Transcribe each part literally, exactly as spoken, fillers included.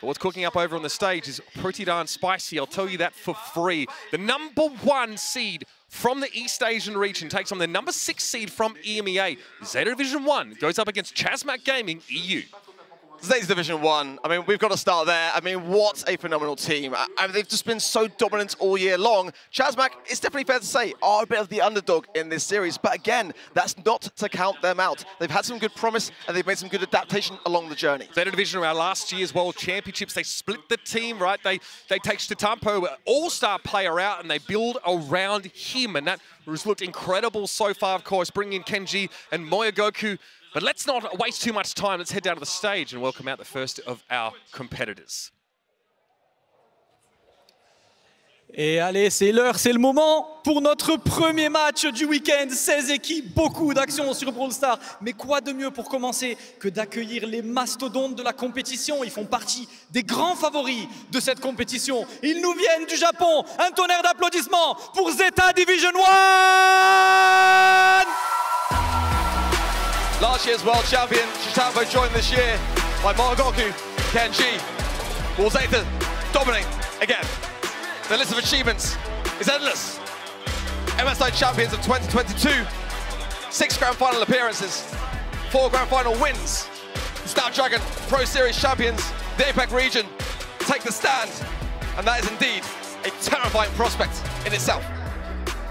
But what's cooking up over on the stage is pretty darn spicy, I'll tell you that for free. The number one seed from the East Asian region takes on the number six seed from E M E A. Zeta Division One goes up against Chasmac Gaming E U. Zeta Division One, I mean, we've got to start there. I mean, what a phenomenal team. I, I mean, they've just been so dominant all year long. Chasmac, it's definitely fair to say, are a bit of the underdog in this series. But again, that's not to count them out. They've had some good promise, and they've made some good adaptation along the journey. Zeta Division, our last year's World Championships, they split the team, right? They, they take Shitampo, an all-star player, out, and they build around him. And that has looked incredible so far, of course, bringing in Kenji and Moyogoku. But let's not waste too much time. Let's head down to the stage and welcome out the first of our competitors. Et allez, c'est l'heure, c'est le moment pour notre premier match du week-end. seize équipes, beaucoup d'actions sur Brawl Stars. Mais quoi de mieux pour commencer que d'accueillir les mastodontes de la compétition. Ils font partie des grands favoris de cette compétition. Ils nous viennent du Japon. Un tonnerre d'applaudissements pour Zeta Division One! Last year's world champion, Shitampo, joined this year by Moyogoku, Kenji. Will Zeta dominate again? The list of achievements is endless. M S I champions of twenty twenty-two, six grand final appearances, four grand final wins. Snapdragon Pro Series champions, the APAC region, take the stand. And that is indeed a terrifying prospect in itself.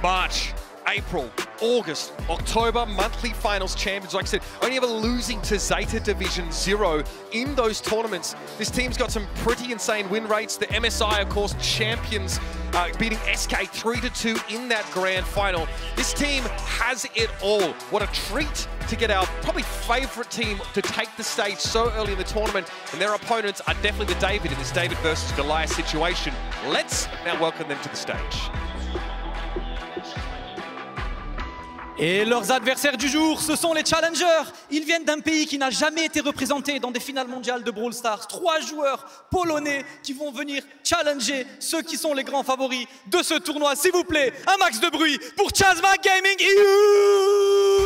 March, April, August, October, monthly finals champions. Like I said, only ever losing to Zeta Division Zero in those tournaments. This team's got some pretty insane win rates. The M S I, of course, champions, uh, beating S K three to two in that grand final. This team has it all. What a treat to get our probably favorite team to take the stage so early in the tournament. And their opponents are definitely the David in this David versus Goliath situation. Let's now welcome them to the stage. Et leurs adversaires du jour, ce sont les Challengers. Ils viennent d'un pays qui n'a jamais été représenté dans des finales mondiales de Brawl Stars. Trois joueurs polonais qui vont venir challenger ceux qui sont les grands favoris de ce tournoi. S'il vous plaît, un max de bruit pour Chasmac Gaming E U!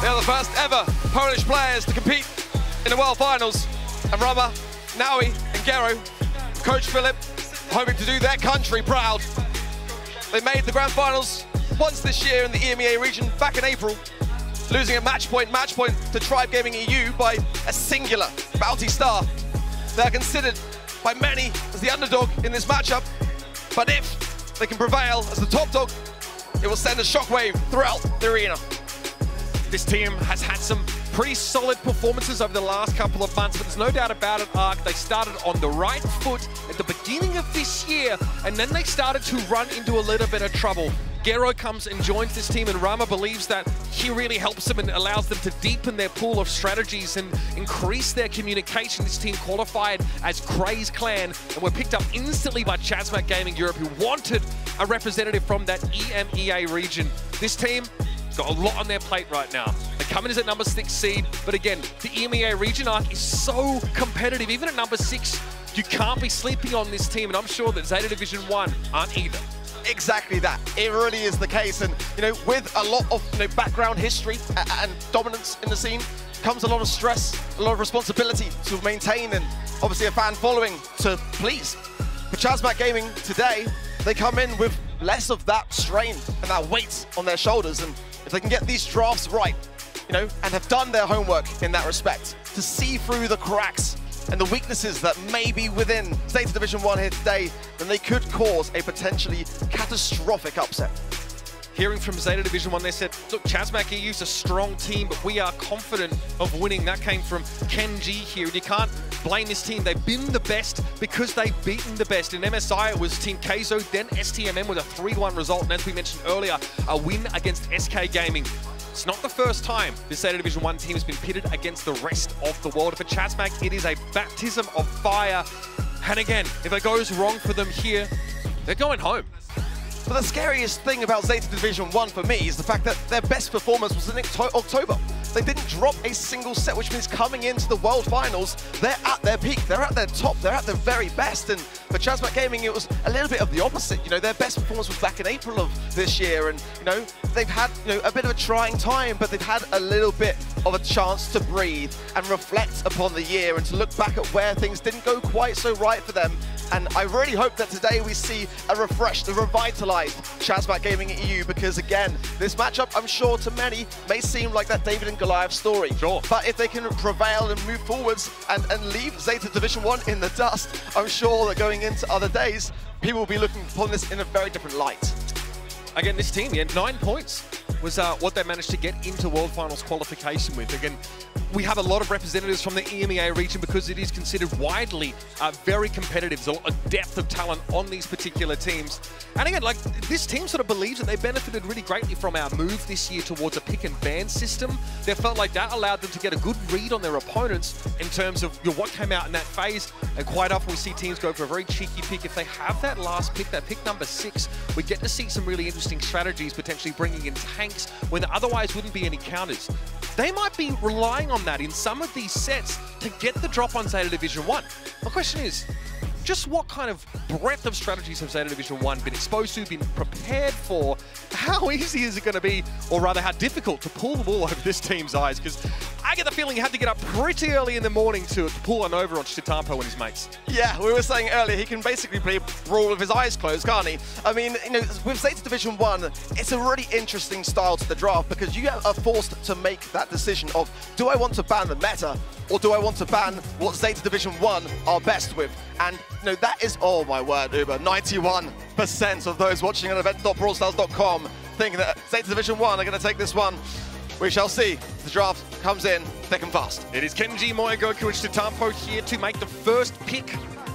They are the first ever Polish players to compete in the World Finals. And Rama, Nawi and Gero, Coach Philip, hoping to do their country proud. They made the Grand Finals once this year in the E M E A region back in April, losing a match point, match point to Tribe Gaming E U by a singular bounty star. They're considered by many as the underdog in this matchup, but if they can prevail as the top dog, it will send a shockwave throughout the arena. This team has had some pretty solid performances over the last couple of months, but there's no doubt about it, Ark. They started on the right foot at the beginning of this year, and then they started to run into a little bit of trouble. Gero comes and joins this team, and Rama believes that he really helps them and allows them to deepen their pool of strategies and increase their communication. This team qualified as Grey's Clan and were picked up instantly by Chasmac Gaming Europe, who wanted a representative from that E M E A region. This team got a lot on their plate right now. They come in as at number six seed, but again, the E M E A region, Arc, is so competitive. Even at number six, you can't be sleeping on this team, and I'm sure that Zeta Division One aren't either. Exactly that. It really is the case, and you know, with a lot of you know background history and dominance in the scene, comes a lot of stress, a lot of responsibility to maintain, and obviously a fan following to please. But Chasmac Gaming today, they come in with less of that strain and that weight on their shoulders, and if they can get these drafts right, you know, and have done their homework in that respect, to see through the cracks and the weaknesses that may be within Zeta Division One here today, then they could cause a potentially catastrophic upset. Hearing from Zeta Division One, they said, look, Chasmac E U's a strong team, but we are confident of winning. That came from Kenji here. You can't blame this team. They've been the best because they've beaten the best. In M S I, it was Team Queso, then S T M N with a three one result. And as we mentioned earlier, a win against S K Gaming. It's not the first time this Zeta Division One team has been pitted against the rest of the world. For Chasmac, it is a baptism of fire. And again, if it goes wrong for them here, they're going home. But the scariest thing about Zeta Division One for me is the fact that their best performance was in October. They didn't drop a single set, which means coming into the World Finals, they're at their peak, they're at their top, they're at their very best. And for Chasmac Gaming, it was a little bit of the opposite. You know, their best performance was back in April of this year, and you know, they've had you know a bit of a trying time, but they've had a little bit of a chance to breathe and reflect upon the year and to look back at where things didn't go quite so right for them. And I really hope that today we see a refreshed, a revitalized Chasmac Gaming E U, because again, this matchup, I'm sure to many, may seem like that David and Goliath story. Sure. But if they can prevail and move forwards and, and leave Zeta Division One in the dust, I'm sure that going into other days, people will be looking upon this in a very different light. Again, this team, yeah, nine points was uh, what they managed to get into World Finals qualification with. Again, we have a lot of representatives from the E M E A region because it is considered widely uh, very competitive. There's a depth of talent on these particular teams. And again, like, this team sort of believes that they benefited really greatly from our move this year towards a pick and ban system. They felt like that allowed them to get a good read on their opponents in terms of you know, what came out in that phase. And quite often we see teams go for a very cheeky pick. If they have that last pick, that pick number six, we get to see some really interesting strategies, potentially bringing in tanks when there otherwise wouldn't be any counters. They might be relying on that in some of these sets to get the drop on Zeta Division One. My question is, just what kind of breadth of strategies have Zeta Division One been exposed to, been prepared for? How easy is it going to be, or rather how difficult, to pull the wool over this team's eyes? Because I get the feeling you had to get up pretty early in the morning to, to pull an over on Shitampo and his mates. Yeah, we were saying earlier, he can basically play Brawl with his eyes closed, can't he? I mean, you know, with Zeta Division One, it's a really interesting style to the draft, because you are forced to make that decision of, do I want to ban the meta, or do I want to ban what Zeta Division One are best with? And you know, that is, oh my word, Uber, ninety-one percent of those watching on event dot brawl stars dot com thinking that Zeta Division One are going to take this one. We shall see. The draft comes in thick and fast. It is Kenji, Moyogoku, and Shitampo here to make the first pick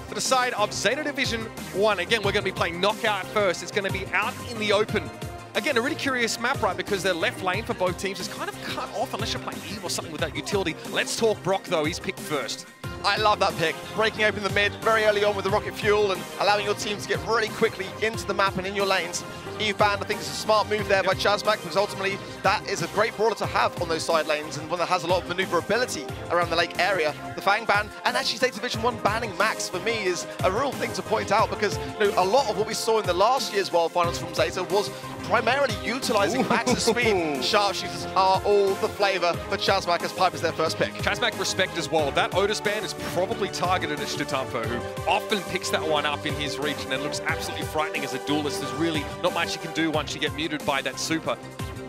for the side of Zeta Division One. Again, we're going to be playing knockout first. It's going to be out in the open. Again, a really curious map, right, because their left lane for both teams is kind of cut off unless you're playing Eve or something with that utility. Let's talk Brock, though. He's picked first. I love that pick. Breaking open the mid very early on with the rocket fuel and allowing your team to get really quickly into the map and in your lanes. Eve ban, I think it's a smart move there yep. by Chasmac, because ultimately that is a great brawler to have on those side lanes and one that has a lot of maneuverability around the lake area. The Fang ban, and actually Zeta Division One banning Max for me is a real thing to point out, because you know, a lot of what we saw in the last year's World Finals from Zeta was primarily utilising Max's speed. Sharpshooters are all the flavour for Chasmac as Pipe is their first pick. Chasmac respect as well. That Otis ban is probably targeted at Shitampo, who often picks that one up in his region and looks absolutely frightening as a duelist. There's really not much you can do once you get muted by that super.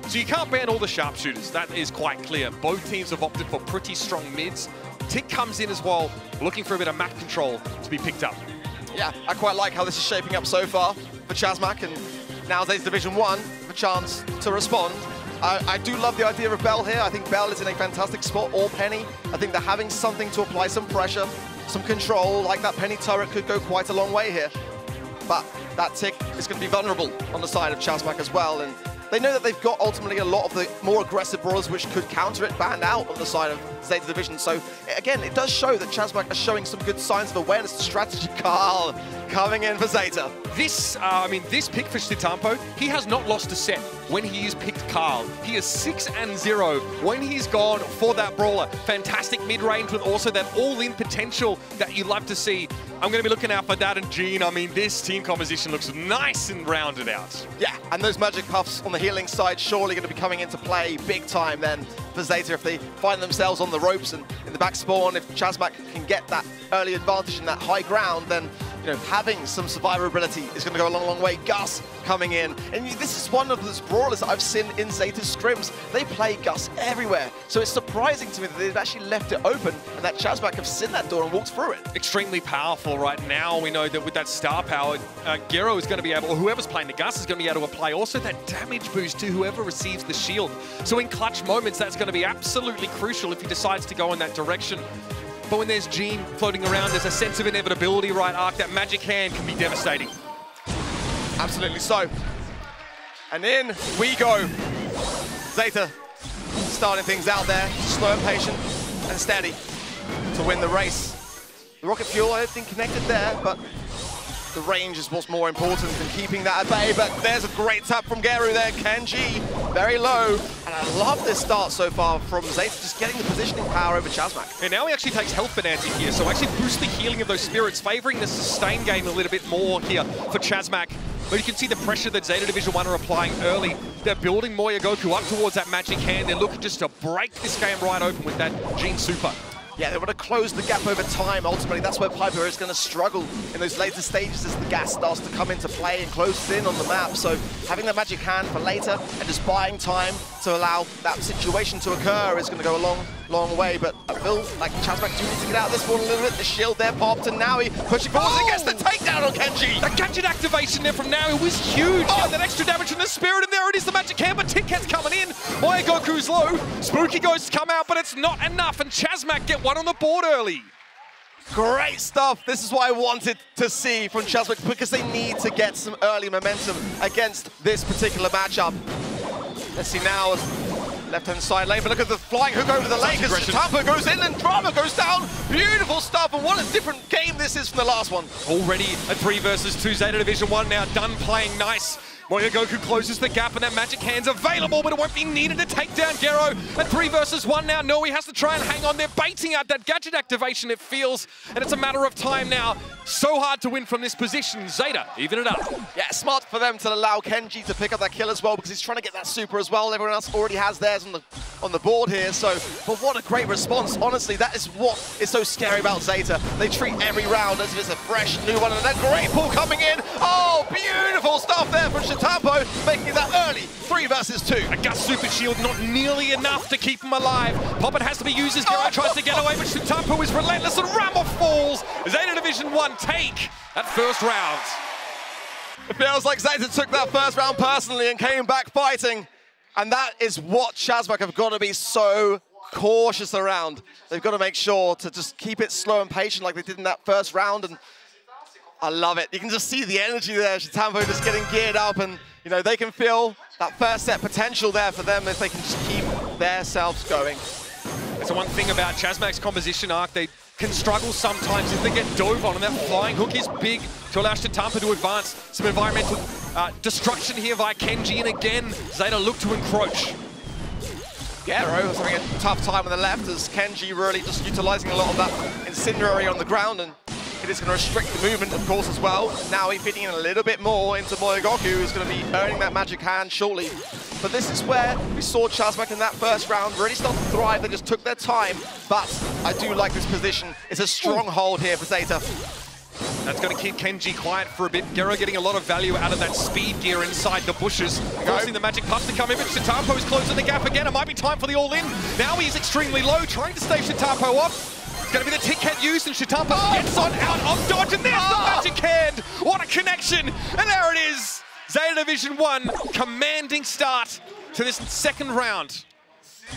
So you can't ban all the sharpshooters, that is quite clear. Both teams have opted for pretty strong mids. Tick comes in as well, looking for a bit of map control to be picked up. Yeah, I quite like how this is shaping up so far for Chasmac, and now Zeta Division One have a chance to respond. I, I do love the idea of Bell here. I think Bell is in a fantastic spot, or Penny. I think they're having something to apply some pressure, some control, like that Penny turret could go quite a long way here. But that tick is going to be vulnerable on the side of Chasmac as well, and they know that they've got ultimately a lot of the more aggressive brawlers which could counter it, banned out on the side of Zeta Division. So again, it does show that Chasmac are showing some good signs of awareness and strategy. Carl coming in for Zeta. This, uh, I mean, this pick for Shitampo, he has not lost a set when he has picked Carl. He is six and zero when he's gone for that brawler. Fantastic mid-range with also that all-in potential that you love to see. I'm going to be looking out for that and Gene. I mean, this team composition looks nice and rounded out. Yeah, and those magic puffs on the healing side surely going to be coming into play big time then for Zeta if they find themselves on the ropes and in the back spawn. If Chasmac can get that early advantage in that high ground, then you know, having some survivability is going to go a long, long way. Gus coming in, and this is one of those brawlers that I've seen in Zeta scrims. They play Gus everywhere, so it's surprising to me that they've actually left it open and that Chasmac have seen that door and walked through it. Extremely powerful right now. We know that with that star power, uh, Gero is going to be able, or whoever's playing the Gus is going to be able to apply also that damage boost to whoever receives the shield. So in clutch moments, that's going to be absolutely crucial if he decides to go in that direction. But when there's Gene floating around, there's a sense of inevitability, right, Ark? That magic hand can be devastating. Absolutely so. And in we go. Zeta starting things out there, slow and patient and steady to win the race. The rocket fuel, I don't think, connected there, but the range is what's more important than keeping that at bay. But there's a great tap from Geru there. Kenji, very low, And I love this start so far from Zeta, just getting the positioning power over Chasmac. And now he actually takes health penalty here, so actually boosts the healing of those spirits, favoring the sustain game a little bit more here for Chasmac. But you can see the pressure that Zeta Division One are applying early. They're building Moyogoku up towards that magic hand. They're looking just to break this game right open with that Gene Super. Yeah, they want to close the gap over time. Ultimately, that's where Piper is going to struggle in those later stages as the gas starts to come into play and closes in on the map. So having the magic hand for later and just buying time to allow that situation to occur is going to go a long, long way. But I feel like Chasmac do need to get out of this one a little bit. The shield there popped, and Naui pushing forward oh! against the takedown on Kenji. That gadget activation there from Naui was huge. Oh, and that extra damage from the spirit, and there it is, the magic hand. But Ticket's coming in. Moyogoku's low. Spooky Ghosts come out, but it's not enough, and Chasmac get one on the board early. Great stuff. This is what I wanted to see from Chasmac, because they need to get some early momentum against this particular matchup. Let's see now, left-hand side lane, but look at the flying hook over the lane as Shitampo goes in and Rama goes down. Beautiful stuff, and what a different game this is from the last one. Already a three versus two, Zeta Division One now done playing nice. Moyogoku closes the gap, and that magic hand's available, but it won't be needed to take down Gero. At three versus one now, no, he has to try and hang on. They're baiting out that gadget activation, it feels, and it's a matter of time now. So hard to win from this position. Zeta, even it up. Yeah, smart for them to allow Kenji to pick up that kill as well, because he's trying to get that super as well. Everyone else already has theirs on the on the board here, so, but what a great response. Honestly, that is what is so scary about Zeta. They treat every round as if it's a fresh new one, and that great pull coming in. Oh, beautiful stuff there from Shitampo, making that early three versus two. A Gus Super Shield not nearly enough to keep him alive. Poppet has to be used as Gero oh, tries oh, to get oh. away, but Shitampo is relentless, and Rama falls. Zeta Division One take that first round. It feels like Zeta took that first round personally and came back fighting. And that is what Chasmac have got to be so cautious around. They've got to make sure to just keep it slow and patient like they did in that first round. And I love it. You can just see the energy there. Shitampo just getting geared up, and you know they can feel that first set potential there for them if they can just keep their selves going. That's the one thing about Chasmac's composition arc. They can struggle sometimes if they get dove on, and that flying hook is big to allow Shitampo to advance. Some environmental uh, destruction here via Kenji, and again, Zeta look to encroach. Gero is having a tough time on the left as Kenji really just utilising a lot of that Incinerary on the ground, and it is going to restrict the movement, of course, as well. Now he's fitting in a little bit more into Moyogoku, who's going to be earning that magic hand shortly. But this is where we saw Chasmac in that first round really start to thrive. They just took their time, but I do like this position. It's a stronghold here for Zeta. That's going to keep Kenji quiet for a bit. Gero getting a lot of value out of that speed gear inside the bushes. Forcing the magic puff to come in, but Shitampo is closing the gap again. It might be time for the all-in. Now he's extremely low, trying to stave Shitampo off. It's going to be the tick head use, and Shitampo oh! gets on out of dodge, and there's oh! the magic hand! What a connection! And there it is! Zeta Division One, commanding start to this second round.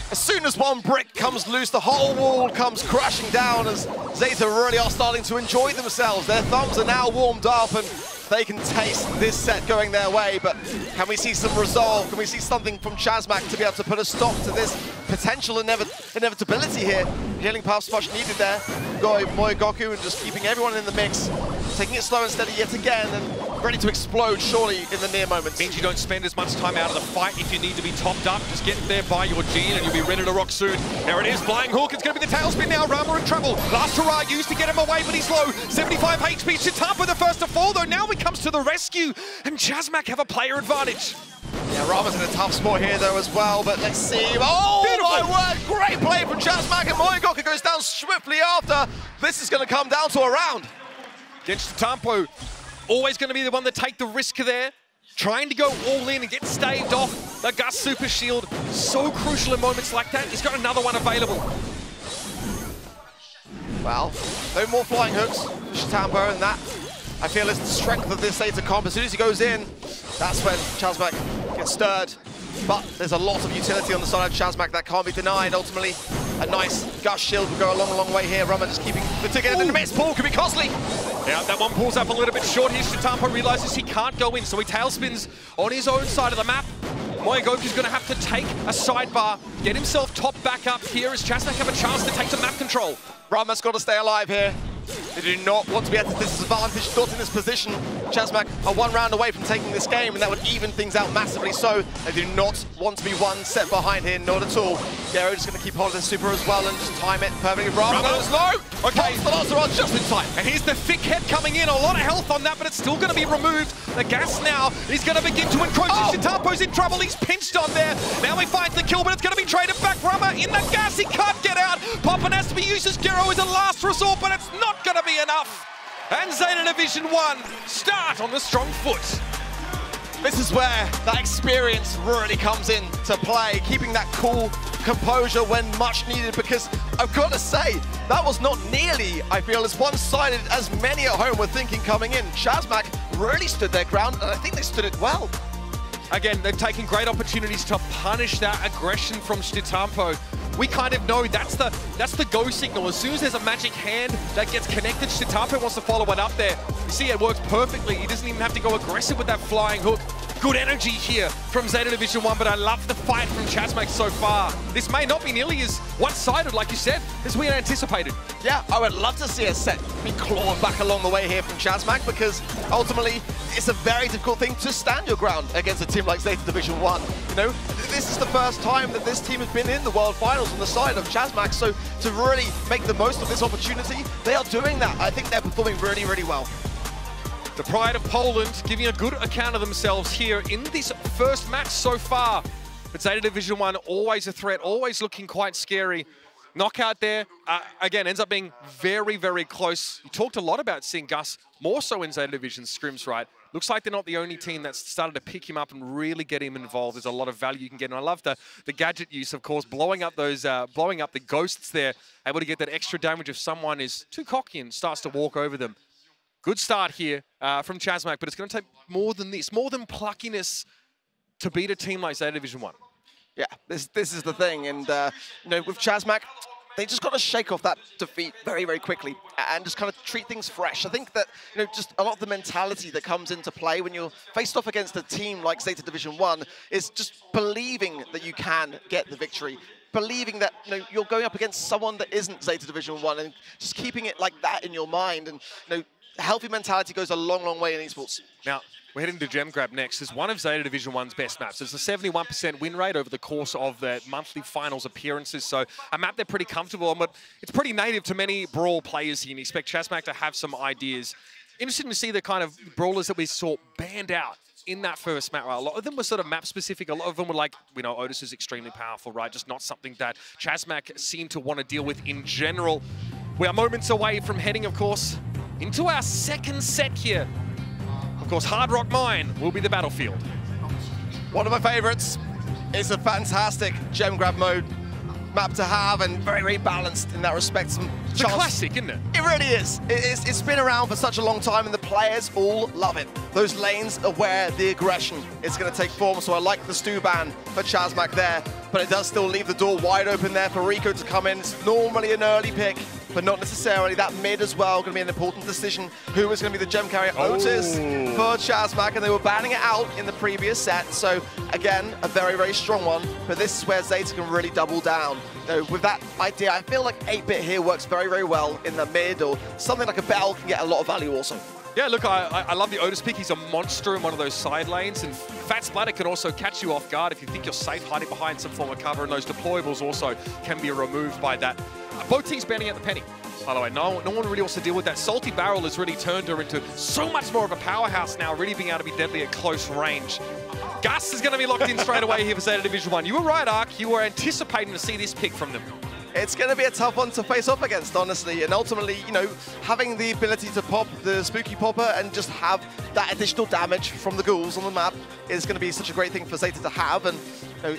As soon as one brick comes loose, the whole wall comes crashing down as Zeta really are starting to enjoy themselves. Their thumbs are now warmed up, and they can taste this set going their way. But can we see some resolve? Can we see something from Chasmac to be able to put a stop to this potential inevit inevitability here? Healing pass much needed there. Going Moyogoku and just keeping everyone in the mix. Taking it slow and steady yet again, and ready to explode, surely, in the near moments. Means you don't spend as much time out of the fight. If you need to be topped up, just get there by your Gene, and you'll be ready to rock soon. There it is, flying hook. It's going to be the tailspin now. Rama in trouble. Last hurrah used to get him away, but he's low. seventy-five H P. Shitampo the first to fall, though. Now he comes to the rescue, and Chasmac have a player advantage. Yeah, Rama's in a tough spot here, though, as well, but let's see. Oh, Beautiful. My word! Great play from Chasmac, and Moyogoku goes down swiftly after. This is going to come down to a round. Against Shitampo, always going to be the one to take the risk there. Trying to go all in and get staved off. The Gus Super Shield, so crucial in moments like that. He's got another one available. Well, no more flying hooks for Shitampo, and that, I feel, is the strength of this Zeta comp. As soon as he goes in, that's when Chasmac gets stirred. But there's a lot of utility on the side of Chasmac that can't be denied. Ultimately, a nice Gush Shield will go a long, long way here. Rama just keeping the ticket in the midst. Paul could be costly. Yeah, that one pulls up a little bit short here. Shitampo realizes he can't go in, so he tailspins on his own side of the map. Moyogoku's going to have to take a sidebar, get himself top back up here as Chasmac have a chance to take some map control. Rama's got to stay alive here. They do not want to be at this disadvantage. Not in this position. Chasmac are one round away from taking this game, and that would even things out massively. So they do not want to be one set behind here, not at all. Gero just going to keep hold of the super as well and just time it perfectly. Rama goes low. Okay, the last round just in time. And here's the thick head coming in. A lot of health on that, but it's still going to be removed. The gas now is going to begin to encroach. Oh. Shitampo's in trouble. He's pinched on there. Now he finds the kill, but it's going to be traded back. Rama in the gas. He can't get out. Poppin has to be used as Gero is a last resort, but it's not going to be enough. And Zeta Division One start on the strong foot. This is where that experience really comes in to play, keeping that cool composure when much needed, because I've got to say, that was not nearly, I feel, as one-sided as many at home were thinking coming in. Chasmac really stood their ground, and I think they stood it well. Again, they've taken great opportunities to punish that aggression from Shitampo. We kind of know that's the that's the go signal. As soon as there's a magic hand that gets connected, Shitampo wants to follow it up there. You see, it works perfectly. He doesn't even have to go aggressive with that flying hook. Good energy here from Zeta Division One, but I love the fight from Chasmac so far. This may not be nearly as one-sided, like you said, as we had anticipated. Yeah, I would love to see a set be clawed back along the way here from Chasmac, because ultimately it's a very difficult thing to stand your ground against a team like Zeta Division One. You know, this is the first time that this team has been in the World Finals on the side of Chasmac, so to really make the most of this opportunity, they are doing that. I think they're performing really, really well. The pride of Poland giving a good account of themselves here in this first match so far. But Zeta Division One, always a threat, always looking quite scary. Knockout there, uh, again, ends up being very, very close. You talked a lot about seeing Gus more so in Zeta Division scrims, right? Looks like they're not the only team that's started to pick him up and really get him involved. There's a lot of value you can get. And I love the, the gadget use, of course, blowing up those, uh, blowing up the ghosts there. Able to get that extra damage if someone is too cocky and starts to walk over them. Good start here uh, from Chasmac, but it's going to take more than this, more than pluckiness to beat a team like Zeta Division One. Yeah, this this is the thing, and uh, you know, with Chasmac, they just got to shake off that defeat very, very quickly and just kind of treat things fresh. I think that, you know, just a lot of the mentality that comes into play when you're faced off against a team like Zeta Division One is just believing that you can get the victory. Believing that, you know, you're going up against someone that isn't Zeta Division One, and just keeping it like that in your mind, and you know, healthy mentality goes a long, long way in esports. Now, we're heading to Gem Grab next. It's one of Zeta Division One's best maps. It's a seventy-one percent win rate over the course of their monthly finals appearances, so a map they're pretty comfortable on, but it's pretty native to many Brawl players here, and you expect Chasmac to have some ideas. Interesting to see the kind of Brawlers that we saw banned out in that first map, right? A lot of them were sort of map-specific. A lot of them were like, you know, Otis is extremely powerful, right? Just not something that Chasmac seemed to want to deal with in general. We are moments away from heading, of course, into our second set here. Of course, Hard Rock Mine will be the battlefield. One of my favorites. It's a fantastic gem grab mode map to have, and very, very balanced in that respect. Some it's a classic, isn't it? It really is. It is. It's been around for such a long time, and the players all love it. Those lanes are where the aggression is going to take form, so I like the Stu ban for Chasmac there, but it does still leave the door wide open there for Rico to come in. It's normally an early pick, but not necessarily. That mid as well going to be an important decision. Who is going to be the gem carrier? Oh. Otis for Chasmac, and they were banning it out in the previous set. So again, a very, very strong one. But this is where Zeta can really double down. You know, with that idea, I feel like eight bit here works very, very well in the mid, or something like a Bell can get a lot of value also. Yeah, look, I, I love the Otis pick. He's a monster in one of those side lanes, and Fat Splatter can also catch you off guard if you think you're safe, hiding behind some form of cover, and those deployables also can be removed by that. Both teams banning out the penny, by the way. No, no one really wants to deal with that. Salty Barrel has really turned her into so much more of a powerhouse now, really being able to be deadly at close range. Gus is going to be locked in straight away here for Zeta Division One. You were right, Ark. You were anticipating to see this pick from them. It's going to be a tough one to face off against, honestly, and ultimately, you know, having the ability to pop the Spooky Popper and just have that additional damage from the ghouls on the map is going to be such a great thing for Zeta to have, and you know,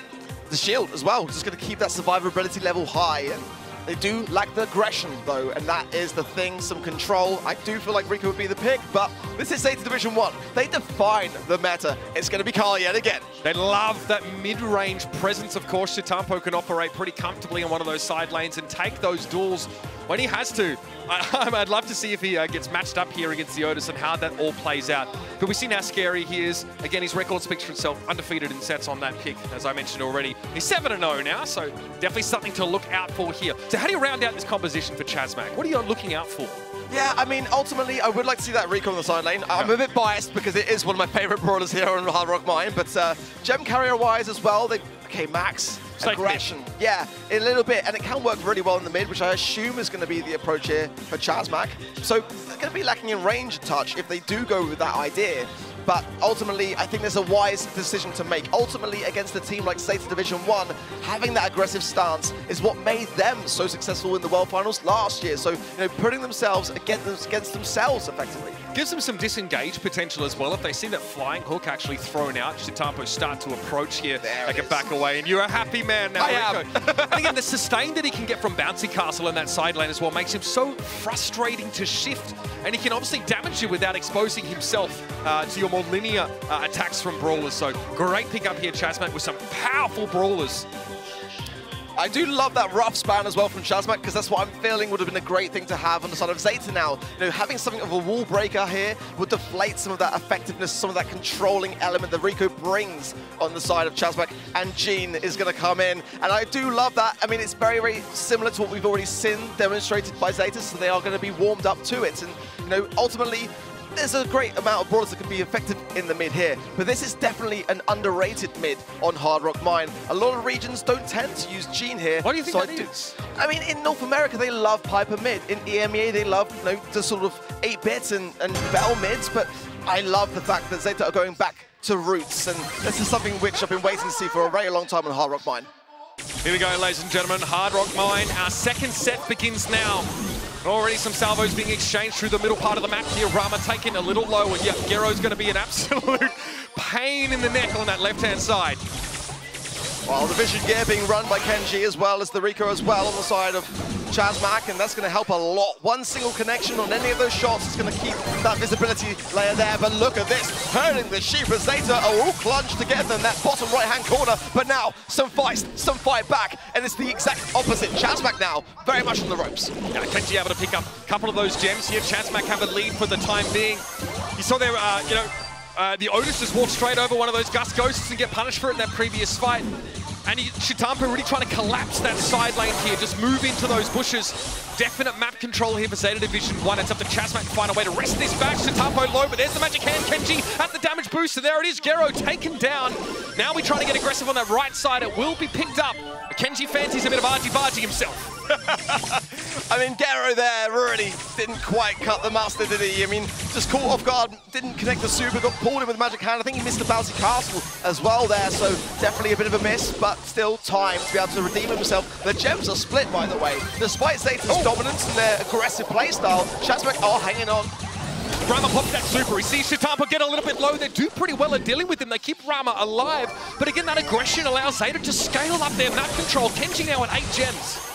the shield as well, just going to keep that survivability level high. And they do lack the aggression, though, and that is the thing, some control. I do feel like Rico would be the pick, but this is Zeta Division One. They define the meta. It's going to be Carl yet again. They love that mid-range presence, of course. Shitampo can operate pretty comfortably in one of those side lanes and take those duels when he has to. I, I'd love to see if he uh, gets matched up here against the Otis and how that all plays out. But we've seen how scary he is. Again, his record speaks for itself, undefeated in sets on that pick, as I mentioned already. He's seven and oh now, so definitely something to look out for here. So how do you round out this composition for Chasmac? What are you looking out for? Yeah, I mean, ultimately, I would like to see that Rico on the side lane. I'm a bit biased because it is one of my favorite brawlers here on Hard Rock Mine, but uh, gem carrier-wise as well, they, okay, Max, aggression. Yeah, a little bit, and it can work really well in the mid, which I assume is going to be the approach here for Chasmac. So they're going to be lacking in range touch if they do go with that idea. But ultimately, I think there's a wise decision to make. Ultimately, against a team like Zeta Division One, having that aggressive stance is what made them so successful in the World Finals last year. So, you know, putting themselves against, against themselves, effectively. Gives them some disengage potential as well. If they see that flying hook actually thrown out, Shitampo start to approach here. They can back away, and you're a happy man now. I am. And again, the sustain that he can get from Bouncy Castle in that side lane as well makes him so frustrating to shift. And he can obviously damage you without exposing himself uh, to your more linear uh, attacks from brawlers. So great pick up here, Chasmac, with some powerful brawlers. I do love that rough span as well from Chasmac, because that's what I'm feeling would have been a great thing to have on the side of Zeta now. You know, having something of a wall breaker here would deflate some of that effectiveness, some of that controlling element that Rico brings on the side of Chasmac, and Jean is going to come in. And I do love that. I mean, it's very, very similar to what we've already seen demonstrated by Zeta, so they are going to be warmed up to it. And, you know, ultimately, there's a great amount of brawlers that can be effective in the mid here, but this is definitely an underrated mid on Hard Rock Mine. A lot of regions don't tend to use Jean here. What do you think so that I is? Do, I mean, in North America, they love Piper mid. In E M E A, they love, you know, the sort of eight bits and, and Bell mids, but I love the fact that Zeta are going back to roots, and this is something which I've been waiting to see for a very long time on Hard Rock Mine. Here we go, ladies and gentlemen. Hard Rock Mine, our second set begins now. Already some salvos being exchanged through the middle part of the map here. Rama taking a little low, and yeah, Gero's going to be an absolute pain in the neck on that left-hand side. Well, the Vision Gear being run by Kenji as well as the Rico as well on the side of Chasmac, and that's going to help a lot. One single connection on any of those shots is going to keep that visibility layer there, but look at this. Hurling the sheep as Zeta are all clunged together in that bottom right-hand corner, but now some feist, some fight back, and it's the exact opposite. Chasmac now very much on the ropes. Now Kenji able to pick up a couple of those gems here. Chasmac have a lead for the time being. You saw there, uh, you know, Uh, the Otis just walked straight over one of those Gus Ghosts and get punished for it in that previous fight. And he, Shitampo really trying to collapse that side lane here, just move into those bushes. Definite map control here for Zeta Division one. It's up to Chasmac to find a way to rest this back. Shitampo low, but there's the magic hand. Kenji at the damage booster. There it is. Gero taken down. Now we try to get aggressive on that right side. It will be picked up. But Kenji fancies a bit of argy-bargy himself. I mean, Gero there really didn't quite cut the mustard, did he? I mean, just caught off guard, didn't connect the super, got pulled in with the magic hand. I think he missed the bouncy castle as well there, so definitely a bit of a miss, but still time to be able to redeem himself. The gems are split, by the way. Despite Zeta's oh. dominance and their aggressive playstyle, Chasmac are hanging on. Rama pops that super. He sees Shitampo get a little bit low. They do pretty well at dealing with him. They keep Rama alive, but again, that aggression allows Zeta to scale up their map control. Kenji now at eight gems.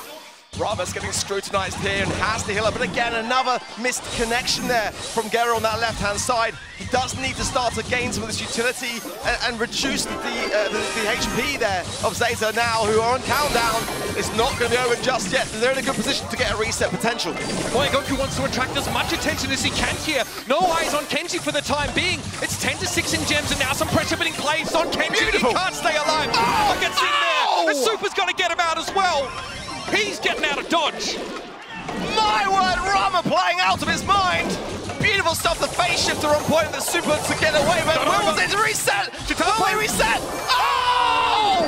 Rama's getting scrutinized here and has to heal up, but again, another missed connection there from Gero on that left-hand side. He does need to start to gain some of this utility and, and reduce the, uh, the, the H P there of Zeta now, who are on countdown. It's not going to be over just yet. They're in a good position to get a reset potential. Moyogoku wants to attract as much attention as he can here. No eyes on Kenji for the time being. It's ten to six in gems, and now some pressure being placed on Kenji. Beautiful. He can't stay alive. Oh, oh gets in oh. there. The super's got to get him out as well. He's getting out of dodge. My word, Rama playing out of his mind. Beautiful stuff, the face shifter on point, the super to get away, but Rama's into reset. Shitampo play reset. Oh!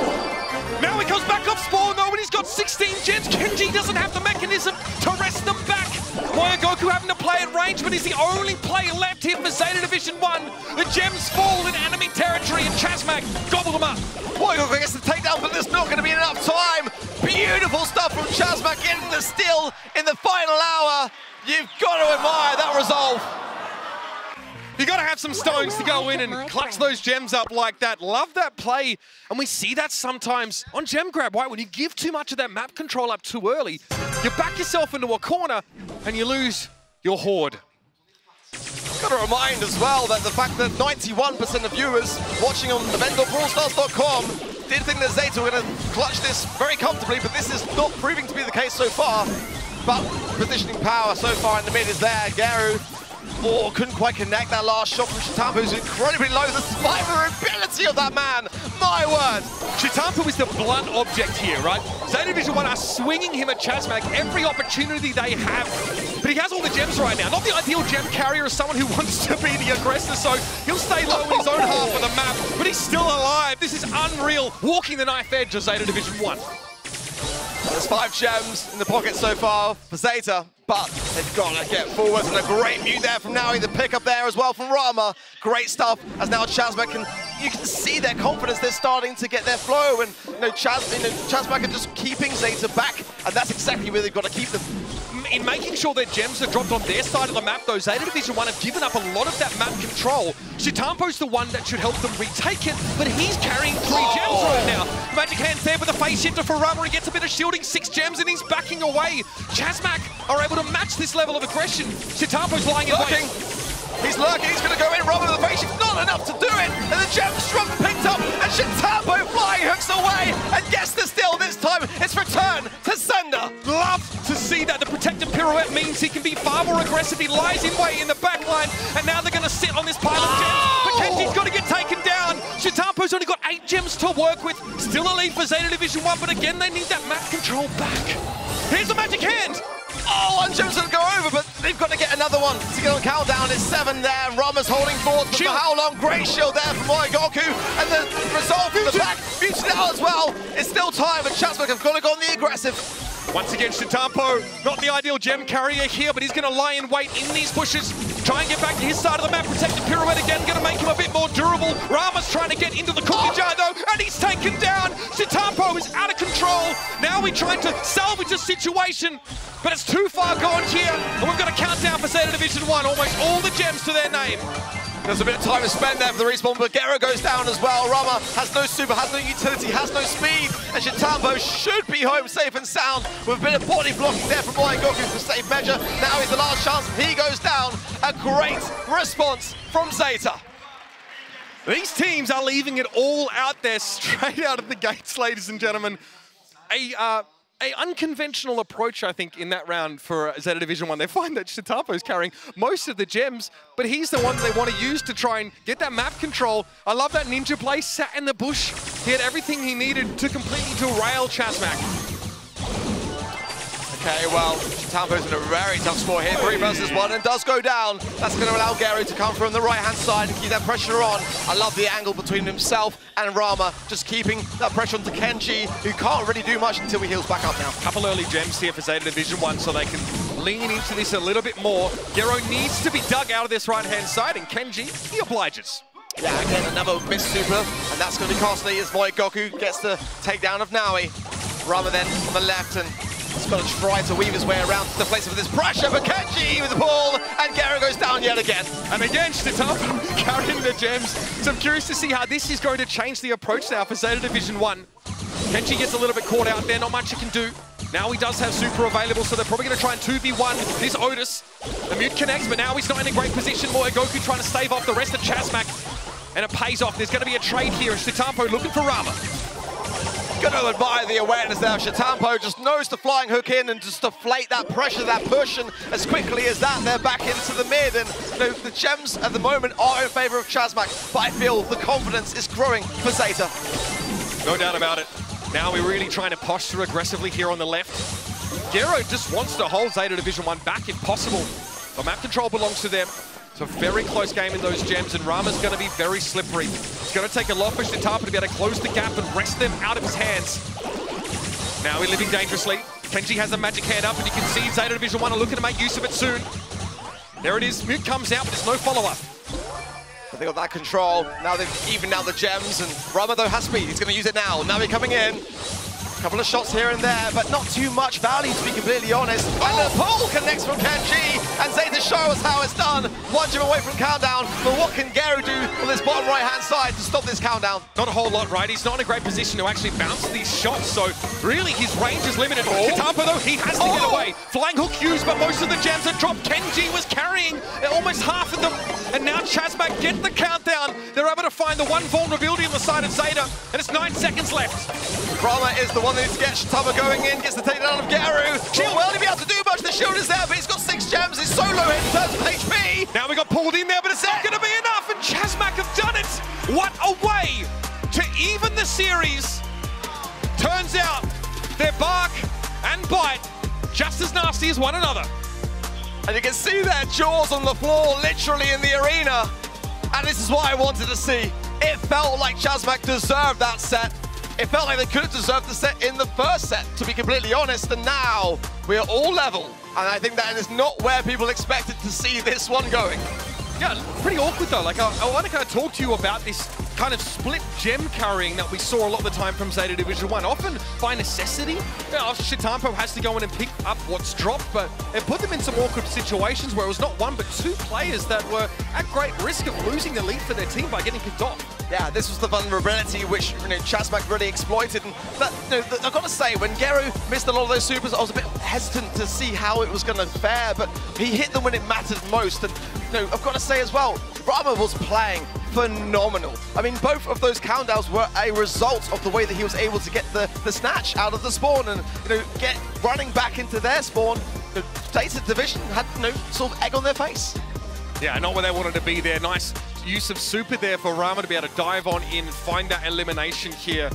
Now he comes back off spawn though, and he's got sixteen gems. Kenji doesn't have the mechanism to rest them back. Moyogoku having to play at range, but he's the only player left here for Zeta Division one. The gems fall in enemy territory, and Chasmac gobble them up. Moyogoku gets the takedown, but there's not going to be enough time. Beautiful stuff from Chasmac in the still in the final hour. You've got to admire that resolve. You've got to have some stones to go in and clutch those gems up like that. Love that play. And we see that sometimes on gem grab, right? When you give too much of that map control up too early, you back yourself into a corner and you lose your horde. Got to remind as well that the fact that ninety-one percent of viewers watching on event dot brawl stars dot com did think that Zeta were going to clutch this very comfortably, but this is not proving to be the case so far. But positioning power so far in the mid is there. Gero, oh, couldn't quite connect that last shot from Shitampo, who's incredibly low. The survivability of that man, my word. Shitampo is the blunt object here, right? Zeta Division One are swinging him at Chasmac every opportunity they have, but he has all the gems right now. Not the ideal gem carrier is someone who wants to be the aggressor, so he'll stay low in his own half of the map, but he's still alive. This is unreal, walking the knife edge of Zeta Division One. There's five gems in the pocket so far for Zeta, but they've got to get forwards, and a great mute there from Naui, the pick up there as well from Rama. Great stuff, as now Chasmac can, you can see their confidence, they're starting to get their flow, and you know, Chas, you know, Chasmac are just keeping Zeta back, and that's exactly where they've got to keep them. In making sure their gems are dropped on their side of the map, though, Zeta Division One have given up a lot of that map control. Shitampo's the one that should help them retake it, but he's carrying three oh. gems right now. Magic Hands there with a face hit to Ferrama. He gets a bit of shielding, six gems, and he's backing away. Chasmac are able to match this level of aggression. Shitampo's lying in lurking. Wait. He's lurking, he's going to go in, Robin with a face hit. Not enough to do it, and the gem's dropped, picked up, and Shitampo flying hooks away, and gets the steal this time. It's return to sender. Love to see that. The protective pirouette means he can be far more aggressive. He lies in way in the back line, and now they're going to sit on this pile of gems. But Kenji's got to get taken down. Shitampo's only got eight gems to work with. Still a lead for Zeta Division One, but again, they need that map control back. Here's the Magic Hand. Oh, one gem's going to go over, but they've got to get another one to get on Cal down. It's seven there. Rama's holding forth, but shield. For how long? Great shield there from Moyogoku, and the resolve from the back. Muted out as well. It's still time, and Chasmac have got to go on the aggressive. Once again, Shitampo, not the ideal gem carrier here, but he's going to lie in wait in these bushes, try and get back to his side of the map. Protect the pirouette again, going to make him a bit more durable. Rama's trying to get into the cookie jar, though, and he's taken down. Shitampo is out of control. Now we're trying to salvage a situation, but it's too far gone here, and we've got a countdown for Zeta Division One, almost all the gems to their name. There's a bit of time to spend there for the respawn, but Gero goes down as well. Rama has no super, has no utility, has no speed, and Shitampo should be home safe and sound with a bit of body blocking there from Moyogoku for safe measure. Now is the last chance, he goes down. A great response from Zeta. These teams are leaving it all out there straight out of the gates, ladies and gentlemen. A, uh, A unconventional approach, I think, in that round for Zeta Division One. They find that Shitampo's carrying most of the gems, but he's the one they want to use to try and get that map control. I love that ninja play, sat in the bush. He had everything he needed to completely derail Chasmac. Okay, well, Shitampo's in a very tough spot here. Three versus one, and does go down. That's going to allow Gero to come from the right-hand side and keep that pressure on. I love the angle between himself and Rama, just keeping that pressure onto Kenji, who can't really do much until he heals back up now. Couple early gems here for Zeta Division One, so they can lean into this a little bit more. Gero needs to be dug out of this right-hand side, and Kenji, he obliges. Yeah, again, another miss super, and that's going to be costly as Moyogoku gets the takedown of Naui. Rama then on the left, and he's got to try to weave his way around to the place of this pressure, but Kenji with the ball, and Gero goes down yet again. And again, Shitampo carrying the gems. So I'm curious to see how this is going to change the approach now for Zeta Division One. Kenji gets a little bit caught out there, not much he can do. Now he does have super available, so they're probably going to try and two v one this Otis. The mute connects, but now he's not in a great position. Moyogoku trying to stave off the rest of Chasmac, and it pays off. There's going to be a trade here, and Shitampo looking for Rama. Gonna admire the awareness there. Shitampo just knows the flying hook in and just deflate that pressure, that push, and as quickly as that, they're back into the mid. And you know, the gems at the moment are in favor of Chasmac, but I feel the confidence is growing for Zeta. No doubt about it. Now we're really trying to posture aggressively here on the left. Gero just wants to hold Zeta Division One back if possible. The map control belongs to them. It's a very close game in those gems, and Rama's going to be very slippery. It's going to take a lot for Shitampo to be able to close the gap and wrest them out of his hands. Now he's living dangerously. Kenji has the magic hand up, and you can see Zeta Division One are looking to make use of it soon. There it is. Mute comes out, but there's no follow-up. They got that control. Now they've evened out the gems, and Rama, though, has speed. He's going to use it now. Navi coming in. A couple of shots here and there, but not too much value, to be completely honest. Oh. And the pole connects from Kenji, and Zeta show us how it's done. One gem away from countdown, but what can Gero do on this bottom right-hand side to stop this countdown? Not a whole lot, right? He's not in a great position to actually bounce these shots, so really his range is limited. Oh. Shitampo, though, he has to oh. get away. Flying hook used, but most of the gems are dropped. Kenji was carrying almost half of them, and now Chasmac get the countdown. They're able to find the one vulnerability on the side of Zeta, and it's nine seconds left. Rama is the one. Needs to get Shitampo going in, gets the takedown of Gero. She'll only be able to do much shield is there, but he's got six gems. He's so low in terms of H P. Now we got pulled in there, but it's not going to be enough, and Chasmac have done it. What a way to even the series. Turns out their bark and bite just as nasty as one another. And you can see their jaws on the floor, literally in the arena. And this is what I wanted to see. It felt like Chasmac deserved that set. It felt like they could have deserved the set in the first set, to be completely honest, and now we are all level. And I think that is not where people expected to see this one going. Yeah, pretty awkward though. Like, I, I want to kind of talk to you about this kind of split gem carrying that we saw a lot of the time from Zeta Division One, often by necessity. You know, Shitampo has to go in and pick up what's dropped, but it put them in some awkward situations where it was not one but two players that were at great risk of losing the lead for their team by getting picked off. Yeah, this was the vulnerability which, you know, Chasmac really exploited. And that, you know, I've got to say, when Gero missed a lot of those supers, I was a bit hesitant to see how it was going to fare, but he hit them when it mattered most. And you know, I've got to say as well, Rama was playing phenomenal. I mean, both of those countdowns were a result of the way that he was able to get the, the snatch out of the spawn and, you know, get running back into their spawn. The Zeta Division had, you know, sort of egg on their face. Yeah, not where they wanted to be there. Nice use of super there for Rama to be able to dive on in, find that elimination here.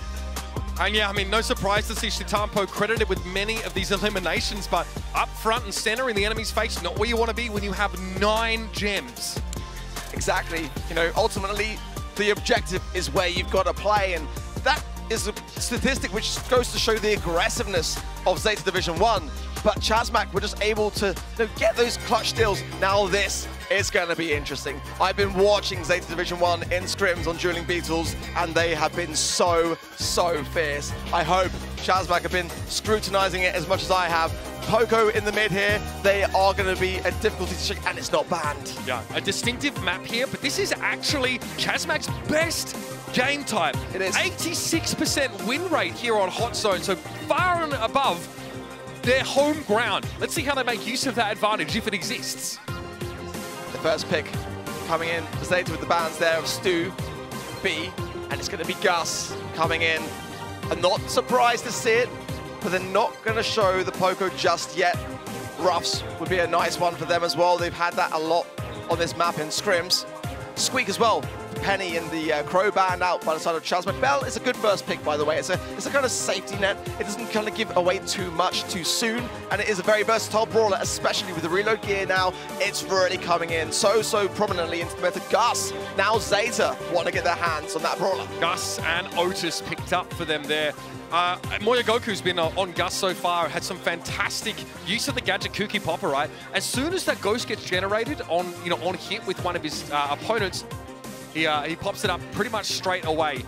And yeah, I mean, no surprise to see Shitampo credited with many of these eliminations, but up front and center in the enemy's face, not where you want to be when you have nine gems. Exactly. You know, ultimately, the objective is where you've got to play, and that is a statistic which goes to show the aggressiveness of Zeta Division One. But Chasmac were just able to, you know, get those clutch deals. Now this is going to be interesting. I've been watching Zeta Division One in scrims on Dueling Beetles, and they have been so, so fierce. I hope Chasmac have been scrutinizing it as much as I have. Poco in the mid here, they are going to be a difficulty to check, and it's not banned. Yeah, a distinctive map here, but this is actually Chasmac's best game type. It is. eighty-six percent win rate here on Hot Zone, so far and above their home ground. Let's see how they make use of that advantage, if it exists. The first pick coming in, Zeta with the bans there of Stu, B, and it's going to be Gus coming in. I'm not surprised to see it, but they're not going to show the Poco just yet. Ruffs would be a nice one for them as well. They've had that a lot on this map in scrims. Squeak as well. Penny and the uh, Crow band out by the side of Chasmac. Bell is a good first pick, by the way. It's a, it's a kind of safety net. It doesn't kind of give away too much too soon. And it is a very versatile brawler, especially with the reload gear now. It's really coming in so, so prominently into the meta. Gus, now Zeta, want to get their hands on that brawler. Gus and Otis picked up for them there. Uh, Moyogoku's been uh, on Gus so far, had some fantastic use of the gadget Kuki Popper, right? As soon as that ghost gets generated on, you know, on hit with one of his uh, opponents, he, uh, he pops it up pretty much straight away.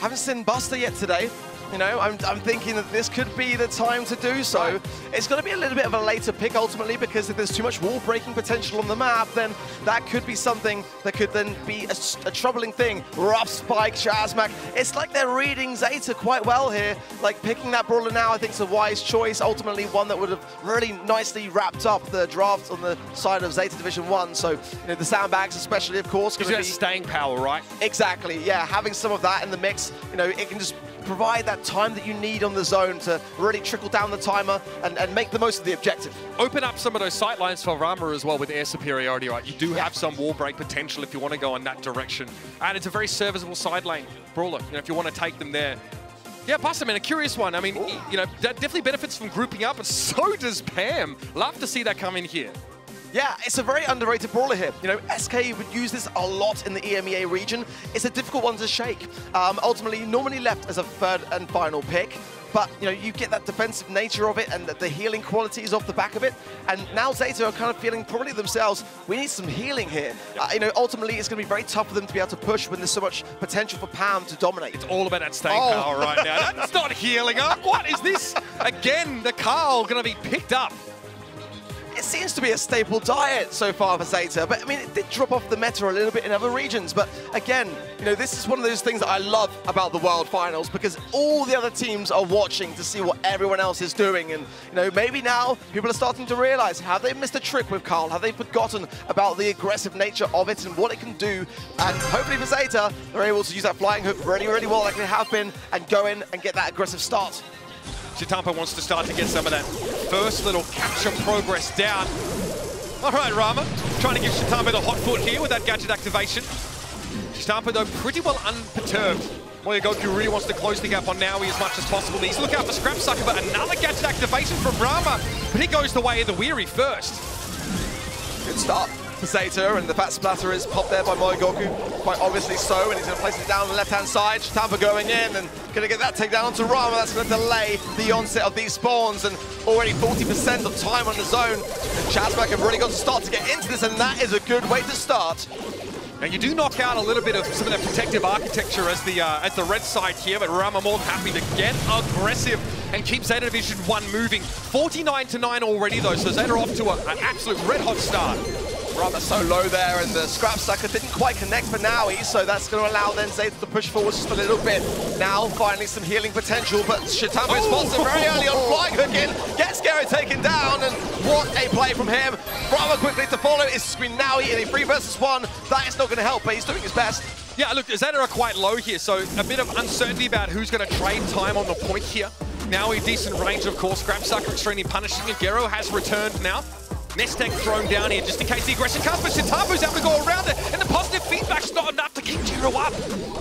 Haven't seen Buster yet today. You know, I'm, I'm thinking that this could be the time to do so. It's going to be a little bit of a later pick, ultimately, because if there's too much wall-breaking potential on the map, then that could be something that could then be a, a troubling thing. Rough spike, Chasmac. It's like they're reading Zeta quite well here. Like, picking that brawler now, I think is a wise choice. Ultimately, one that would have really nicely wrapped up the draft on the side of Zeta Division One. So, you know, the sandbags especially, of course, going to be staying power, right? Exactly, yeah. Having some of that in the mix, you know, it can just provide that time that you need on the zone to really trickle down the timer and, and make the most of the objective. Open up some of those sight lines for Rama as well with air superiority, right? You do yeah. have some wall break potential if you want to go in that direction. And it's a very serviceable side lane brawler, you know, if you want to take them there. Yeah, Buster, man, a curious one. I mean, Ooh. you know, that definitely benefits from grouping up, and so does Pam. Love to see that come in here. Yeah, it's a very underrated brawler here. You know, S K would use this a lot in the E M E A region. It's a difficult one to shake. Um, ultimately, normally left as a third and final pick. But, you know, you get that defensive nature of it and the healing qualities off the back of it. And now Zeta are kind of feeling probably themselves, we need some healing here. Uh, you know, ultimately, it's going to be very tough for them to be able to push when there's so much potential for Pam to dominate. It's all about that staying oh. power right now. That's not healing up. What is this? Again, the Carl going to be picked up. It seems to be a staple diet so far for Zeta, but I mean, it did drop off the meta a little bit in other regions. But again, you know, this is one of those things that I love about the World Finals, because all the other teams are watching to see what everyone else is doing. And, you know, maybe now people are starting to realize, have they missed a trick with Carl? Have they forgotten about the aggressive nature of it and what it can do? And hopefully for Zeta, they're able to use that flying hook really, really well, like they have been, and go in and get that aggressive start. Shitampo wants to start to get some of that first little capture progress down. All right, Rama trying to give Shitampo the hot foot here with that gadget activation. Shitampo, though, pretty well unperturbed. Moyogoku really wants to close the gap on Naui as much as possible. He's looking out for Scrap Sucker, but another gadget activation from Rama. But he goes the way of the weary first. Good start for Zeta, and the fat splatter is popped there by Moyogoku. Quite obviously so, and he's going to place it down on the left-hand side. Shitampo going in, and going to get that takedown onto Rama. That's going to delay the onset of these spawns, and already forty percent of time on the zone. And Chasmac have really got to start to get into this, and that is a good way to start. Now you do knock out a little bit of some of that protective architecture as the uh, as the red side here, but Rama more happy to get aggressive and keep Zeta Division One moving. forty-nine to nine already though, so Zeta off to a, an absolute red hot start. Rama so low there, and the Scrap Sucker didn't quite connect for Naui, so that's going to allow then Zeta to push forward just a little bit. Now finding some healing potential, but Shitampo is spotted very early on, flying hook in, gets Gero taken down, and what a play from him. Rama quickly to follow is Screen Naui in a three versus one. That is not going to help, but he's doing his best. Yeah, look, Zeta are quite low here, so a bit of uncertainty about who's going to trade time on the point here. Naui decent range, of course. Scrap Sucker extremely punishing, and Gero has returned now. Nest egg thrown down here just in case the aggression comes, but Shitampo's able to go around it, and the positive feedback's not enough to keep Gero up.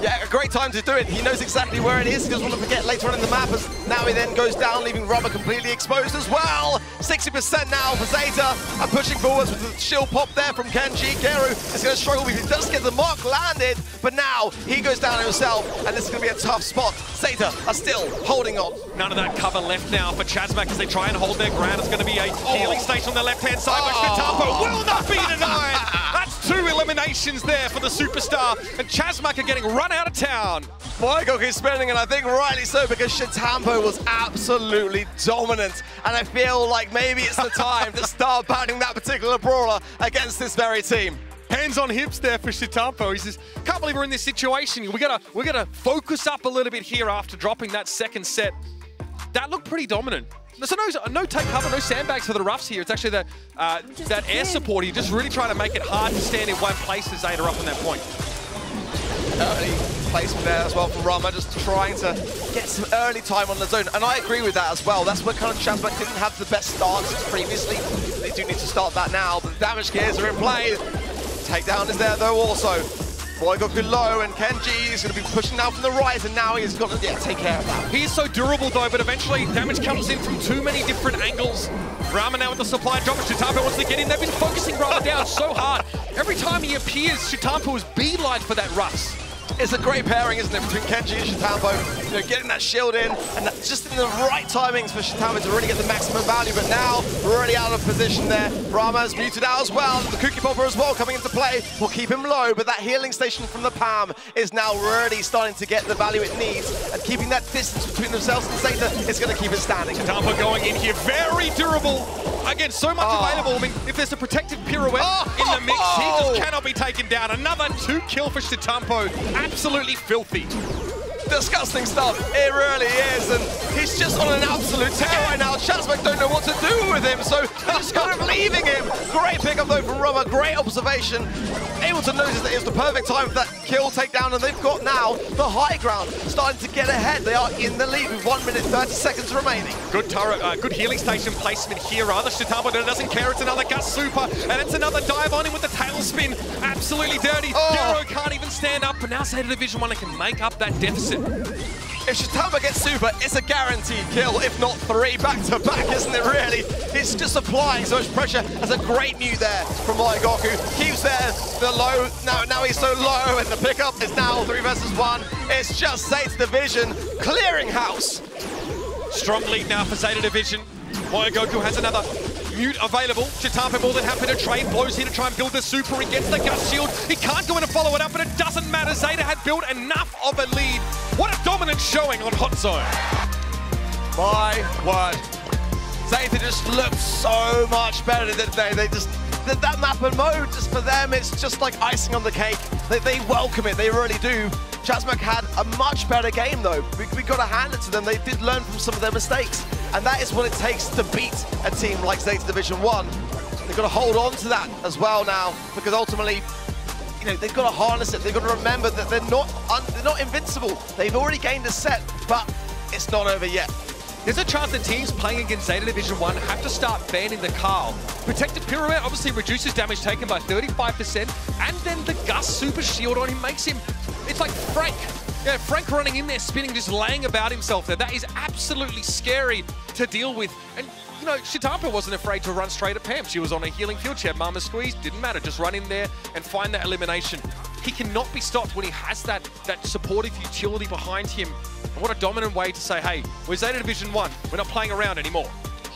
Yeah, a great time to do it. He knows exactly where it is. He doesn't want to forget later on in the map, as Naui then goes down, leaving Rama completely exposed as well. sixty percent now for Zeta, and pushing forwards with the shield pop there from Kenji. Gero is going to struggle because he does get the mark landed, but now he goes down himself, and this is going to be a tough spot. Zeta are still holding on. None of that cover left now for Chasmac as they try and hold their ground. It's going to be a oh. healing station on the left-hand side, but Shitampo will not be denied. That's two eliminations there for the superstar, and Chasmac are getting run out of town. Moyogoku is spinning, and I think rightly so, because Shitampo was absolutely dominant, and I feel like maybe it's the time to start banning that particular brawler against this very team. Hands on hips there for Shitampo. He says, can't believe we're in this situation. We gotta, we gotta focus up a little bit here after dropping that second set. That looked pretty dominant. So no, no take cover, no sandbags for the roughs here. It's actually that uh, that air support. You're just really trying to make it hard to stand in one place as Zeta up on that point. Early placement there as well for Rama, just trying to get some early time on the zone. And I agree with that as well. That's where kind of Chasmac didn't have the best starts previously. They do need to start that now, but the damage gears are in play. Takedown is there though also. Moyogoku low, and Kenji is going to be pushing now from the right, and now he's got to yeah, take care of that. He is so durable though, but eventually damage comes in from too many different angles. Rama now with the supply drop, Shitampo wants to get in. They've been focusing Rama down so hard. Every time he appears, Shitampo is beeline for that Russ. It's a great pairing, isn't it, between Kenji and Shitampo? You know, getting that shield in, and that, just in the right timings for Shitampo to really get the maximum value, but now we're already out of position there. Rama's muted out as well, the Cookie Popper as well coming into play will keep him low, but that healing station from the P A M is now really starting to get the value it needs, and keeping that distance between themselves and Zeta is going to keep it standing. Shitampo going in here, very durable. Again, so much oh. available. I mean, if there's a protective pirouette oh. in the mix, oh. he just cannot be taken down. Another two kill for Shitampo. Absolutely filthy. Disgusting stuff, it really is, and he's just on an absolute tear right now. Chasmac don't know what to do with him, so they're just kind of leaving him. Great pickup though from Rama, great observation. Able to notice that it was the perfect time for that kill takedown, and they've got now the high ground, starting to get ahead. They are in the lead with one minute thirty seconds remaining. Good turret, uh, good healing station placement here, rather. Shitampo doesn't care, it's another Gus Super, and it's another dive on him with the tail spin. Absolutely dirty, oh. Gero can't even stand up, but now Zeta Division One can make up that deficit. If Shitampo gets super, it's a guaranteed kill, if not three back-to-back, isn't it really? It's just applying so much pressure. That's a great new there from Moyogoku. Keeps there the low, now, now he's so low, and the pickup is now three versus one. It's just Zeta Division clearing house. Strong lead now for Zeta Division. Moyogoku has another mute available. Shitampo more than happy to trade. Blows here to try and build the super. He gets the gut shield. He can't go in and follow it up, but it doesn't matter. Zeta had built enough of a lead. What a dominant showing on Hot Zone. My word. Zeta just looked so much better today. They just, that, that map and mode, just for them, it's just like icing on the cake. They, they welcome it. They really do. Chasmac had a much better game though. We, we got to hand it to them. They did learn from some of their mistakes. And that is what it takes to beat a team like Zeta Division One. They've got to hold on to that as well now, because ultimately, you know, they've got to harness it. They've got to remember that they're not un they're not invincible. They've already gained a set, but it's not over yet. There's a chance that teams playing against Zeta Division One have to start banning the Carl. Protected Pirouette obviously reduces damage taken by thirty-five percent, and then the Gus Super Shield on him makes him, it's like Frank. Yeah, Frank running in there, spinning, just laying about himself there. That is absolutely scary to deal with. And you know, Shitampo wasn't afraid to run straight at Pam. She was on a healing field. She had Mama Squeeze. Didn't matter. Just run in there and find that elimination. He cannot be stopped when he has that, that supportive utility behind him. And what a dominant way to say, hey, we're Zeta Division One. We're not playing around anymore.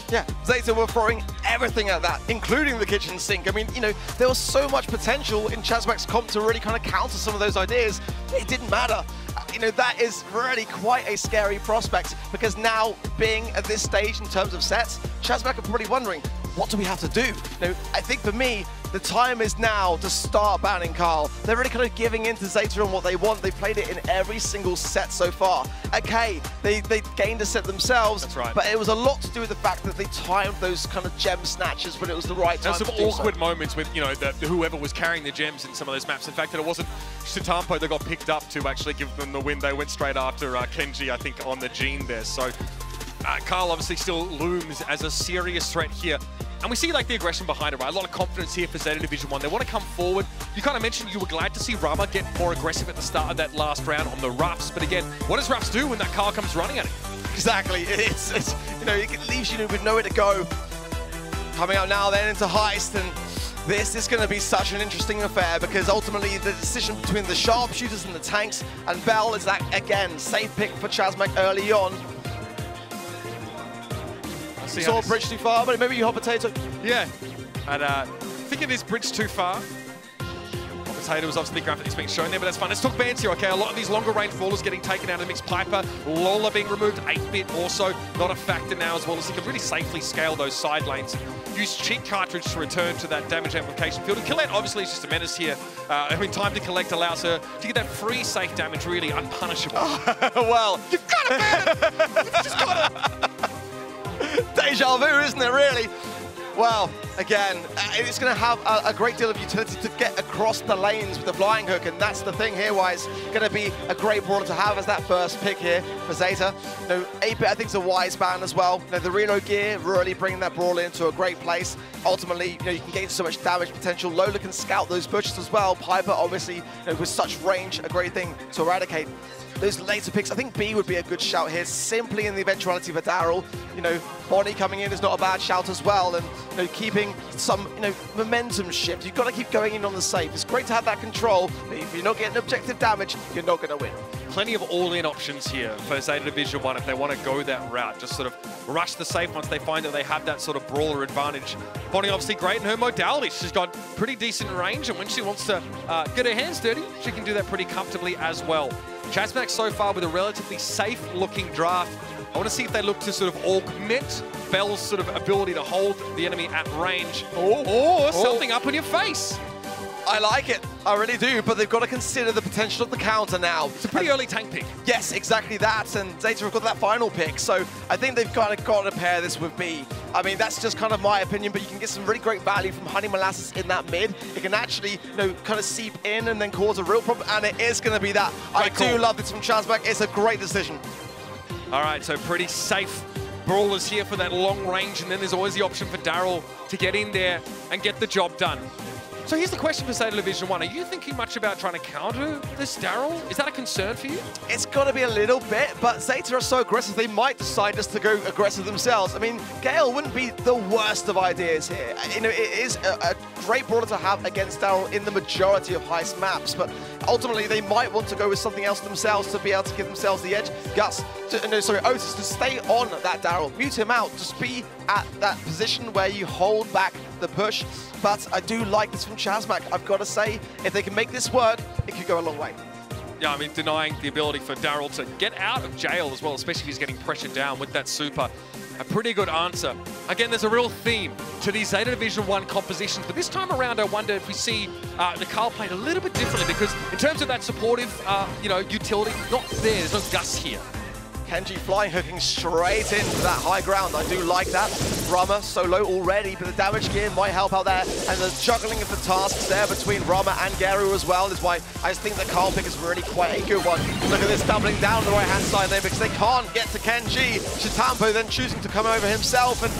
Yeah, Zeta were throwing everything at that, including the kitchen sink. I mean, you know, there was so much potential in Chasmac's comp to really kind of counter some of those ideas. It didn't matter. You know, that is really quite a scary prospect, because now, being at this stage in terms of sets, Chasmac are probably wondering, what do we have to do? You know, I think for me, the time is now to start banning Carl. They're really kind of giving in to Zeta and what they want. They've played it in every single set so far. Okay, they, they gained a set themselves. That's right. But it was a lot to do with the fact that they timed those kind of gem snatches when it was the right time. There's some awkward so. moments with, you know, the, whoever was carrying the gems in some of those maps. In fact, that it wasn't Shitampo that got picked up to actually give them the win. They went straight after uh, Kenji, I think, on the Gene there. So uh, Carl obviously still looms as a serious threat here. And we see like the aggression behind it, right? A lot of confidence here for Zeta Division One. They want to come forward. You kind of mentioned you were glad to see Rama get more aggressive at the start of that last round on the Ruffs. But again, what does Ruffs do when that Carl comes running at it? Exactly. It's, it's you know, it leaves you with nowhere to go. Coming out now then into Heist, and this is going to be such an interesting affair, because ultimately the decision between the sharpshooters and the tanks, and Bell is that, again, safe pick for Chasmac early on. Saw Bridge Too Far, but maybe you hot potato. Yeah, and uh, I think it is Bridge Too Far. Hot potato was obviously the graphic that's being shown there, but that's fun. Let's talk bans here, okay? A lot of these longer range ballers getting taken out of the mix. Piper, Lola being removed, eight bit also not a factor now as well, as he can really safely scale those side lanes. Use cheat cartridge to return to that damage amplification field. And Colette obviously is just a menace here. Uh, I mean, time to collect allows her to get that free safe damage really unpunishable. Oh, well, you've got to ban it! You've just got to! Deja vu, isn't it, really? Well, again, it's going to have a, a great deal of utility to get across the lanes with the flying hook, and that's the thing here, why it's going to be a great brawler to have as that first pick here for Zeta. You know, eight bit, I think, is a wise ban as well. You know, the Reno gear really bringing that brawler into a great place. Ultimately, you know, you can gain so much damage potential. Lola can scout those bushes as well. Piper, obviously, you know, with such range, a great thing to eradicate. Those later picks, I think B would be a good shout here, simply in the eventuality of a Daryl. You know, Bonnie coming in is not a bad shout as well, and you know, keeping some you know momentum shift. You've got to keep going in on the safe. It's great to have that control, but if you're not getting objective damage, you're not going to win. Plenty of all-in options here for Zeta Division One if they want to go that route. Just sort of rush the safe once they find that they have that sort of brawler advantage. Bonnie obviously great in her modality. She's got pretty decent range, and when she wants to uh, get her hands dirty, she can do that pretty comfortably as well. Chasmac so far with a relatively safe-looking draft. I want to see if they look to sort of augment Bell's sort of ability to hold the enemy at range, oh, or something oh. up in your face. I like it, I really do, but they've got to consider the potential of the counter now. It's a pretty and early tank pick. Yes, exactly that, and Zeta have got that final pick, so I think they've kind of got to pair this with B. I mean, that's just kind of my opinion, but you can get some really great value from Honey Molasses in that mid. It can actually, you know, kind of seep in and then cause a real problem, and it is going to be that. Great I call. do love this from Chasmac, it's a great decision. All right, so pretty safe brawlers here for that long range, and then there's always the option for Daryl to get in there and get the job done. So here's the question for Zeta Division One. Are you thinking much about trying to counter this Daryl? Is that a concern for you? It's got to be a little bit, but Zeta are so aggressive, they might decide just to go aggressive themselves. I mean, Gale wouldn't be the worst of ideas here. You know, it is a, a great brawler to have against Daryl in the majority of heist maps, but ultimately they might want to go with something else themselves to be able to give themselves the edge. Gus, to, no, sorry, Otis, to stay on that Daryl. Mute him out, just be at that position where you hold back the push, but I do like this from Chasmac. I've got to say, if they can make this work, it could go a long way. Yeah, I mean, denying the ability for Daryl to get out of jail as well, especially if he's getting pressured down with that super. A pretty good answer. Again, there's a real theme to these Zeta Division One compositions, but this time around, I wonder if we see uh, the Carl played a little bit differently, because in terms of that supportive, uh, you know, utility, not there. There's no Gus here. Kenji flying hooking straight into that high ground. I do like that. Rama so low already, but the damage gear might help out there. And the juggling of the tasks there between Rama and Gero as well is why I just think the Carl pick is really quite a good one. Look at this doubling down on the right-hand side there because they can't get to Kenji. Shitampo then choosing to come over himself, and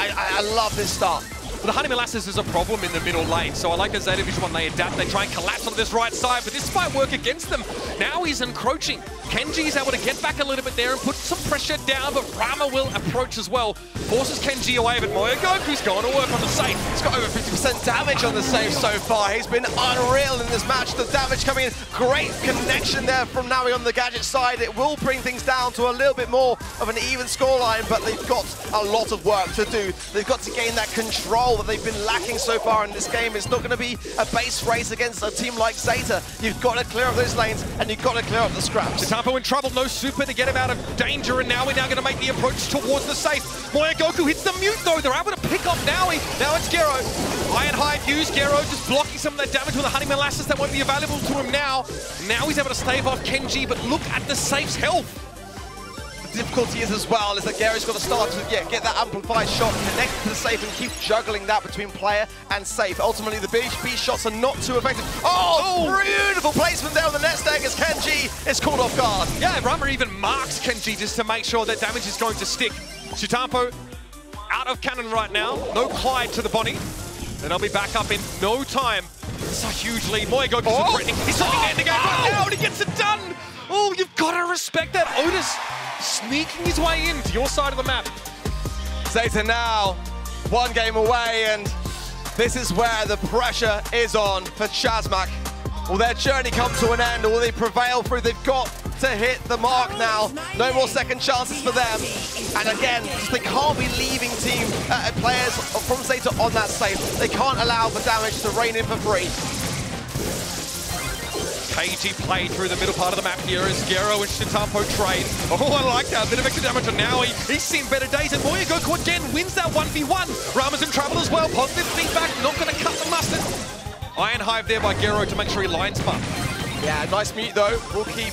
I, I, I love this start. But the Honey Molasses is a problem in the middle lane, so I like the Zeta Division One. They adapt, they try and collapse on this right side, but this might work against them. Now he's encroaching. Kenji is able to get back a little bit there and put some pressure down, but Rama will approach as well. Forces Kenji away, but Moyogoku's going to work on the safe. He's got over fifty percent damage on the safe so far. He's been unreal in this match. The damage coming in, great connection there from Nawi on the gadget side. It will bring things down to a little bit more of an even scoreline, but they've got a lot of work to do. They've got to gain that control that they've been lacking so far in this game. It's not going to be a base race against a team like Zeta. You've got to clear up those lanes and you've got to clear up the scraps. Shitampo in trouble, no super to get him out of danger, and now we're now going to make the approach towards the safe. Moyogoku hits the mute though, they're able to pick up Nawi. Now it's Gero. High and high views, Gero just blocking some of that damage with the Honey Molasses that won't be available to him now. Now he's able to stave off Kenji, but look at the safe's health. Difficulty is as well is that Gary's got to start to yeah, get that amplified shot, connect to the safe, and keep juggling that between player and safe. Ultimately, the B H B shots are not too effective. Oh, oh, beautiful placement there on the net stack as Kenji is caught off guard. Yeah, Rama even marks Kenji just to make sure that damage is going to stick. Shitampo out of cannon right now. No Clyde to the body. And I'll be back up in no time. It's a huge lead. Moyogoku's oh. threatening. He's something oh. there to go right oh. now, and he gets it done. Oh, you've got to respect that. Otis sneaking his way into your side of the map. Zeta now, one game away, and this is where the pressure is on for Chasmac. Will their journey come to an end, or will they prevail through? They've got to hit the mark now. No more second chances for them. And again, they can't be leaving team uh, players from Zeta on that safe. They can't allow the damage to rain in for free. K G played through the middle part of the map here as Gero and Shitampo trade. Oh, I like that. A bit of extra damage on Nawi. He's seen better days, and Moyogoku again wins that one v one. Rama's in trouble as well. Positive feedback, not going to cut the mustard. Iron Hive there by Gero to make sure he lines up. Yeah, nice mute though. We'll keep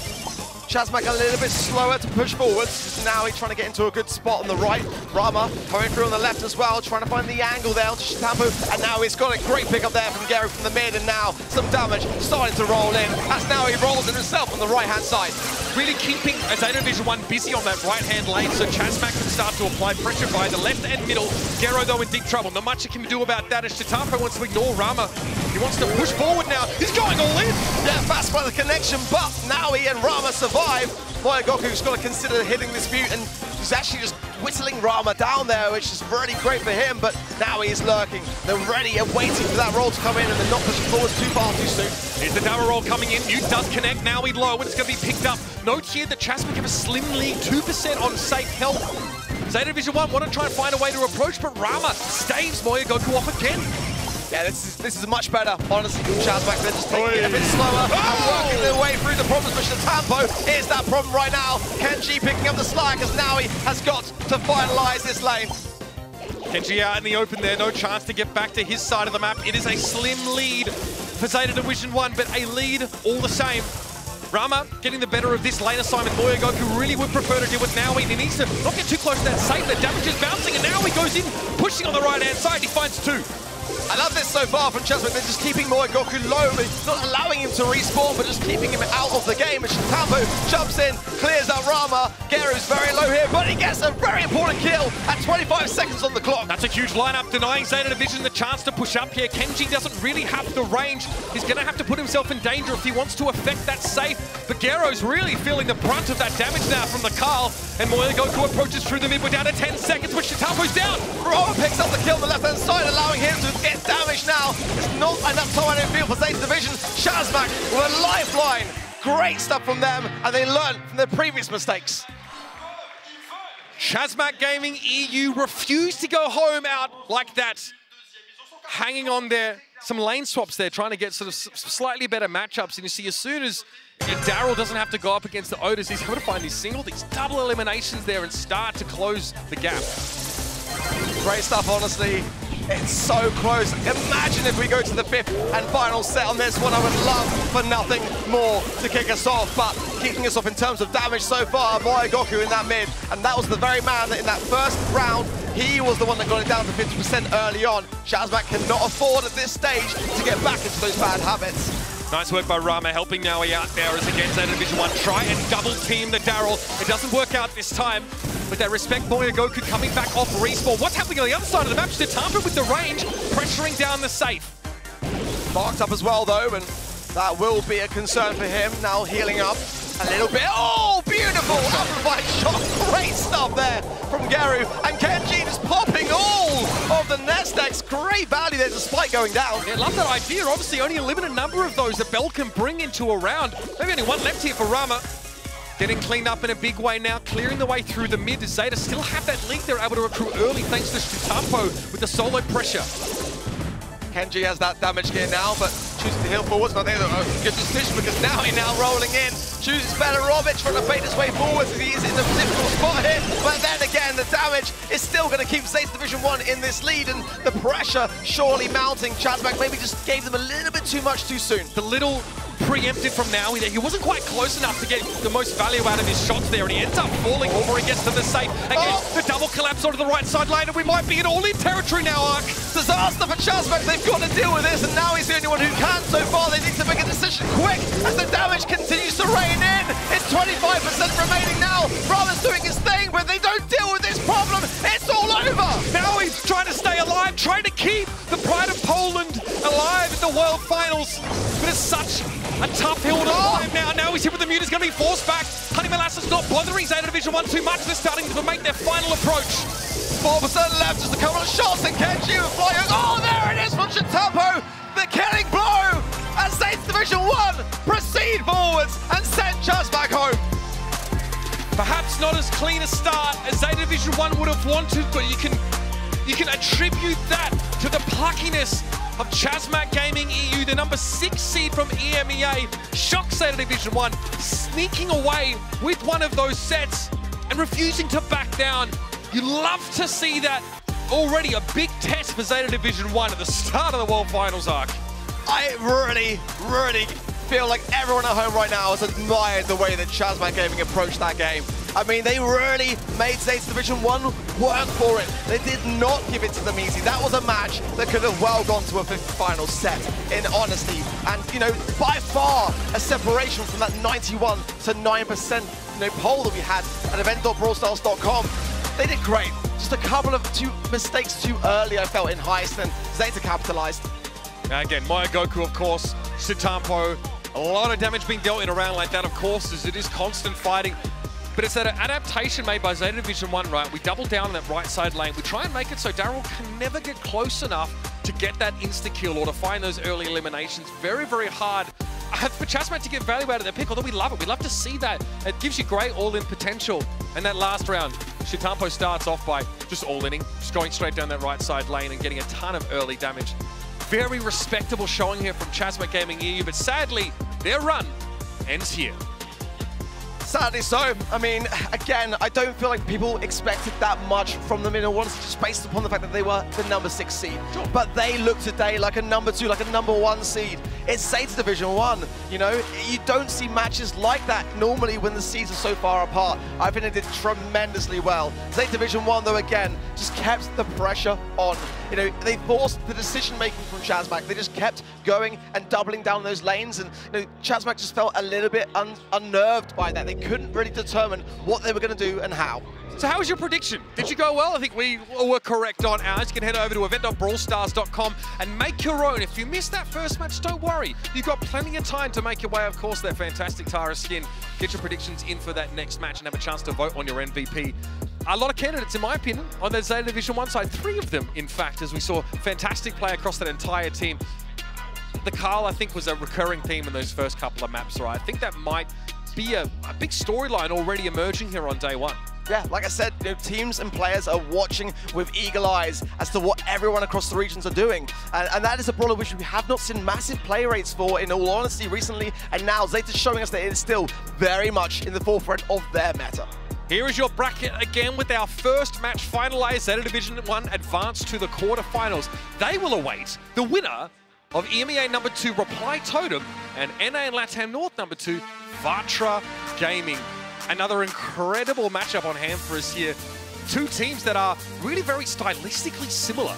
Chasmac a little bit slower to push forwards. Nawi trying to get into a good spot on the right. Rama coming through on the left as well, trying to find the angle there onto Shitampo. And now he's got a great pick up there from Gero from the mid, and now some damage starting to roll in. As Nawi rolls in himself on the right-hand side. Really keeping Zeta Division One busy on that right-hand lane, so Chasmac can start to apply pressure by the left and middle. Gero though in deep trouble. Not much he can do about that as Shitampo wants to ignore Rama. He wants to push forward now. He's going all in. Yeah, fast by the connection, but Nawi and Rama survive. Moyogoku's got to consider hitting this mute, and he's actually just whittling Rama down there, which is really great for him, but now he is lurking. They're ready and waiting for that roll to come in, and they're not pushing forward too far too soon. Here's the double roll coming in. Mute does connect. Now he's low, and it's going to be picked up. Note here that Chasmac give a slim lead, two percent on safe health. Zeta Division One want to try and find a way to approach, but Rama staves Moyogoku off again. Yeah, this is, this is much better, honestly, from Chasmac. They're just taking Oy. it a bit slower oh. and working their way through the problems, but Shitampo is that problem right now. Kenji picking up the slack as Nawi has got to finalise this lane. Kenji out in the open there, no chance to get back to his side of the map. It is a slim lead for Zeta Division One, but a lead all the same. Rama getting the better of this lane assignment. Moyogoku really would prefer to deal with Nawi, and he needs to not get too close to that safe. The damage is bouncing, and Nawi goes in, pushing on the right-hand side. He finds two. I love this so far from Chasmac. They're just keeping Moyogoku low, but not allowing him to respawn, but just keeping him out of the game. And Shitampo jumps in, clears out Rama. Gero's very low here, but he gets a very important kill at twenty-five seconds on the clock. That's a huge lineup, denying Zeta Division the chance to push up here. Kenji doesn't really have the range. He's going to have to put himself in danger if he wants to affect that safe. But Gero's really feeling the brunt of that damage now from the Carl. And Moyogoku approaches through the mid. We're down to ten seconds, but Shitampo's down. Rama picks up the kill on the left-hand side, allowing him to get damage now. It's not enough time, I don't feel, for Zeta Division. Chasmac with a lifeline. Great stuff from them, and they learned from their previous mistakes. Chasmac Gaming E U refused to go home out like that. Hanging on there, some lane swaps there, trying to get sort of slightly better matchups. And you see, as soon as Daryl doesn't have to go up against the Otis, he's able to find his single, these double eliminations there, and start to close the gap. Great stuff, honestly. It's so close. Imagine if we go to the fifth and final set on this one. I would love for nothing more to kick us off, but kicking us off in terms of damage so far, Moyogoku in that mid, and that was the very man that in that first round, he was the one that got it down to fifty percent early on. Chasmac cannot afford at this stage to get back into those bad habits. Nice work by Rama, helping Naoi out there as against Zeta Division One. Try and double team the Daryl. It doesn't work out this time. With that respect, Moyogoku coming back off respawn. What's happening on the other side of the map? Shitampo with the range, pressuring down the safe. Marked up as well though, and that will be a concern for him. Now healing up a little bit. Oh, beautiful! Amplified shot. Great stuff there from Gero. And Kenji just popping all of the nest decks. Great value there despite going down. Yeah, love that idea. Obviously, only a limited number of those that Bell can bring into a round. Maybe only one left here for Rama. Getting cleaned up in a big way now, clearing the way through the mid. Zeta still have that lead they're able to accrue early thanks to Shitampo with the solo pressure. Kenji has that damage gear now, but chooses to heal forwards. Not there, a good decision because now he's now rolling in. Chooses Belarovic trying to bait his way forwards as he is in a difficult spot here. But then again, the damage is still going to keep Zeta Division One in this lead, and the pressure surely mounting. Chasmac maybe just gave them a little bit too much too soon. The little preempted from now. He wasn't quite close enough to get the most value out of his shots there, and he ends up falling over. He gets to the safe. Again, oh. The double collapse onto the right side lane, and we might be in all-in territory now, Ark. Disaster for Chasmac. They've got to deal with this, and now he's the only one who can so far. They need to make a decision quick as the damage continues to rain in. It's twenty-five percent remaining now. Rama's doing his thing, but they don't deal with this problem. It's all over. Now he's trying to stay alive, trying to keep the pride of Poland alive in the World Finals. But it's such a tough hill to climb now. Now he's here with the mute. He's going to be forced back. Honey Molasses not bothering Zeta Division One too much. They're starting to make their final approach. four percent left, just a couple of shots, and Kenji will fly. Oh, there it is from Shitampo. The killing blow as Zeta Division One proceed forwards and send Chas back home. Perhaps not as clean a start as Zeta Division One would have wanted, but you can, you can attribute that to the pluckiness of Chasmac Gaming E U, the number six seed from E M E A, shocks Zeta Division One, sneaking away with one of those sets and refusing to back down. You love to see that. Already a big test for Zeta Division One at the start of the World Finals, Arc. I really, really feel like everyone at home right now has admired the way that Chasmac Gaming approached that game. I mean, they really made Zeta Division One work for it. They did not give it to them easy. That was a match that could have well gone to a fifth final set, in honesty. And, you know, by far a separation from that ninety-one to nine percent you know, poll that we had at event dot brawl stars dot com. They did great. Just a couple of two mistakes too early, I felt, in Heist, and Zeta capitalized. Now again, Moyogoku, of course, Shitampo. A lot of damage being dealt in a round like that, of course, as it is constant fighting. But it's that adaptation made by Zeta Division One, right? We double down on that right side lane. We try and make it so Daryl can never get close enough to get that insta-kill or to find those early eliminations. Very, very hard for Chasmac to get value out of their pick, although we love it. We love to see that. It gives you great all-in potential. And that last round, Shitampo starts off by just all-inning, just going straight down that right side lane and getting a ton of early damage. Very respectable showing here from Chasmac Gaming E U, but sadly, their run ends here. Sadly so. I mean, again, I don't feel like people expected that much from them in a once, just based upon the fact that they were the number six seed. Sure. But they look today like a number two, like a number one seed. It's Zeta Division One, you know? You don't see matches like that normally when the seeds are so far apart. I think they did tremendously well. Zeta Division One, though, again, just kept the pressure on. You know, they forced the decision-making from Chasmac. They just kept going and doubling down those lanes, and you know, Chasmac just felt a little bit un unnerved by that. They couldn't really determine what they were going to do and how. So how was your prediction? Did you go well? I think we were correct on ours. You can head over to event dot brawl stars dot com and make your own. If you missed that first match, don't worry. You've got plenty of time to make your way. Of course, that fantastic Tara skin. Get your predictions in for that next match and have a chance to vote on your M V P. A lot of candidates, in my opinion, on the Zeta Division One side. Three of them, in fact, as we saw fantastic play across that entire team. The Carl, I think, was a recurring theme in those first couple of maps, right? I think that might be a, a big storyline already emerging here on day one. Yeah, like I said, you know, teams and players are watching with eagle eyes as to what everyone across the regions are doing. And, and that is a problem which we have not seen massive play rates for, in all honesty, recently. And now Zeta's showing us that it is still very much in the forefront of their meta. Here is your bracket again with our first match finalized. Zeta Division One advanced to the quarterfinals. They will await the winner of E M E A number two, Reply Totem, and N A and LATAM North number two, Vatra Gaming. Another incredible matchup on hand for us here. Two teams that are really very stylistically similar.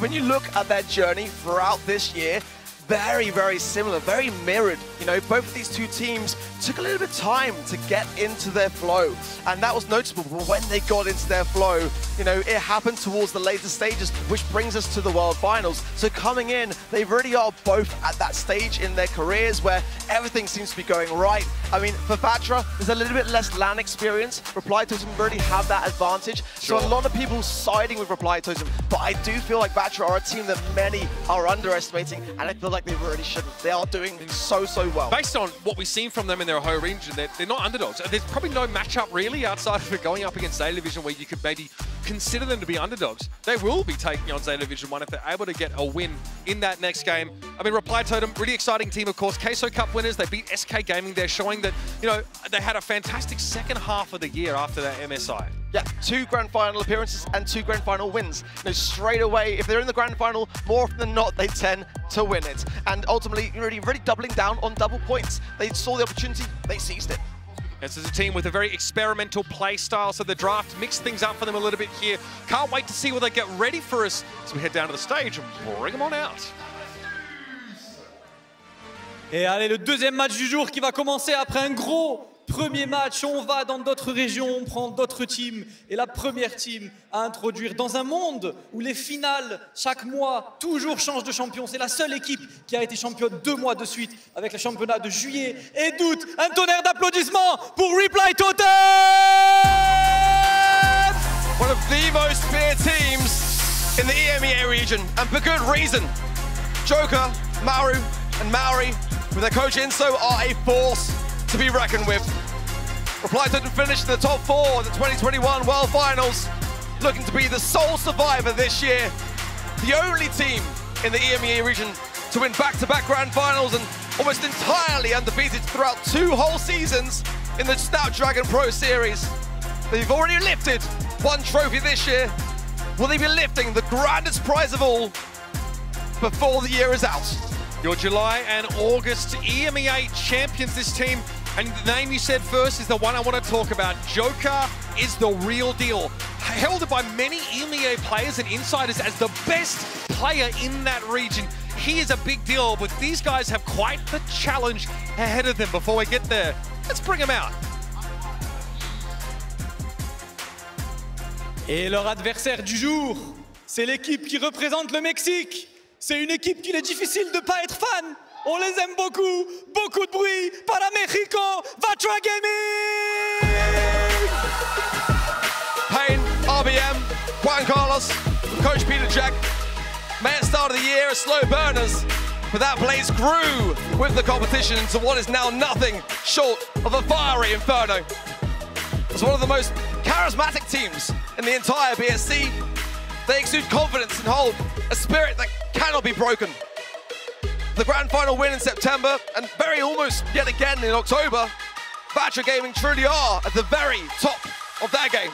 When you look at their journey throughout this year, very, very similar, very mirrored. You know, both of these two teams took a little bit of time to get into their flow, and that was noticeable. But when they got into their flow, you know, it happened towards the later stages, which brings us to the World Finals. So coming in, they really are both at that stage in their careers where everything seems to be going right. I mean, for Vatra, there's a little bit less LAN experience. Reply Totem really have that advantage. Sure. So a lot of people siding with Reply Totem, but I do feel like Vatra are a team that many are underestimating, and I feel like they really shouldn't. They are doing so, so well. Based on what we've seen from them in their home region, they're, they're not underdogs. There's probably no matchup really outside of going up against Zeta Division where you could maybe consider them to be underdogs. They will be taking on Zeta Division one if they're able to get a win in that next game. I mean, Reply Totem, really exciting team, of course. Queso Cup winners, they beat S K Gaming. They're showing that, you know, they had a fantastic second half of the year after that M S I. Yeah, two grand final appearances and two grand final wins. You know, straight away, if they're in the grand final, more often than not, they tend to win it. And ultimately, really, really doubling down on double points. They saw the opportunity, they seized it. This is a team with a very experimental play style, so the draft mixed things up for them a little bit here. Can't wait to see what they get ready for us as we head down to the stage and bring them on out. Et allez, le deuxième match du jour qui va commencer après un gros premier match. On va dans d'autres régions, on prend d'autres teams. Et la première team à introduire dans un monde où les finales, chaque mois, toujours changent de champion. C'est la seule équipe qui a été championne deux mois de suite avec le championnat de juillet et d'août. Un tonnerre d'applaudissements pour Reply Totem! One of the most fair teams in the E M E A region, and for good reason. Joker, Maru and Maori, with their coach Inso, are a force to be reckoned with. Reply Totem finished in the top four of the twenty twenty-one World Finals, looking to be the sole survivor this year. The only team in the E M E A region to win back-to-back grand finals and almost entirely undefeated throughout two whole seasons in the Snapdragon Pro Series. They've already lifted one trophy this year. Will they be lifting the grandest prize of all before the year is out? Your July and August E M E A champions, this team. And the name you said first is the one I want to talk about. Joker is the real deal. Held by many E M E A players and insiders as the best player in that region. He is a big deal, but these guys have quite the challenge ahead of them before we get there. Let's bring them out. Et leur adversaire du jour, c'est l'équipe qui représente le Mexique. C'est une équipe qu'il est difficile de pas être fan. On les aime beaucoup. Beaucoup de bruit. Para Mexico, Vatra Gaming! Payne, R B M, Juan Carlos, Coach Peter Jack. May it start of the year as slow burners, but that blaze grew with the competition into what is now nothing short of a fiery inferno. It's one of the most charismatic teams in the entire B S C. They exude confidence and hold a spirit that cannot be broken. The grand final win in September, and very almost yet again in October, Vatra Gaming truly are at the very top of their game.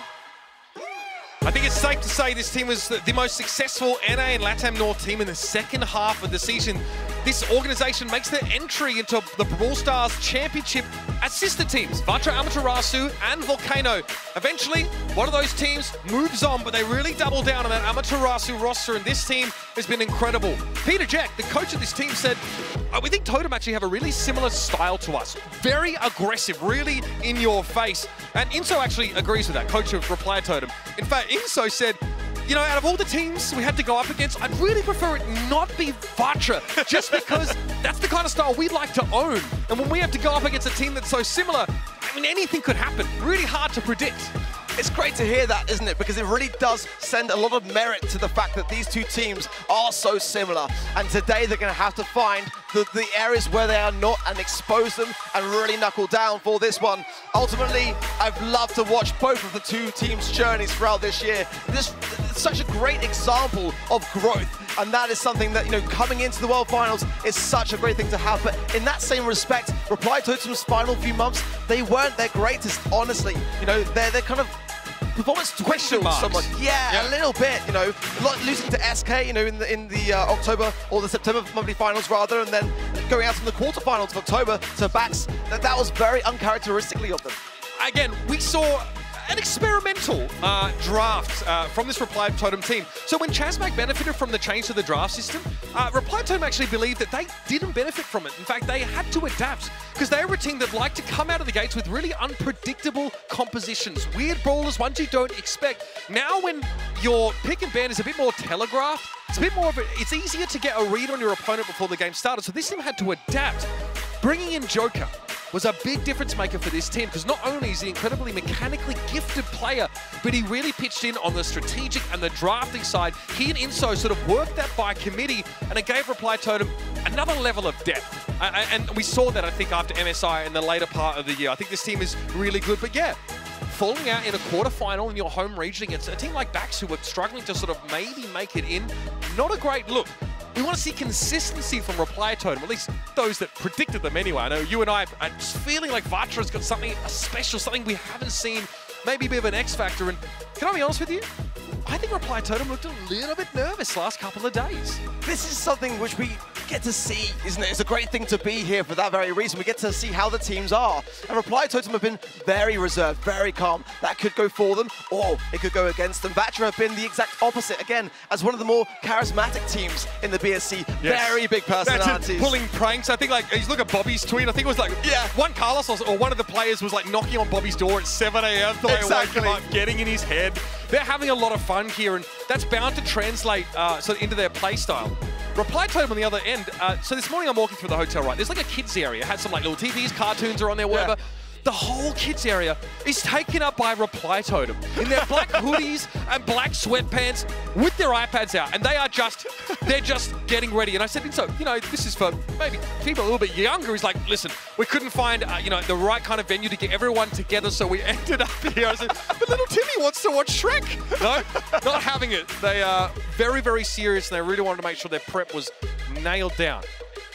I think it's safe to say this team was the most successful N A and LATAM North team in the second half of the season. This organization makes their entry into the Brawl Stars Championship as sister teams, Vatra Amaterasu and Volcano. Eventually, one of those teams moves on, but they really double down on that Amaterasu roster, and this team has been incredible. Peter Jack, the coach of this team, said, oh, we think Totem actually have a really similar style to us. Very aggressive, really in your face. And Inso actually agrees with that, coach of Reply Totem. In fact, Inso said, you know, out of all the teams we had to go up against, I'd really prefer it not be Vatra, just because that's the kind of style we'd like to own. And when we have to go up against a team that's so similar, I mean, anything could happen. Really hard to predict. It's great to hear that, isn't it? Because it really does send a lot of merit to the fact that these two teams are so similar. And today they're going to have to find the, the areas where they are not and expose them and really knuckle down for this one. Ultimately, I've loved to watch both of the two teams' journeys throughout this year. This is such a great example of growth. And that is something that, you know, coming into the World Finals is such a great thing to have. But in that same respect, Reply Totem's final few months, they weren't their greatest, honestly. You know, they're, they're kind of performance dwindled somewhat. Yeah, yeah, a little bit, you know. Like losing to S K, you know, in the, in the uh, October or the September monthly finals, rather, and then going out from the quarterfinals of October to Bax, that, that was very uncharacteristically of them. Again, we saw an experimental uh, draft uh, from this Reply Totem team. So when Chasmac benefited from the change to the draft system, uh, Reply Totem actually believed that they didn't benefit from it. In fact, they had to adapt because they were a team that liked to come out of the gates with really unpredictable compositions, weird brawlers, ones you don't expect. Now when your pick and ban is a bit more telegraphed, it's a bit more of a, it's easier to get a read on your opponent before the game started. So this team had to adapt. Bringing in Joker was a big difference maker for this team, because not only is he an incredibly mechanically gifted player, but he really pitched in on the strategic and the drafting side. He and Inso sort of worked that by committee, and it gave Reply Totem another level of depth. Uh, and we saw that, I think, after M S I in the later part of the year. I think this team is really good, but yeah, falling out in a quarterfinal in your home region against a team like Bax, who were struggling to sort of maybe make it in, not a great look. We want to see consistency from Reply Totem, at least those that predicted them anyway. I know you and I are just feeling like Vatra's got something special, something we haven't seen, maybe a bit of an X factor. And can I be honest with you? I think Reply Totem looked a little bit nervous last couple of days. This is something which we get to see, isn't it? It's a great thing to be here for that very reason. We get to see how the teams are. And Reply Totem have been very reserved, very calm. That could go for them, or it could go against them. Vatra have been the exact opposite, again, as one of the more charismatic teams in the B S C. Yes. Very big personalities. Vatra pulling pranks. I think, like, look at Bobby's tweet. I think it was like, yeah, Juan Carlos or one of the players was like knocking on Bobby's door at seven A M, thought exactly. I woke him up, getting in his head. They're having a lot of fun here, and that's bound to translate uh, sort of into their play style. Reply Totem on the other end, uh, so this morning I'm walking through the hotel, right? There's like a kids area. It had some like little T Vs, cartoons are on there, whatever. Yeah. The whole kids area is taken up by Reply Totem in their black hoodies and black sweatpants with their iPads out. And they are just, they're just getting ready. And I said, so, you know, this is for maybe people a little bit younger. He's like, listen, we couldn't find, uh, you know, the right kind of venue to get everyone together. So we ended up here. I said, but little Timmy wants to watch Shrek. No, not having it. They are very, very serious. And they really wanted to make sure their prep was nailed down.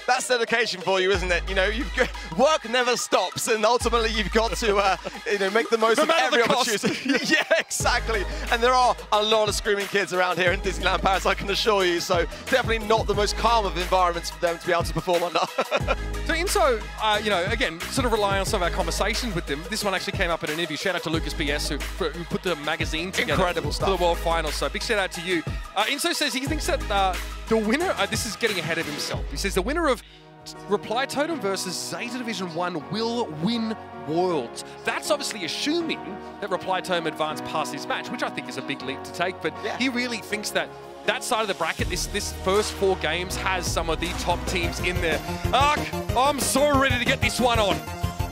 That's dedication for you, isn't it? You know, you've got, work never stops, and ultimately you've got to, uh, you know, make the most of every opportunity. Yeah, exactly. And there are a lot of screaming kids around here in Disneyland Paris, I can assure you. So definitely not the most calm of environments for them to be able to perform under. So Inso, uh, you know, again, sort of relying on some of our conversations with them. This one actually came up in an interview. Shout out to Lucas B S, who, who put the magazine together. Incredible stuff. For the World Finals. So big shout out to you. Uh, Inso says he thinks that uh, the winner. Uh, this is getting ahead of himself. He says the winner of Reply Totem versus Zeta Division One will win Worlds. That's obviously assuming that Reply Totem advance past this match, which I think is a big leap to take, but yeah, he really thinks that that side of the bracket, this this first four games, has some of the top teams in there. Ark, I'm so ready to get this one on.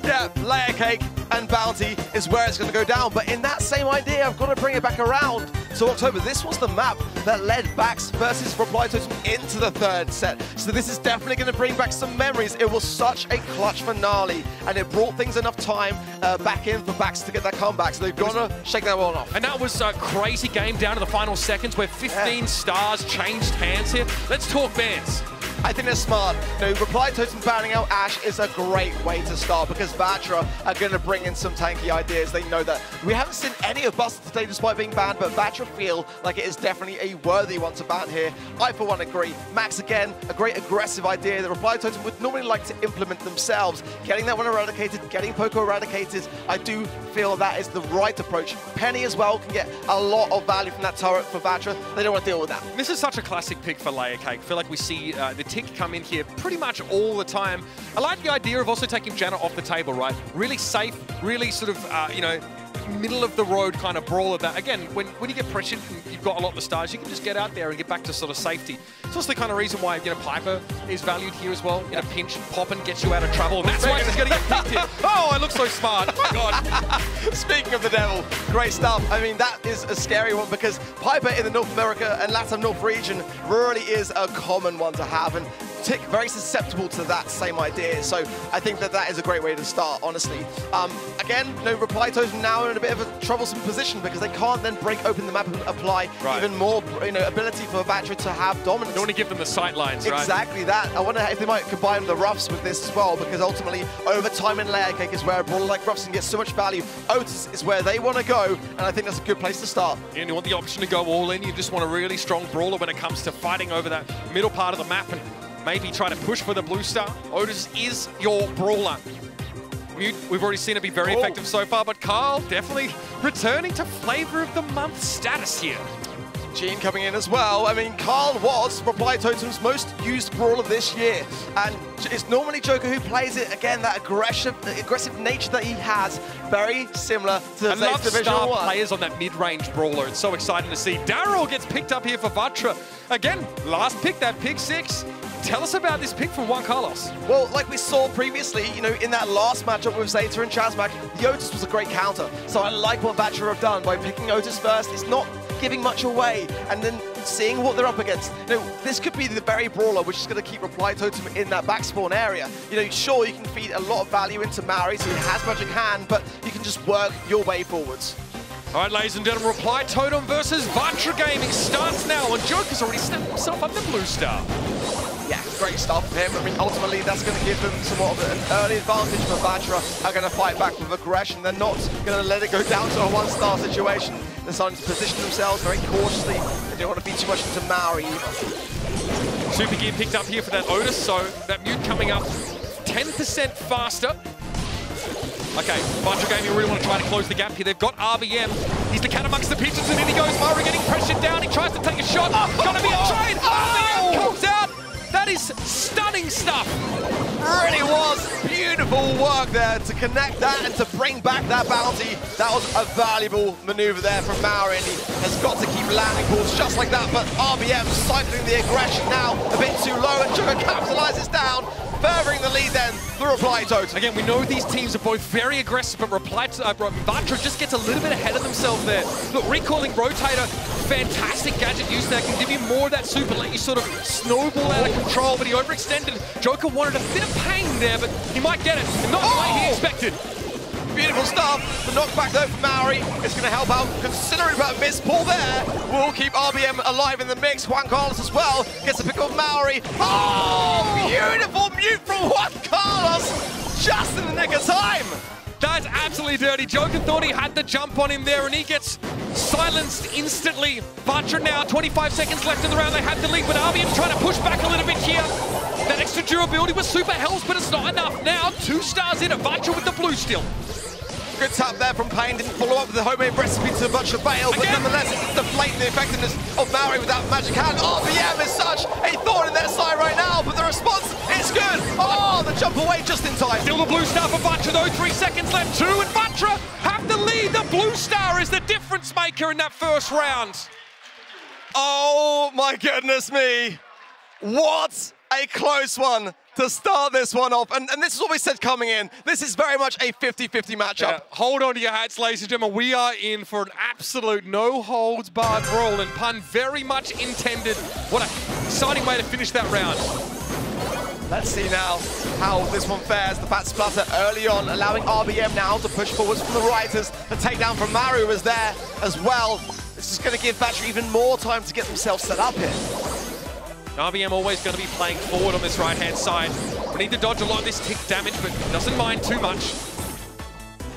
Yeah, layer cake and bounty is where it's going to go down. But in that same idea, I've got to bring it back around to October. This was the map that led Bax versus Reply Totem into the third set. So this is definitely going to bring back some memories. It was such a clutch finale, and it brought things enough time uh, back in for Bax to get that comeback. So they've got to shake that one off. And that was a crazy game down to the final seconds where fifteen yeah. stars changed hands here. Let's talk bans. I think they're smart. You know, Reply Totem banning out Ashe is a great way to start, because Vatra are going to bring in some tanky ideas. They know that. We haven't seen any of Buster today despite being banned, but Vatra feel like it is definitely a worthy one to ban here. I, for one, agree. Max, again, a great aggressive idea that Reply Totem would normally like to implement themselves. Getting that one eradicated, getting Poco eradicated, I do feel that is the right approach. Penny as well can get a lot of value from that turret for Vatra. They don't want to deal with that. This is such a classic pick for Layer Cake. I feel like we see uh, the Tick come in here pretty much all the time. I like the idea of also taking Janna off the table, right? Really safe, really sort of, uh, you know, middle of the road kind of brawler that, again, when, when you get pressured and you've got a lot of stars, you can just get out there and get back to sort of safety. It's also the kind of reason why, you know, Piper is valued here as well. You know, pinch and pop and gets you out of trouble, and that's why he's going to get picked here. Oh, I look so smart. Oh, my God. Speaking of the devil, great stuff. I mean, that is a scary one, because Piper in the North America and Latin North region really is a common one to have. And tick, very susceptible to that same idea. So I think that that is a great way to start, honestly. Um, again, no Reply Totem now in a bit of a troublesome position because they can't then break open the map and apply right. even more you know, ability for Vatra to have dominance. Don't want to give them the sight lines, exactly right? Exactly that. I wonder if they might combine the roughs with this as well, because ultimately, over time and layer cake is where a brawler like Ruffson gets so much value. Otis is where they want to go, and I think that's a good place to start. And you want the option to go all in. You just want a really strong brawler when it comes to fighting over that middle part of the map and maybe try to push for the blue star. Otis is your brawler. We, we've already seen it be very oh. effective so far, but Carl definitely returning to flavor of the month status here. Gene coming in as well. I mean, Carl was Reply Totem's most used brawler this year, and it's normally Joker who plays it. Again, that aggressive, aggressive nature that he has, very similar to the Zeta Division One. I love star players on that mid-range brawler. It's so exciting to see. Daryl gets picked up here for Vatra. Again, last pick, that pick six. Tell us about this pick from Juan Carlos. Well, like we saw previously, you know, in that last matchup with Zeta and Chasmac, the Otis was a great counter. So I like what Vatra have done by picking Otis first. It's not giving much away, and then seeing what they're up against. You know, this could be the very brawler which is going to keep Reply Totem in that back spawn area. You know, sure, you can feed a lot of value into Maori, so he has magic hand, but you can just work your way forwards. All right, ladies and gentlemen, Reply Totem versus Vatra Gaming starts now, and Joker's already snapped himself up the blue star. Yeah, great stuff from him. I mean, ultimately, that's going to give them somewhat of an early advantage for Vatra. Are going to fight back with aggression. They're not going to let it go down to a one-star situation. They're starting to position themselves very cautiously. They don't want to be too much into Maori either. Super gear picked up here for that Otis, so that mute coming up ten percent faster. Okay, Vatra Gaming really want to try to close the gap here. They've got R B M. He's the cat amongst the pigeons, and in he goes. Maru getting pressured down. He tries to take a shot. Oh, gonna be a trade. Oh, R B M comes out. That is stunning stuff. Really was beautiful work there to connect that and to bring back that bounty. That was a valuable maneuver there from Mauri, and he has got to keep landing balls just like that. But R B M cycling the aggression now a bit too low, and Joker capitalizes down, furthering the lead then for Reply Totem. Again, we know these teams are both very aggressive, but Reply Totem, uh, Vatra just gets a little bit ahead of themselves there. Look, recalling Rotator, fantastic gadget use there, can give you more of that super, let you sort of snowball out of control, but he overextended. Joker wanted a bit of pain there, but he might get it, and not oh! like he expected. Beautiful stuff. The knockback though for Maori is going to help out considering that miss pull there. We'll keep R B M alive in the mix. Juan Carlos as well gets a pick on Maori. Oh, beautiful mute from Juan Carlos just in the nick of time. That's absolutely dirty. Joker thought he had the jump on him there, and he gets silenced instantly. Vatra now, twenty-five seconds left in the round. They have the lead, but R B M trying to push back a little bit here. That extra durability was super helps, but it's not enough now. Two stars in, and Vatra with the blue still. Good tap there from Payne, didn't follow up with the homemade recipe to much avail, but nonetheless it did deflate the effectiveness of Maori with that magic hand. R B M is such a thorn in their side right now, but the response is good. Oh, the jump away just in time. Still the blue star for Vatra though, three seconds left, two, and Vatra have the lead. The blue star is the difference maker in that first round. Oh my goodness me. What a close one to start this one off. And, and this is what we said coming in. This is very much a fifty fifty matchup. Yeah. Hold on to your hats, ladies and gentlemen. We are in for an absolute no-holds-barred brawl, and pun very much intended. What an exciting way to finish that round. Let's see now how this one fares. The bat splatter early on, allowing R B M now to push forwards from the Rioters. The takedown from Maru was there as well. This is going to give Vatra even more time to get themselves set up here. R B M always going to be playing forward on this right-hand side. We need to dodge a lot of this tick damage, but doesn't mind too much.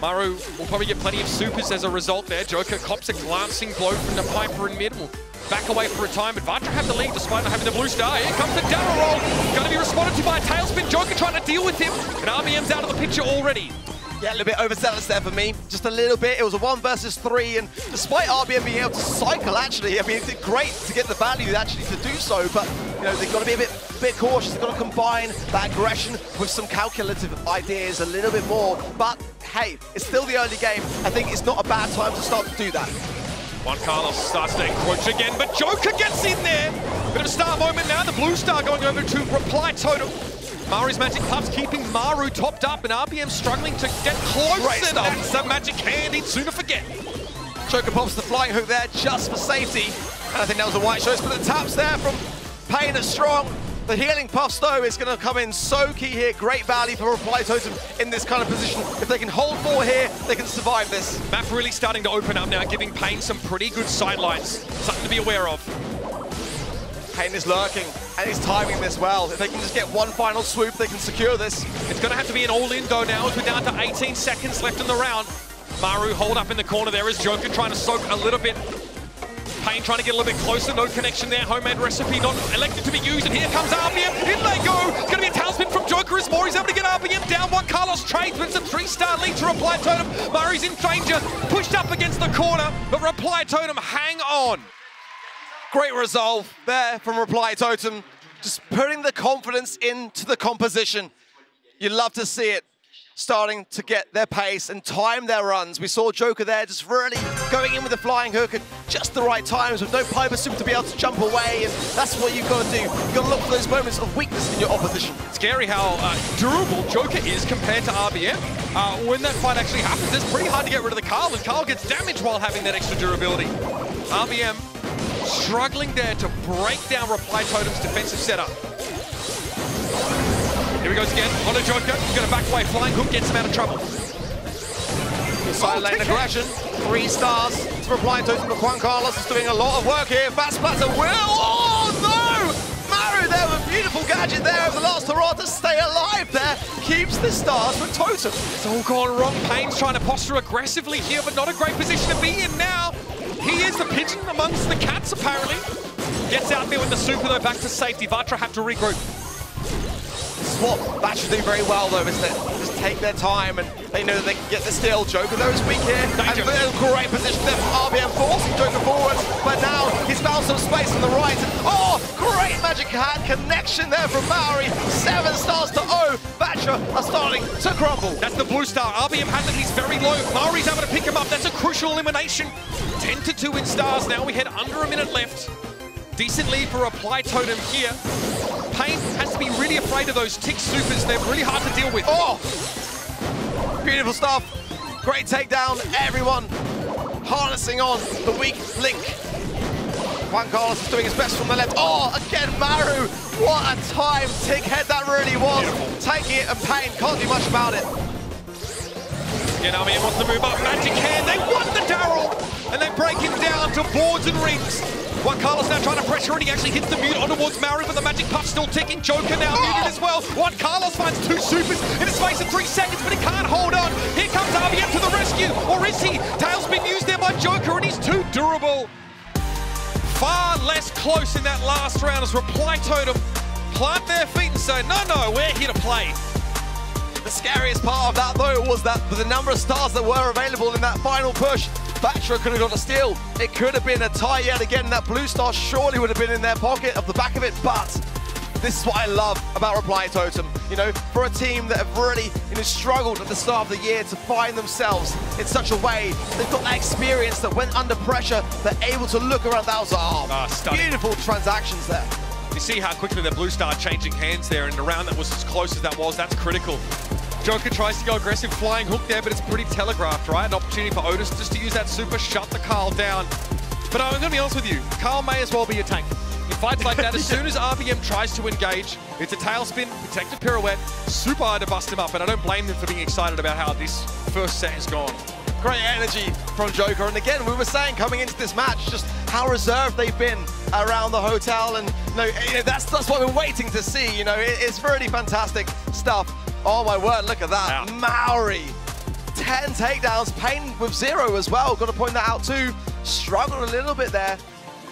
Maru will probably get plenty of supers as a result there. Joker cops a glancing blow from the Piper in mid. Will back away for a time, but Vatra have the lead despite not having the blue star. Here comes the down roll. Going to be responded to by a tailspin. Joker trying to deal with him, and R B M's out of the picture already. Yeah, a little bit overzealous there for me. Just a little bit. It was a one versus three, and despite R B M being able to cycle, actually, I mean, it did great to get the value actually to do so, but, you know, they've got to be a bit, bit cautious. They've got to combine that aggression with some calculative ideas a little bit more, but, hey, it's still the early game. I think it's not a bad time to start to do that. Juan Carlos starts to encroach again, but Joker gets in there. Bit of a star moment now. The blue star going over to Reply Totem. Maru's magic puffs keeping Maru topped up, and R B M struggling to get close. Great and stuff. That's a magic hand he'd sooner forget. Joker pops the flying hook there just for safety, and I think that was a wise choice for the taps there from Payne. Is strong, The healing puffs, though, is going to come in so key here. Great value for Reply Totem in this kind of position. If they can hold more here, they can survive this. Map really starting to open up now, giving Payne some pretty good sidelines. Something to be aware of. Payne is lurking, and he's timing this well. If they can just get one final swoop, they can secure this. It's going to have to be an all-in, though, now, as we're down to eighteen seconds left in the round. Maru hold up in the corner there as Joker trying to soak a little bit. Payne trying to get a little bit closer, no connection there, homemade recipe not elected to be used, and here comes R B M, in they go! It's going to be a tailspin from Joker as more, he's able to get R B M down, Juan Carlos trades, but it's a three-star lead to Reply Totem, Maru's in danger, pushed up against the corner, but Reply Totem hang on! Great resolve there from Reply Totem, just putting the confidence into the composition. You love to see it. Starting to get their pace and time their runs. We saw Joker there just really going in with the flying hook at just the right times with no Piper Super to be able to jump away, and that's what you've got to do. You've got to look for those moments of weakness in your opposition. Scary how uh, durable Joker is compared to R B M. Uh, when that fight actually happens, it's pretty hard to get rid of the Carl, and Carl gets damaged while having that extra durability. R B M struggling there to break down Reply Totem's defensive setup. Here he goes again, on a Joker, he's going to back away, flying hook gets him out of trouble. Side oh, lane aggression, three stars to Reply Totem, but Juan Carlos is doing a lot of work here. Fast Splatter will, oh no! Maru there with a beautiful gadget there over the last hurrah to stay alive there, keeps the stars from Totem. It's all gone wrong, Payne's trying to posture aggressively here, but not a great position to be in now. He is the pigeon amongst the cats apparently. Gets out there with the super though, back to safety, Vatra have to regroup. Swap, that should do very well though, isn't it? Just take their time and they know that they can get the steal. Joker though is weak here, danger. And a great position there for R B M, forcing Joker forward, but now he's found some space on the right. Oh, great magic hand connection there from Maori. Seven stars to O, Vatra are starting to crumble. That's the blue star, R B M has it, he's very low. Maori's able to pick him up, that's a crucial elimination. ten to two in stars, now we had under a minute left. Decent lead for Reply Totem here. Payne has to be really afraid of those tick supers, they're really hard to deal with. Oh! Beautiful stuff. Great takedown, everyone harnessing on the weak link. Juan Carlos is doing his best from the left. Oh, again, Maru! What a time tick head that really was. Beautiful. Taking it, and Payne can't do much about it. Again, Armin wants to move up. Magic hand, they won the Daryl! And they break him down to boards and rings. Juan Carlos now trying to pressure and he actually hits the mute on towards Maru, but the magic puff still ticking. Joker now oh! muted as well. Juan Carlos finds two supers in a space of three seconds, but he can't hold on. Here comes R B M to the rescue, or is he? Tail's been used there by Joker and he's too durable. Far less close in that last round as Reply Totem plant their feet and say, no, no, we're here to play. The scariest part of that though was that the number of stars that were available in that final push. Vatra could have got a steal. It could have been a tie yet again. That blue star surely would have been in their pocket of the back of it, but this is what I love about Reply Totem. You know, for a team that have really you know, struggled at the start of the year to find themselves in such a way, they've got that experience that when under pressure, they're able to look around. That was oh, oh, beautiful transactions there. You see how quickly the blue star changing hands there, and the round that was as close as that was, that's critical. Joker tries to go aggressive, flying hook there, but it's pretty telegraphed, right? An opportunity for Otis just to use that super, shut the Carl down. But I'm going to be honest with you, Carl may as well be a tank. In fights like that, as soon as R B M tries to engage, it's a tailspin, protective pirouette, super hard to bust him up, and I don't blame them for being excited about how this first set has gone. Great energy from Joker, and again, we were saying coming into this match, just how reserved they've been around the hotel, and you know, you know, that's, that's what we're waiting to see, you know, it, it's really fantastic stuff. Oh my word, look at that, wow. Maori, ten takedowns, Payne with zero as well, got to point that out too, struggled a little bit there,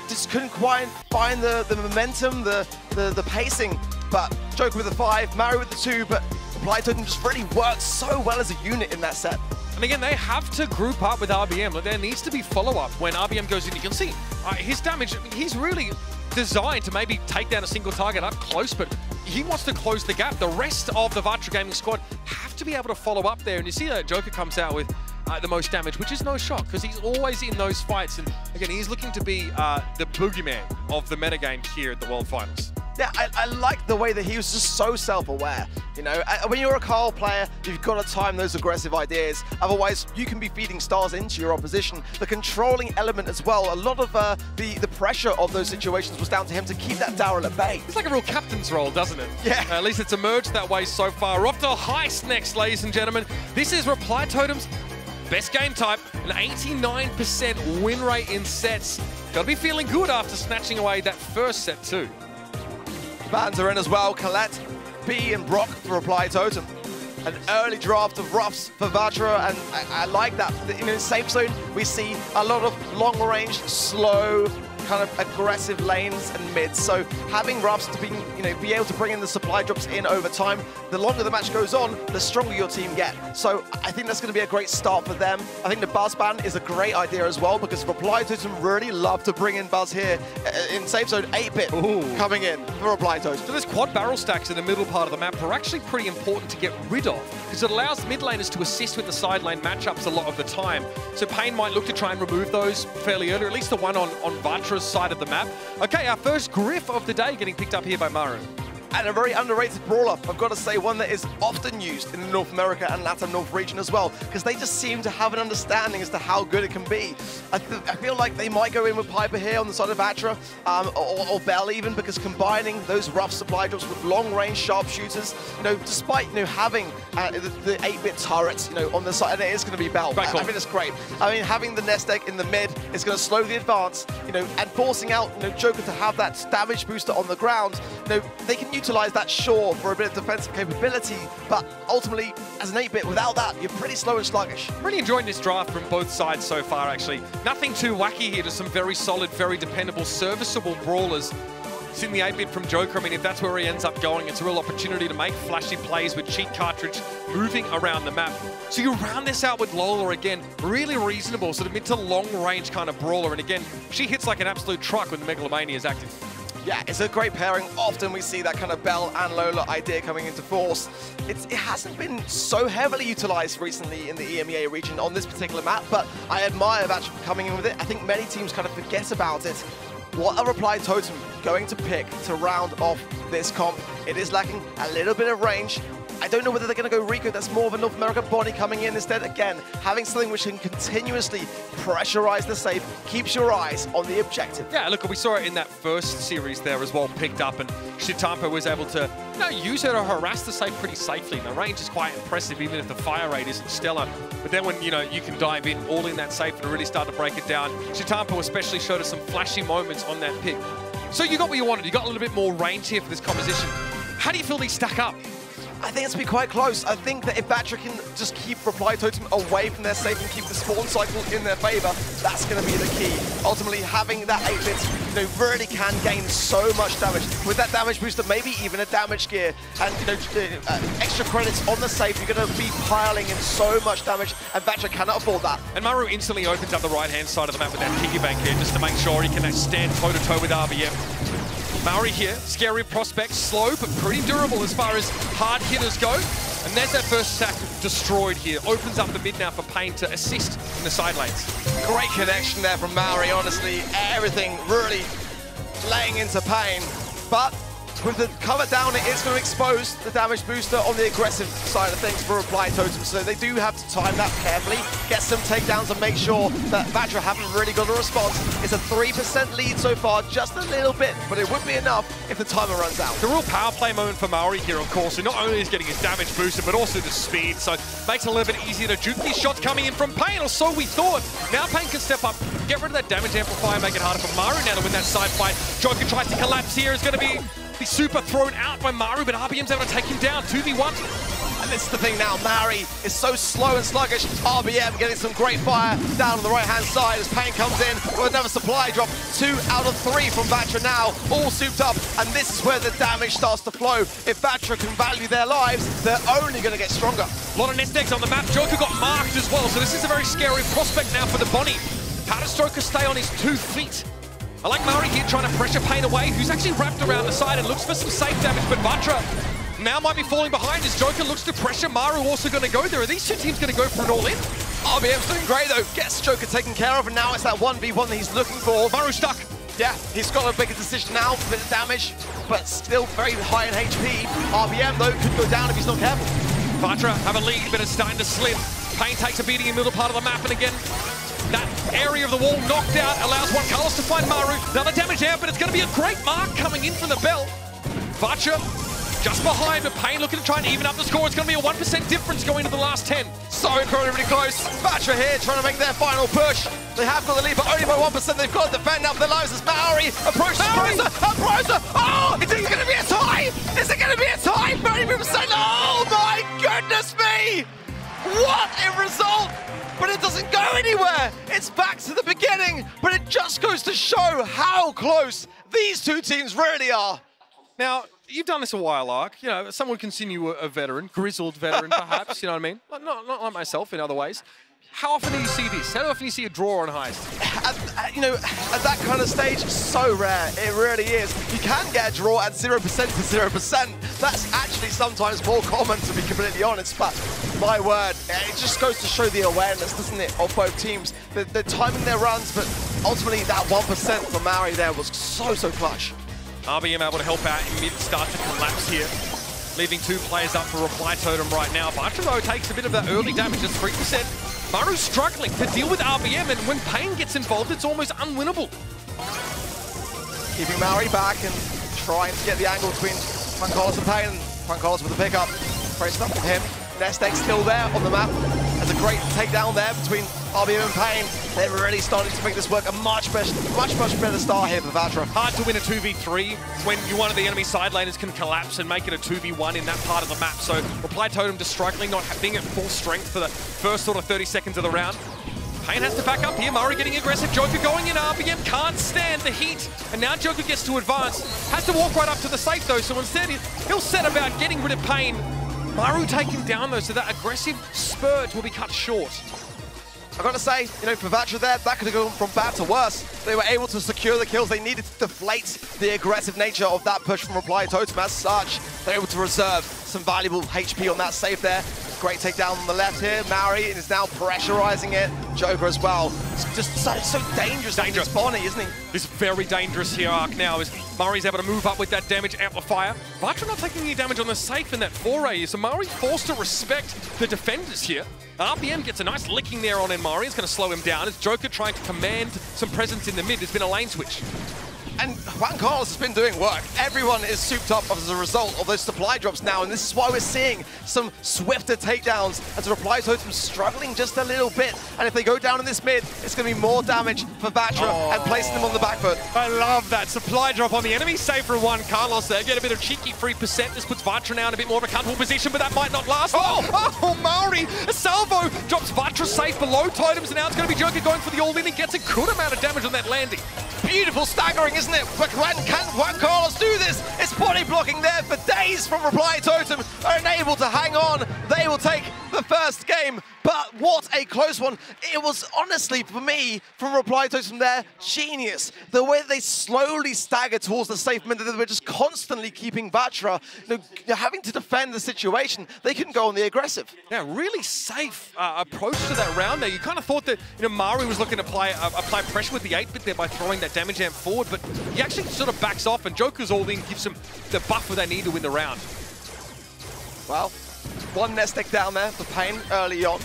just couldn't quite find the, the momentum, the, the, the pacing, but Joker with the five, Maori with the two, but Reply Totem just really worked so well as a unit in that set. And again, they have to group up with R B M, like there needs to be follow-up when R B M goes in, you can see uh, his damage, I mean, he's really designed to maybe take down a single target up close, but he wants to close the gap. The rest of the Vatra Gaming squad have to be able to follow up there, and you see that Joker comes out with uh, the most damage, which is no shock, because he's always in those fights, and again, he's looking to be uh, the boogeyman of the metagame here at the World Finals. yeah, I, I like the way that he was just so self-aware. You know, when you're a Carl player, you've got to time those aggressive ideas. Otherwise, you can be feeding stars into your opposition. The controlling element as well, a lot of uh, the, the pressure of those situations was down to him to keep that Daryl at bay. It's like a real captain's role, doesn't it? Yeah. Uh, at least it's emerged that way so far. We're off to Heist next, ladies and gentlemen. This is Reply Totem's best game type, an eighty-nine percent win rate in sets. Got to be feeling good after snatching away that first set too. Bans are in as well, Colette, B and Brock for Reply Totem. An early draft of roughs for Vatra, and I, I like that. In the safe zone, we see a lot of long-range, slow, kind of aggressive lanes and mids. So having roughs to be, you know, be able to bring in the supply drops in over time, the longer the match goes on, the stronger your team get. So I think that's going to be a great start for them. I think the Buzz ban is a great idea as well, because Reply Totem really love to bring in Buzz here in safe zone. Eight bit coming in for Reply Totem. So those quad barrel stacks in the middle part of the map are actually pretty important to get rid of, because it allows mid laners to assist with the side lane matchups a lot of the time. So Payne might look to try and remove those fairly early, at least the one on, on Vatra side of the map. Okay, our first griff of the day getting picked up here by Maru. And a very underrated brawler, I've got to say, one that is often used in the North America and Latin North region as well, because they just seem to have an understanding as to how good it can be. I, th I feel like they might go in with Piper here on the side of Vatra, um, or, or Bell even, because combining those rough supply drops with long-range sharpshooters, you know, despite, you know, having uh, the eight bit turrets, you know, on the side, and it is going to be Bell. I, I mean, it's great. I mean, having the nest egg in the mid is going to slow the advance, you know, and forcing out, you know, Joker to have that damage booster on the ground. You know, they can utilize that Shore for a bit of defensive capability, but ultimately, as an eight bit, without that, you're pretty slow and sluggish. Really enjoying this draft from both sides so far, actually. Nothing too wacky here, just some very solid, very dependable, serviceable brawlers. It's in the eight bit from Joker. I mean, if that's where he ends up going, it's a real opportunity to make flashy plays with cheat cartridge moving around the map. So you round this out with Lola again, really reasonable, sort of mid to long range kind of brawler. And again, she hits like an absolute truck when the Megalomania is active. Yeah, it's a great pairing. Often we see that kind of Bell and Lola idea coming into force. It's, it hasn't been so heavily utilized recently in the E M E A region on this particular map, but I admire Vatra for coming in with it. I think many teams kind of forget about it. What a Reply Totem going to pick to round off this comp. It is lacking a little bit of range. I don't know whether they're going to go Rico. That's more of a North America body coming in instead. Again, having something which can continuously pressurize the safe keeps your eyes on the objective. Yeah, look, we saw it in that first series there as well, picked up, and Shitampo was able to, you know, use her to harass the safe pretty safely. The range is quite impressive, even if the fire rate isn't stellar. But then when, you know, you can dive in all in that safe and really start to break it down, Shitampo especially showed us some flashy moments on that pick. So you got what you wanted. You got a little bit more range here for this composition. How do you feel these stack up? I think it's been quite close. I think that if Vatra can just keep Reply Totem away from their safe and keep the spawn cycle in their favor, that's going to be the key. Ultimately, having that eight bit, you know, really can gain so much damage. With that damage booster, maybe even a damage gear, and, you know, uh, extra credits on the safe, you're going to be piling in so much damage, and Vatra cannot afford that. And Maru instantly opens up the right-hand side of the map with that piggy bank here, just to make sure he can stand toe-to-toe with R B M. Maori here, scary prospect, slow but pretty durable as far as hard hitters go. And there's that first stack destroyed here. Opens up the mid now for Payne to assist in the side lanes. Great connection there from Maori, honestly. Everything really laying into Payne. But with the cover down, it is going to expose the damage booster on the aggressive side of things for Reply Totem, so they do have to time that carefully, get some takedowns and make sure that Vatra haven't really got a response. It's a three percent lead so far, just a little bit, but it would be enough if the timer runs out. The real power play moment for Maori here, of course, who not only is getting his damage boosted, but also the speed, so it makes it a little bit easier to juke these shots coming in from Payne, or so we thought. Now Payne can step up, get rid of that damage amplifier, make it harder for Maru now to win that side fight. Joker tries to collapse here, it's going to be... He's super thrown out by Maru, but R B M's able to take him down, two v one. And this is the thing now, Maru is so slow and sluggish. R B M getting some great fire down on the right-hand side as Payne comes in with another supply drop. Two out of three from Vatra now, all souped up, and this is where the damage starts to flow. If Vatra can value their lives, they're only going to get stronger. A lot of nest eggs on the map. Joker got marked as well, so this is a very scary prospect now for the Bonnie. How does Joker stay on his two feet? I like Maori here trying to pressure Payne away, who's actually wrapped around the side and looks for some safe damage, but Vatra now might be falling behind as Joker looks to pressure. Maru also going to go there. Are these two teams going to go for an all-in? R B M's doing great though. Gets Joker taken care of, and now it's that one v one that he's looking for. Maru's stuck. Yeah, he's got to make a decision now, bit of damage. but still very high in H P. R B M, though, could go down if he's not careful. Vatra have a lead, but it's starting to slip. Payne takes a beating in the middle part of the map, and again, that area of the wall knocked out allows Juan Carlos to find Maru. Another damage out, but it's going to be a great mark coming in from the belt. Vatra just behind, but Payne looking to try and even up the score. It's going to be a one percent difference going into the last ten. So incredibly close. Vatra here trying to make their final push. They have got the lead, but only by one percent. They've got the defend now for their lives as Maori approaches Broza. Broza! Oh! Is it going to be a tie? Is it going to be a tie? thirty percent! Oh my goodness me! What a result! But it doesn't go anywhere. It's back to the beginning, but it just goes to show how close these two teams really are. Now, you've done this a while, Ark. You know, someone continue a veteran, grizzled veteran, perhaps, you know what I mean? Not, not like myself in other ways. How often do you see this? How often do you see a draw on Heist? At, you know, at that kind of stage, so rare. It really is. You can get a draw at zero percent to zero percent. That's actually sometimes more common, to be completely honest, but my word, it just goes to show the awareness, doesn't it, of both teams. They're, they're timing their runs, but ultimately that one percent for Maori there was so, so clutch. R B M able to help out in mid, start to collapse here, leaving two players up for Reply Totem right now. Vatra, though, takes a bit of that early damage, just three percent. Maru's struggling to deal with R B M, and when Payne gets involved, it's almost unwinnable. Keeping Maori back and trying to get the angle between Juan Carlos and Payne. Juan Carlos with a pickup. Great stuff from him. Nest Egg still there on the map. There's a great takedown there between R B M and Payne. They're really starting to make this work. A much, much, much, much better start here for Vatra. Hard to win a two v three when you, one of the enemy side laners can collapse and make it a two v one in that part of the map. So Reply Totem just struggling, not being at full strength for the first sort of thirty seconds of the round. Payne has to back up here. Murray getting aggressive. Joker going in. R B M can't stand the heat. And now Joker gets to advance. Has to walk right up to the safe, though. So instead, he'll set about getting rid of Payne. Maru taken down, though, so that aggressive spurt will be cut short. I've got to say, you know, for Vatra there, that could have gone from bad to worse. They were able to secure the kills. They needed to deflate the aggressive nature of that push from Reply Totem. As such, they're able to reserve some valuable H P on that save there. Great takedown on the left here. Maori is now pressurizing it. Joker as well. It's just so, so dangerous. Dangerous. Bonnie, isn't he? This very dangerous here, Ark, now, as Maori's able to move up with that damage amplifier. Vatra not taking any damage on the safe in that foray, so Maori's forced to respect the defenders here. R B M gets a nice licking there on Maori. It's going to slow him down. It's Joker trying to command some presence in the mid. There's been a lane switch. And Juan Carlos has been doing work. Everyone is souped up as a result of those supply drops now, and this is why we're seeing some swifter takedowns as Reply Totem struggling just a little bit. And if they go down in this mid, it's going to be more damage for Vatra oh. and placing them on the back foot. I love that supply drop on the enemy save for Juan Carlos there. Get a bit of cheeky three percent. This puts Vatra now in a bit more of a comfortable position, but that might not last. Oh, oh, Maori! A salvo drops Vatra safe below Totems, and now it's going to be Joker going for the all-in. He gets a good amount of damage on that landing. Beautiful staggering, isn't it? But Juan, can Juan Carlos do this? It's body blocking there for days from Reply Totem. Are unable to hang on. They will take the first game. But what a close one. It was honestly, for me, from Reply Totem there, genius. The way they slowly stagger towards the safe mid, they were just constantly keeping Vatra, you know, having to defend the situation. They couldn't go on the aggressive. Yeah, really safe uh, approach to that round there. You kind of thought that, you know, Maru was looking to apply, uh, apply pressure with the eight bit there by throwing that damage amp forward, but he actually sort of backs off, and Joker's all in gives them the buffer they need to win the round. Well, one nest egg down there for Payne early on.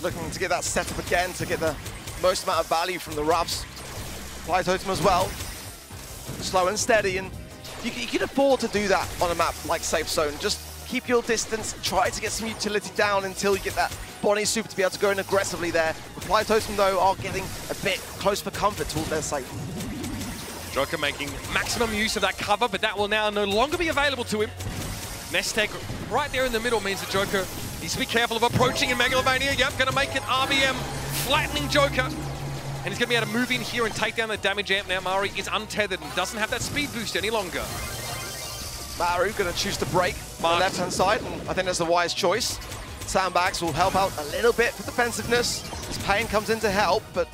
Looking to get that set up again to get the most amount of value from the Ruffs. Reply Totem as well. Slow and steady, and you, you can afford to do that on a map like Safe Zone. Just keep your distance, try to get some utility down until you get that Bonnie super to be able to go in aggressively there. Reply Totem, though, are getting a bit close for comfort towards their safe. Joker making maximum use of that cover, but that will now no longer be available to him. Nest egg right there in the middle means that Joker needs to be careful of approaching in Megalomania. Yep, going to make it R B M, flattening Joker. And he's going to be able to move in here and take down the damage amp. Now Maru is untethered and doesn't have that speed boost any longer. Maru going to choose to break Mark. on the left-hand side, and I think that's the wise choice. Sandbags will help out a little bit for defensiveness as Payne comes in to help, but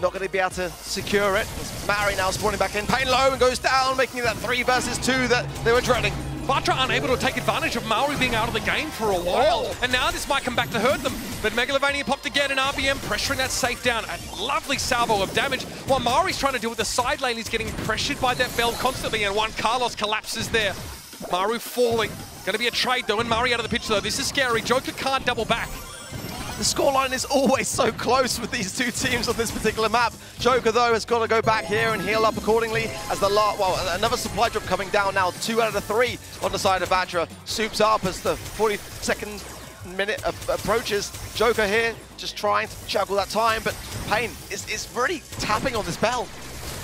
not going to be able to secure it. As Maru now spawning back in. Payne low and goes down, making that three versus two that they were dreading. Vatra unable to take advantage of Maru being out of the game for a while. Oh. And now this might come back to hurt them. But Megalovania popped again, and R B M pressuring that safe down. A lovely salvo of damage. While Maru's trying to deal with the side lane, he's getting pressured by that bell constantly, and Juan Carlos collapses there. Maru falling. Going to be a trade though, and Maru out of the pitch though. This is scary. Joker can't double back. The scoreline is always so close with these two teams on this particular map. Joker, though, has got to go back here and heal up accordingly as the last, well, another supply drop coming down now. Two out of the three on the side of Vatra. Soups up as the forty-second minute ap approaches. Joker here just trying to juggle that time, but Payne is, is really tapping on this bell.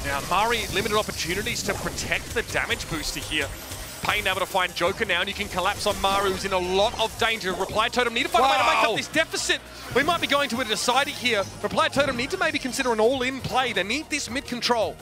Now, Mari limited opportunities to protect the damage booster here. Payne able to find Joker now, and you can collapse on Maru, who's in a lot of danger. Reply Totem need to find wow. a way to make up this deficit. We might be going to a decided here. Reply Totem need to maybe consider an all-in play. They need this mid-control.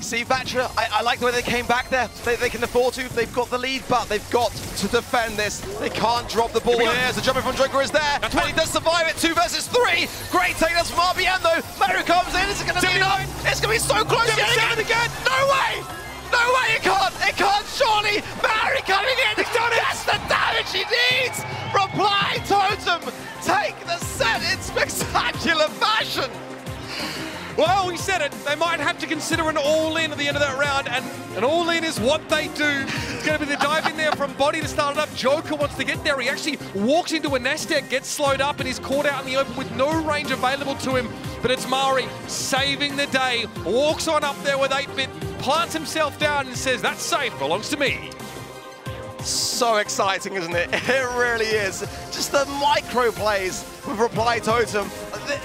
See, Vatra, I, I like the way they came back there. They, they can afford to. They've got the lead, but they've got to defend this. They can't drop the ball here. here. So jumping from Joker is there. That's and he does survive it. Two versus three. Great take. That's from R B M, though. Maru comes in. Is it going to be enough? It's going to be so close. Yet again. No way! No way, it can't! It can't, surely! Maru coming in! He's done it! That's the damage he needs! Reply Totem! Take the set in spectacular fashion! Well, we said it. They might have to consider an all-in at the end of that round, and an all-in is what they do. It's going to be the dive in there from Body to start it up. Joker wants to get there. He actually walks into a nest egg, gets slowed up, and he's caught out in the open with no range available to him. But it's Maru saving the day. Walks on up there with eight bit. Plants himself down and says, that's safe, belongs to me. So exciting, isn't it? It really is. Just the micro plays with Reply Totem,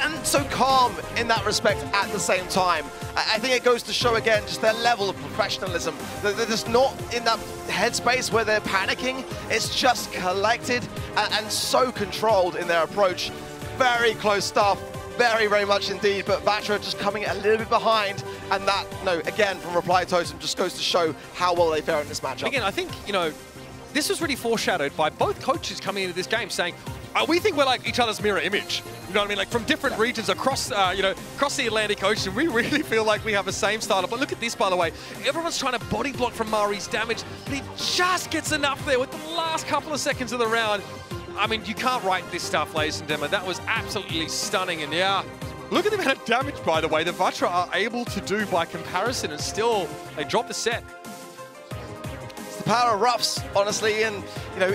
and so calm in that respect at the same time. I think it goes to show again just their level of professionalism. They're just not in that headspace where they're panicking. It's just collected and so controlled in their approach. Very close stuff. Very, very much indeed, but Vatra just coming a little bit behind, and that, no, again, from Reply Totem just goes to show how well they fare in this matchup. Again, I think, you know, this was really foreshadowed by both coaches coming into this game saying, oh, we think we're like each other's mirror image. You know what I mean? Like from different regions across, uh, you know, across the Atlantic Ocean, we really feel like we have the same style. But look at this, by the way. Everyone's trying to body block from Mari's damage, but he just gets enough there with the last couple of seconds of the round. I mean, you can't write this stuff, ladies and gentlemen. That was absolutely stunning, and yeah. Look at the amount of damage, by the way, that Vatra are able to do by comparison, and still, they drop the set. It's the power of Ruffs, honestly, and, you know,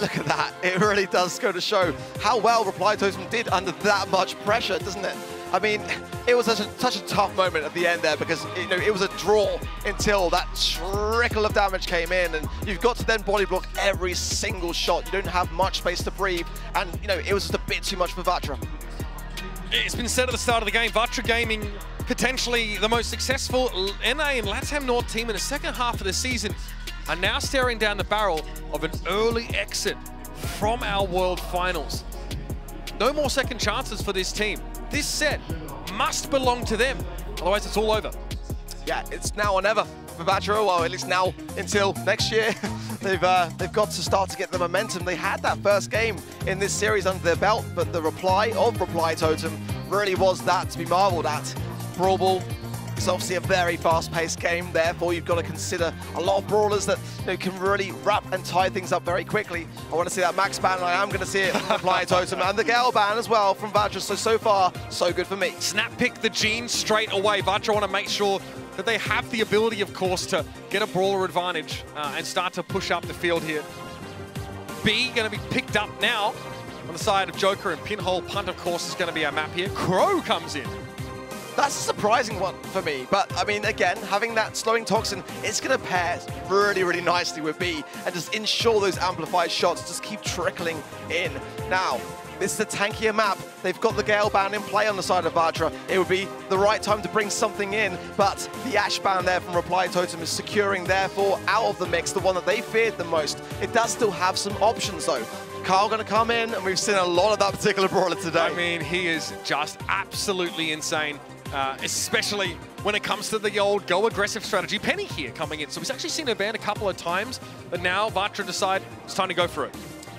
look at that. It really does go to show how well Reply Totem did under that much pressure, doesn't it? I mean, it was such a, such a tough moment at the end there because, you know, it was a draw until that trickle of damage came in, and you've got to then body block every single shot. You don't have much space to breathe, and, you know, it was just a bit too much for Vatra. It's been said at the start of the game, Vatra Gaming potentially the most successful N A and LATAM North team in the second half of the season are now staring down the barrel of an early exit from our World Finals. No more second chances for this team. This set must belong to them, otherwise it's all over. Yeah, it's now or never for Vatra, well, at least now until next year. They've, uh, they've got to start to get the momentum. They had that first game in this series under their belt, but the reply of Reply Totem really was that to be marveled at. Brawl Ball is obviously a very fast-paced game, therefore you've got to consider a lot of brawlers that, you know, can really wrap and tie things up very quickly. I want to see that Max ban, and I am going to see it from Reply Totem, and the Gale ban as well from Vatra, so, so far, so good for me. Snap pick the Gene straight away. Vatra want to make sure that they have the ability, of course, to get a brawler advantage uh, and start to push up the field here. B going to be picked up now on the side of Joker, and Pinhole Punt, of course, is going to be our map here. Crow comes in. That's a surprising one for me, but I mean, again, having that slowing toxin, it's going to pair really, really nicely with B and just ensure those amplified shots just keep trickling in. Now, this is a tankier map. They've got the Gale ban in play on the side of Vatra. It would be the right time to bring something in, but the Ash ban there from Reply Totem is securing, therefore, out of the mix, the one that they feared the most. It does still have some options, though. Carl going to come in, and we've seen a lot of that particular brawler today. I mean, he is just absolutely insane. Uh, especially when it comes to the old go-aggressive strategy. Penny here coming in, so he's actually seen her ban a couple of times, but now Vatra decide it's time to go for it.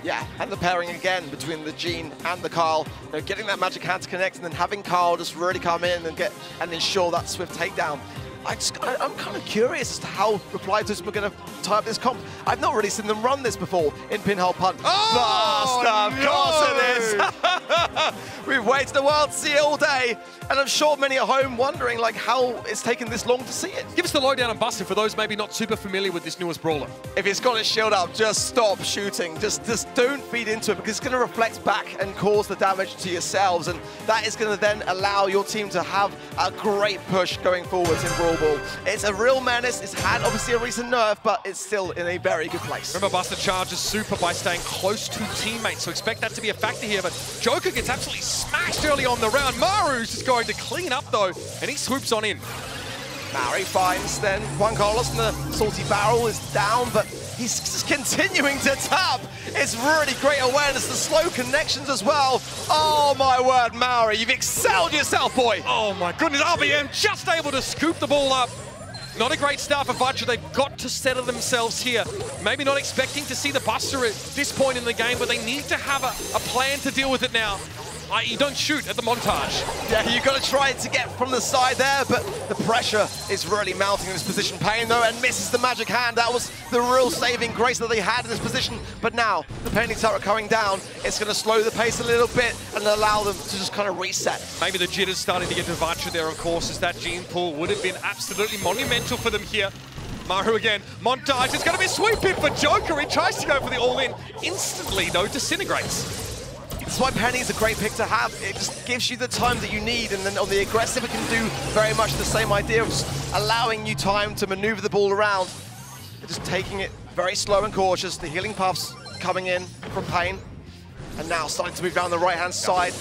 Yeah, and the pairing again between the Gene and the Carl, you know, getting that magic hand to connect and then having Carl just really come in and get and ensure that swift takedown. I just, I, I'm kind of curious as to how Reply Totem are going to type this comp. I've not really seen them run this before in Pinhole Punt. Oh, Blast, of no. course it is! We've waited a while to see it all day, and I'm sure many are home wondering like how it's taken this long to see it. Give us the lowdown on Buster for those maybe not super familiar with this newest brawler. If it's got its shield up, just stop shooting. Just, just don't feed into it, because it's going to reflect back and cause the damage to yourselves, and that is going to then allow your team to have a great push going forwards in Brawl Ball. It's a real menace. It's had obviously a recent nerf, but it's still in a very good place. Remember, Buster charges super by staying close to teammates, so expect that to be a factor here, but Joker gets absolutely smashed early on the round. Maru's just going to clean up though, and he swoops on in. Maru finds then Juan Carlos, and the salty barrel is down, but he's just continuing to tap. It's really great awareness, the slow connections as well. Oh my word, Maru, you've excelled yourself, boy. Oh my goodness, R B M just able to scoop the ball up. Not a great start for Vatra. They've got to settle themselves here. Maybe not expecting to see the Buster at this point in the game, but they need to have a, a plan to deal with it now. I, you don't shoot at the montage. Yeah, you've got to try to get from the side there, but the pressure is really mounting in this position. Payne, though, and misses the magic hand. That was the real saving grace that they had in this position. But now, the painting turret coming down, it's going to slow the pace a little bit and allow them to just kind of reset. Maybe the jitter's starting to get to Vatra there, of course, as that gene pool would have been absolutely monumental for them here. Maru again, montage. It's going to be a sweep in for Joker. He tries to go for the all-in. Instantly, though, disintegrates. That's why Penny's a great pick to have. It just gives you the time that you need, and then on the aggressive it can do very much the same idea of just allowing you time to maneuver the ball around. Just taking it very slow and cautious. The healing puffs coming in from Payne, and now starting to move down the right-hand side,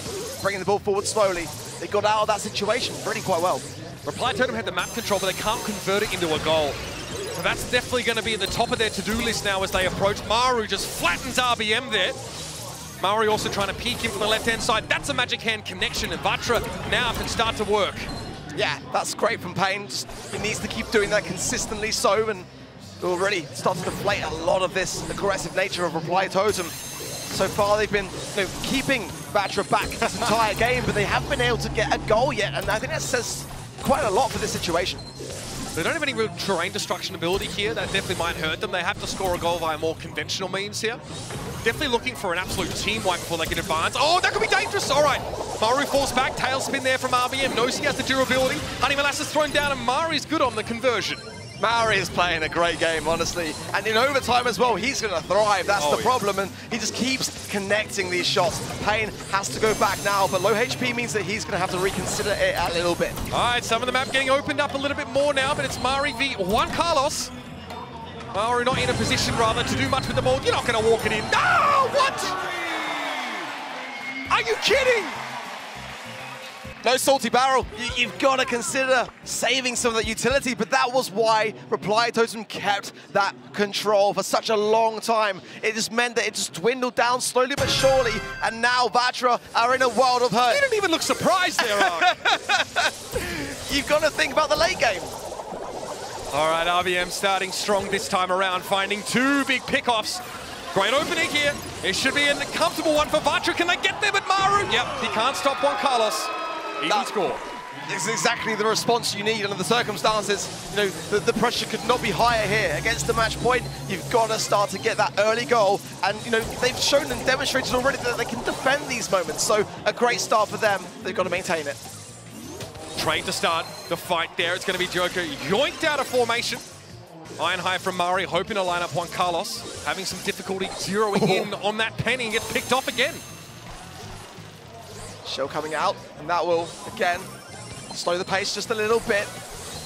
bringing the ball forward slowly. They got out of that situation really quite well. Reply Totem had the map control, but they can't convert it into a goal. So that's definitely going to be at the top of their to-do list now as they approach. Maru just flattens R B M there. Maru also trying to peek him from the left-hand side. That's a magic hand connection, and Vatra now can start to work. Yeah, that's great from Payne. Just, he needs to keep doing that consistently so, and it'll really start to deflate a lot of this aggressive nature of Reply Totem. So far, they've been you know, keeping Vatra back this entire game, but they haven't been able to get a goal yet, and I think that says quite a lot for this situation. They don't have any real terrain destruction ability here. That definitely might hurt them. They have to score a goal via more conventional means here. Definitely looking for an absolute team wipe before they can advance. Oh, that could be dangerous. All right. Maru falls back. Tailspin there from R B M. Knows he has the durability. Honey Molasses thrown down, and Maru's good on the conversion. Maru is playing a great game, honestly. And in overtime as well, he's going to thrive. That's oh, the problem. Yeah. And he just keeps connecting these shots. Payne has to go back now, but low H P means that he's going to have to reconsider it a little bit. All right, some of the map getting opened up a little bit more now, but it's Maru v Juan Carlos. Maru not in a position, rather, to do much with the ball. You're not going to walk it in. No! Oh, what? Are you kidding? No salty barrel. You've got to consider saving some of that utility, but that was why Reply Totem kept that control for such a long time. It just meant that it just dwindled down slowly but surely, and now Vatra are in a world of hurt. You didn't even look surprised there, Ark. You've got to think about the late game. All right, R B M starting strong this time around, finding two big pickoffs. Great opening here. It should be a comfortable one for Vatra. Can they get there? But Maru, yep, he can't stop Juan Carlos. Even score. This is exactly the response you need under the circumstances. You know, the, the pressure could not be higher here. Against the match point, you've got to start to get that early goal. And, you know, they've shown and demonstrated already that they can defend these moments. So, a great start for them. They've got to maintain it. Trade to start the fight there. It's going to be Joker yoinked out of formation. Iron high from Mari, hoping to line up Juan Carlos. Having some difficulty zeroing oh. in on that penny and gets picked off again. Shell coming out, and that will, again, slow the pace just a little bit.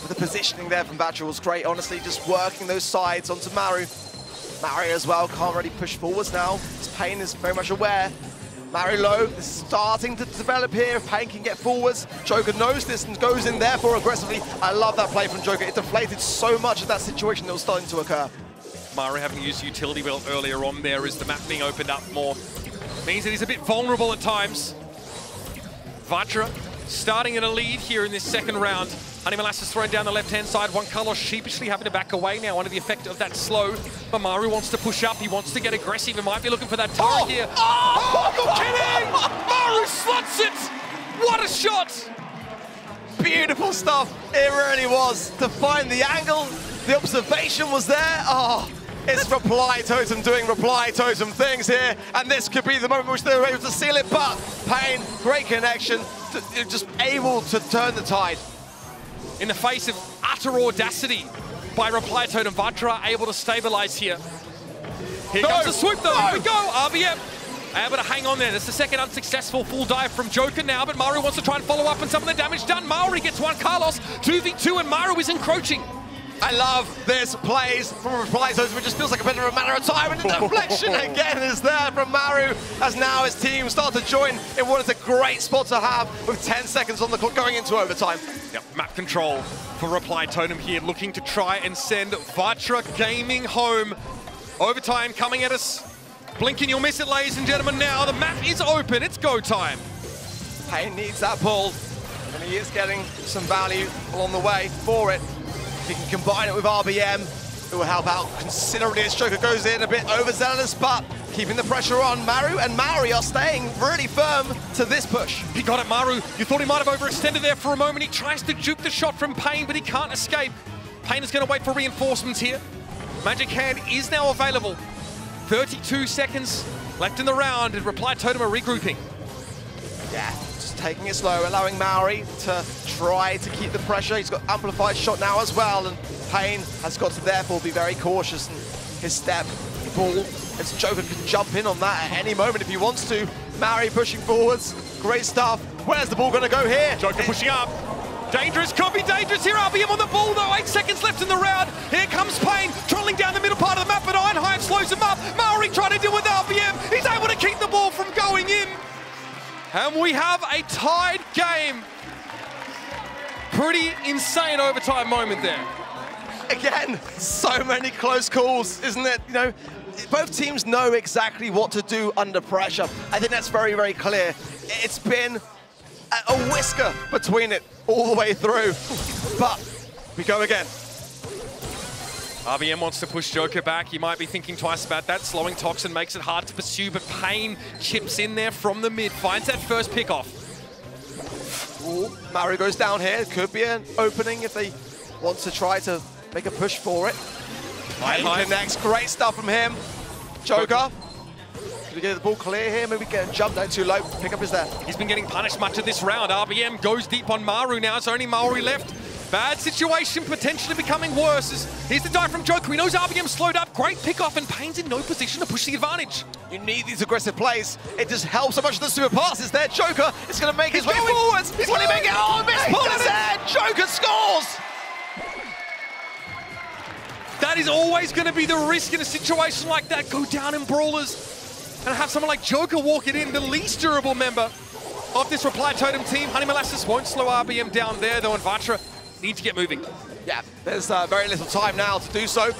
But the positioning there from Vatra was great, honestly, just working those sides onto Maru. Maru as well, can't really push forwards now. Payne is very much aware. Maru low, this is starting to develop here. If Payne can get forwards, Joker knows this and goes in there for aggressively. I love that play from Joker. It deflated so much of that situation that was starting to occur. Maru having used utility belt earlier on there as the map being opened up more. Means that he's a bit vulnerable at times. Vatra starting in a lead here in this second round. Honey Molasses thrown down the left-hand side. Juan Carlos sheepishly having to back away now under the effect of that slow. But Maru wants to push up. He wants to get aggressive. He might be looking for that target oh. here. Oh, oh, oh, oh, kidding! Maru slots it! What a shot! Beautiful stuff, it really was. To find the angle, the observation was there. Oh, it's Reply Totem doing Reply Totem things here, and this could be the moment in which they were able to seal it, but Payne, great connection, just able to turn the tide. In the face of utter audacity by Reply Totem, Vatra able to stabilize here. Here no, comes the swoop though, no. Here we go, R B M. Able to hang on there. That's the second unsuccessful full dive from Joker now, but Maru wants to try and follow up on some of the damage done. Maru gets Juan Carlos, two v two, and Maru is encroaching. I love this plays from Reply Totem, which just feels like a bit of a matter of time, and the deflection again is there from Maru, as now his team start to join in what is a great spot to have with ten seconds on the clock going into overtime. Yep, map control for Reply Totem here, looking to try and send Vatra Gaming home. Overtime coming at us. Blink and you'll miss it, ladies and gentlemen. Now the map is open, it's go time. Payne needs that pull, and he is getting some value along the way for it. He can combine it with R B M, it will help out considerably as Joker goes in a bit overzealous, but keeping the pressure on. Maru and Maori are staying really firm to this push. He got it, Maru. You thought he might have overextended there for a moment. He tries to juke the shot from Payne, but he can't escape. Payne is going to wait for reinforcements here. Magic Hand is now available. thirty-two seconds left in the round, and Reply Totem are regrouping. Yeah, just taking it slow, allowing Maori to try to keep the pressure. He's got amplified shot now as well, and Payne has got to therefore be very cautious in his step, ball, as Joker can jump in on that at any moment if he wants to. Maori pushing forwards, great stuff. Where's the ball gonna go here? Joker pushing up. Dangerous, could be dangerous here. R B M on the ball though, eight seconds left in the round. Here comes Payne, trolling down the middle part of the map, but Ironhide slows him up. Maori trying to deal with R B M. He's able to keep the ball from going in. And we have a tied game. Pretty insane overtime moment there. Again, so many close calls, isn't it? You know, both teams know exactly what to do under pressure. I think that's very, very clear. It's been a whisker between it all the way through, but we go again. R B M wants to push Joker back. He might be thinking twice about that. Slowing Toxin makes it hard to pursue, but Payne chips in there from the mid, finds that first pickoff. Maru goes down here. Could be an opening if they want to try to make a push for it. Payne connects. Great stuff from him. Joker. Can we get the ball clear here? Maybe get a jump down too low. Pick up is there. He's been getting punished much of this round. R B M goes deep on Maru now. It's only Maori left. Bad situation, potentially becoming worse. Here's the dive from Joker. He knows R B M slowed up. Great pickoff, and Payne's in no position to push the advantage. You need these aggressive plays. It just helps so much of the super passes there. Joker is going to make his way forwards. He's going to make it. Oh, missed pull is there. Joker scores. That is always going to be the risk in a situation like that. Go down in brawlers and have someone like Joker walk it in, the least durable member of this Reply Totem team. Honey Molasses won't slow R B M down there, though, and Vatra need to get moving. Yeah, there's uh, very little time now to do so,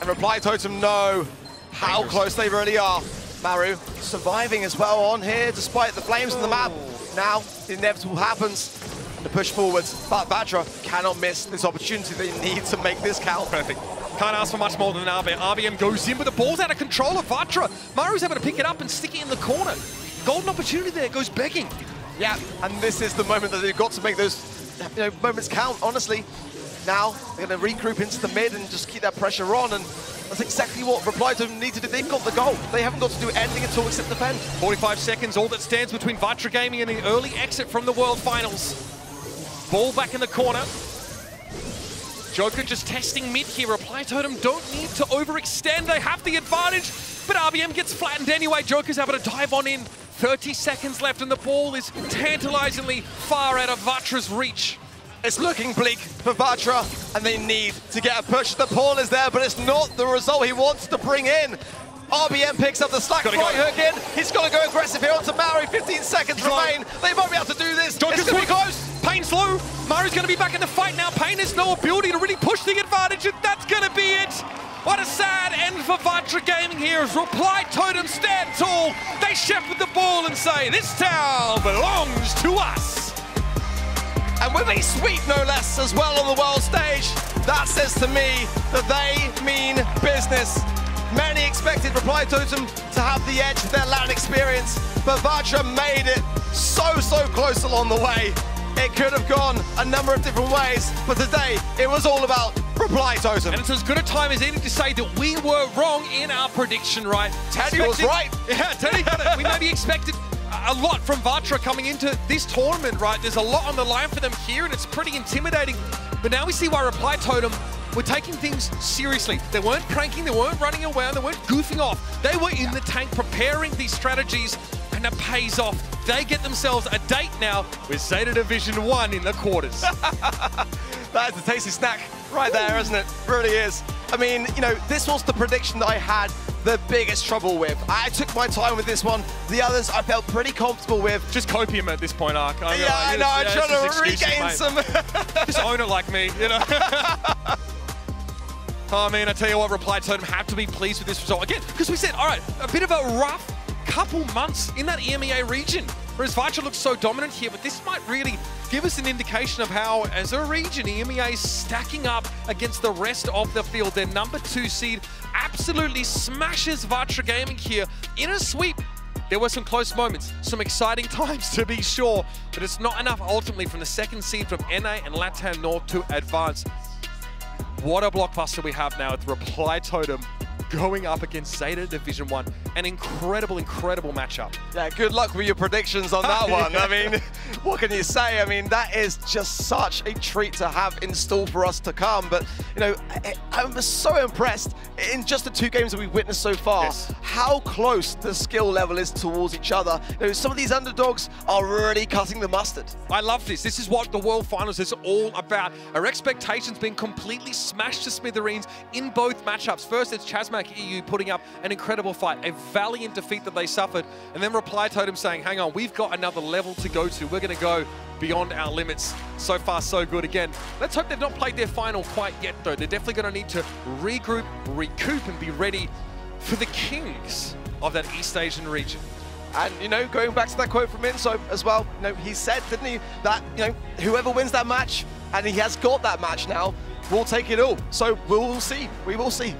and Reply Totem know how dangerous. Close they really are. Maru surviving as well on here, despite the flames on the map. Now, the inevitable happens, the push forwards, but Vatra cannot miss this opportunity. They need to make this count. Perfect. Can't ask for much more than R B M. R B M goes in, but the ball's out of control of Vatra. Maru's able to pick it up and stick it in the corner. Golden opportunity there, goes begging. Yeah, and this is the moment that they've got to make those you know, moments count, honestly. Now, they're going to regroup into the mid and just keep that pressure on, and that's exactly what Reply Totem need to do. They've got the goal. They haven't got to do anything at all except defend. forty-five seconds, all that stands between Vatra Gaming and the early exit from the World Finals. Ball back in the corner. Joker just testing mid here. Reply Totem don't need to overextend. They have the advantage, but R B M gets flattened anyway. Joker's able to dive on in. thirty seconds left, and the ball is tantalizingly far out of Vatra's reach. It's looking bleak for Vatra, and they need to get a push. The pawn is there, but it's not the result he wants to bring in. R B M picks up the slack, right hook in. He's got to go aggressive here onto Maori. fifteen seconds remain. They won't be able to do this. Joker's going to be close. Payne's low. Maru's going to be back in the fight now. Payne has no ability to really push the advantage, and that's going to be it. What a sad end for Vatra Gaming here as Reply Totem stand tall. They shepherd the ball and say, this town belongs to us. And with a sweep, no less, as well on the world stage, that says to me that they mean business. Many expected Reply Totem to have the edge of their LAN experience, but Vatra made it so, so close along the way. It could have gone a number of different ways, but today it was all about Reply Totem. And it's as good a time as any to say that we were wrong in our prediction, right? Teddy expected, was right. Yeah, Teddy got it. We maybe expected a lot from Vatra coming into this tournament, right? There's a lot on the line for them here, and it's pretty intimidating. But now we see why Reply Totem were taking things seriously. They weren't pranking, they weren't running around, they weren't goofing off. They were in the tank preparing these strategies, and it pays off. They get themselves a date now with Zeta Division One in the quarters. That is a tasty snack right there, isn't it? Really is. I mean, you know, this was the prediction that I had the biggest trouble with. I took my time with this one. The others I felt pretty comfortable with. Just copy him at this point, Ark. Yeah, I know. I'm trying to regain some. Just own it like me, you know. Oh, man, I tell you what, Reply Totem have to be pleased with this result. Again, because we said, all right, a bit of a rough couple months in that E M E A region. Whereas Vatra looks so dominant here, but this might really give us an indication of how, as a region, E M E A is stacking up against the rest of the field. Their number two seed absolutely smashes Vatra Gaming here in a sweep. There were some close moments, some exciting times to be sure, but it's not enough ultimately from the second seed from N A and Latam North to advance. What a blockbuster we have now with Reply Totem going up against Zeta Division One. An incredible, incredible matchup. Yeah, good luck with your predictions on that one. I mean, what can you say? I mean, that is just such a treat to have in store for us to come. But, you know, I, I was so impressed in just the two games that we've witnessed so far, yes, how close the skill level is towards each other. You know, some of these underdogs are really cutting the mustard. I love this. This is what the World Finals is all about. Our expectations being completely smashed to smithereens in both matchups. First, it's Chasmac E U putting up an incredible fight, a valiant defeat that they suffered, and then Reply Totem saying, hang on, we've got another level to go to. We're going to go beyond our limits. So far, so good again. Let's hope they've not played their final quite yet, though. They're definitely going to need to regroup, recoup, and be ready for the kings of that East Asian region. And, you know, going back to that quote from Inso as well, you know, he said, didn't he, that, you know, whoever wins that match, and he has got that match now, will take it all. So we'll see. We will see.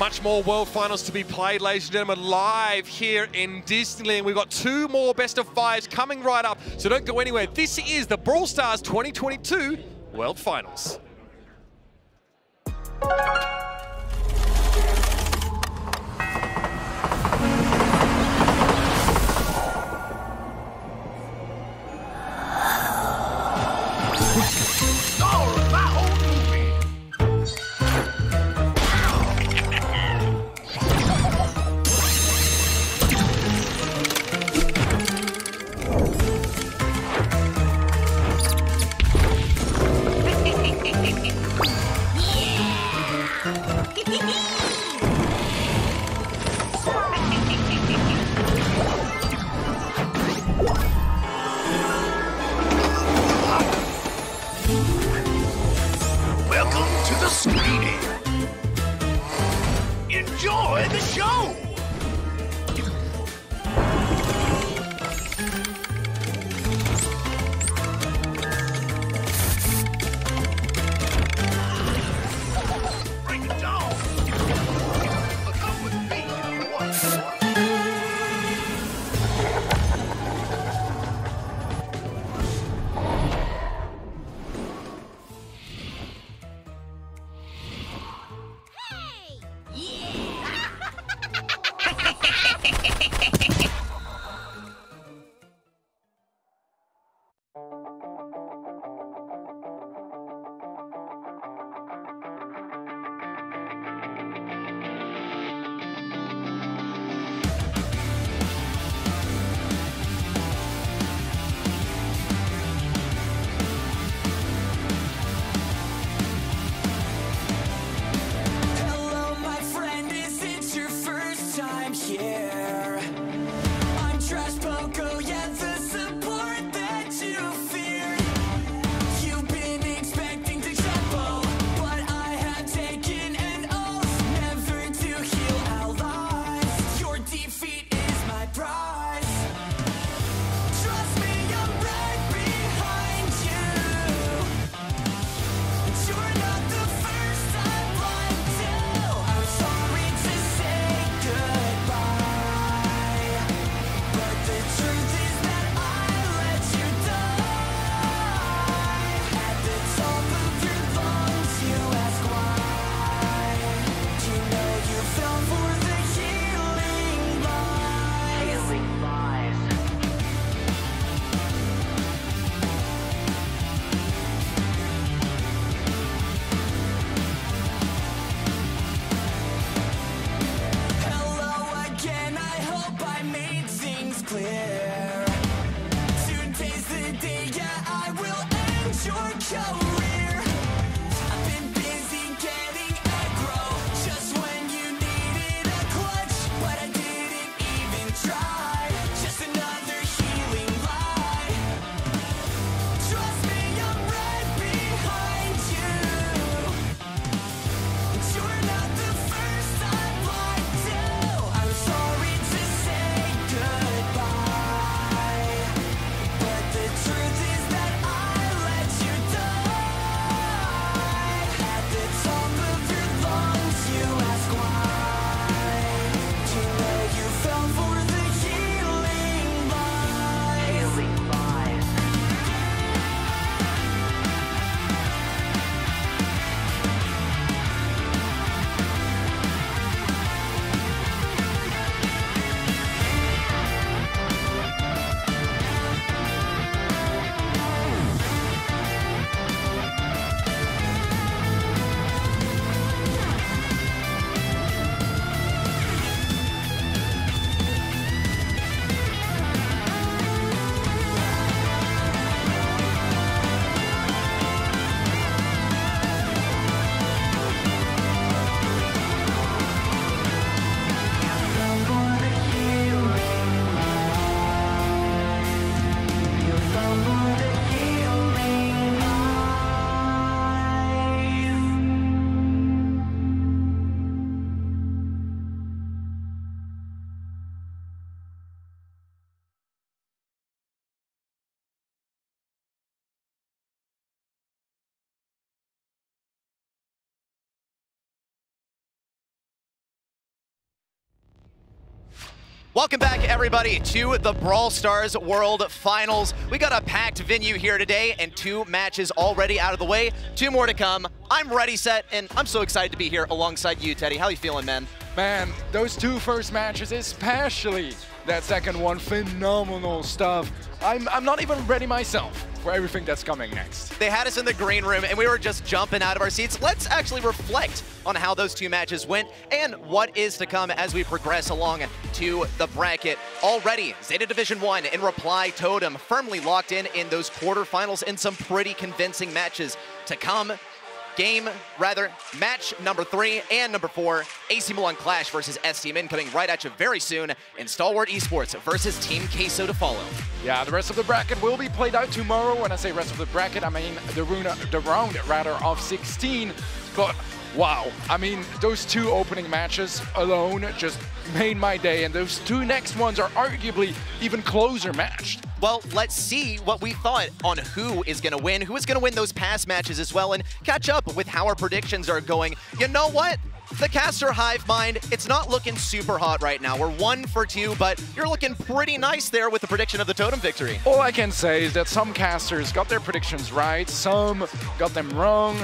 Much more World Finals to be played, ladies and gentlemen, live here in Disneyland. We've got two more best of fives coming right up, so don't go anywhere. This is the Brawl Stars twenty twenty-two World Finals. clear. Today's the day, yeah, I will end your career. I've been busy getting aggro, just when you needed a clutch, but I didn't even try. Just another healing lie. Trust me, I'm right behind you. And you're not the first I'd like to. I'm sorry to say goodbye, but the truth is that I let you die. At the top of your lungs, you ask why. You know you fell for the healing lies. Healing lies. Welcome back, everybody, to the Brawl Stars World Finals. We got a packed venue here today and two matches already out of the way. Two more to come. I'm ready, set, and I'm so excited to be here alongside you, Teddy. How you feeling, man? Man, those two first matches, especially that second one, phenomenal stuff. I'm, I'm not even ready myself for everything that's coming next. They had us in the green room, and we were just jumping out of our seats. Let's actually reflect on how those two matches went and what is to come as we progress along to the bracket. Already, Zeta Division One and Reply Totem firmly locked in in those quarterfinals in some pretty convincing matches to come. Game, rather, match number three and number four, A C Milan QLASH versus S T M N coming right at you very soon, and Stalwart Esports versus Team Queso to follow. Yeah, the rest of the bracket will be played out tomorrow. When I say rest of the bracket, I mean the, runa, the round, rather, of sixteen. But wow, I mean, those two opening matches alone just made my day, and those two next ones are arguably even closer matched. Well, let's see what we thought on who is going to win, who is going to win those past matches as well, and catch up with how our predictions are going. You know what? The caster hive mind, it's not looking super hot right now. We're one for two, but you're looking pretty nice there with the prediction of the Totem victory. All I can say is that some casters got their predictions right, some got them wrong.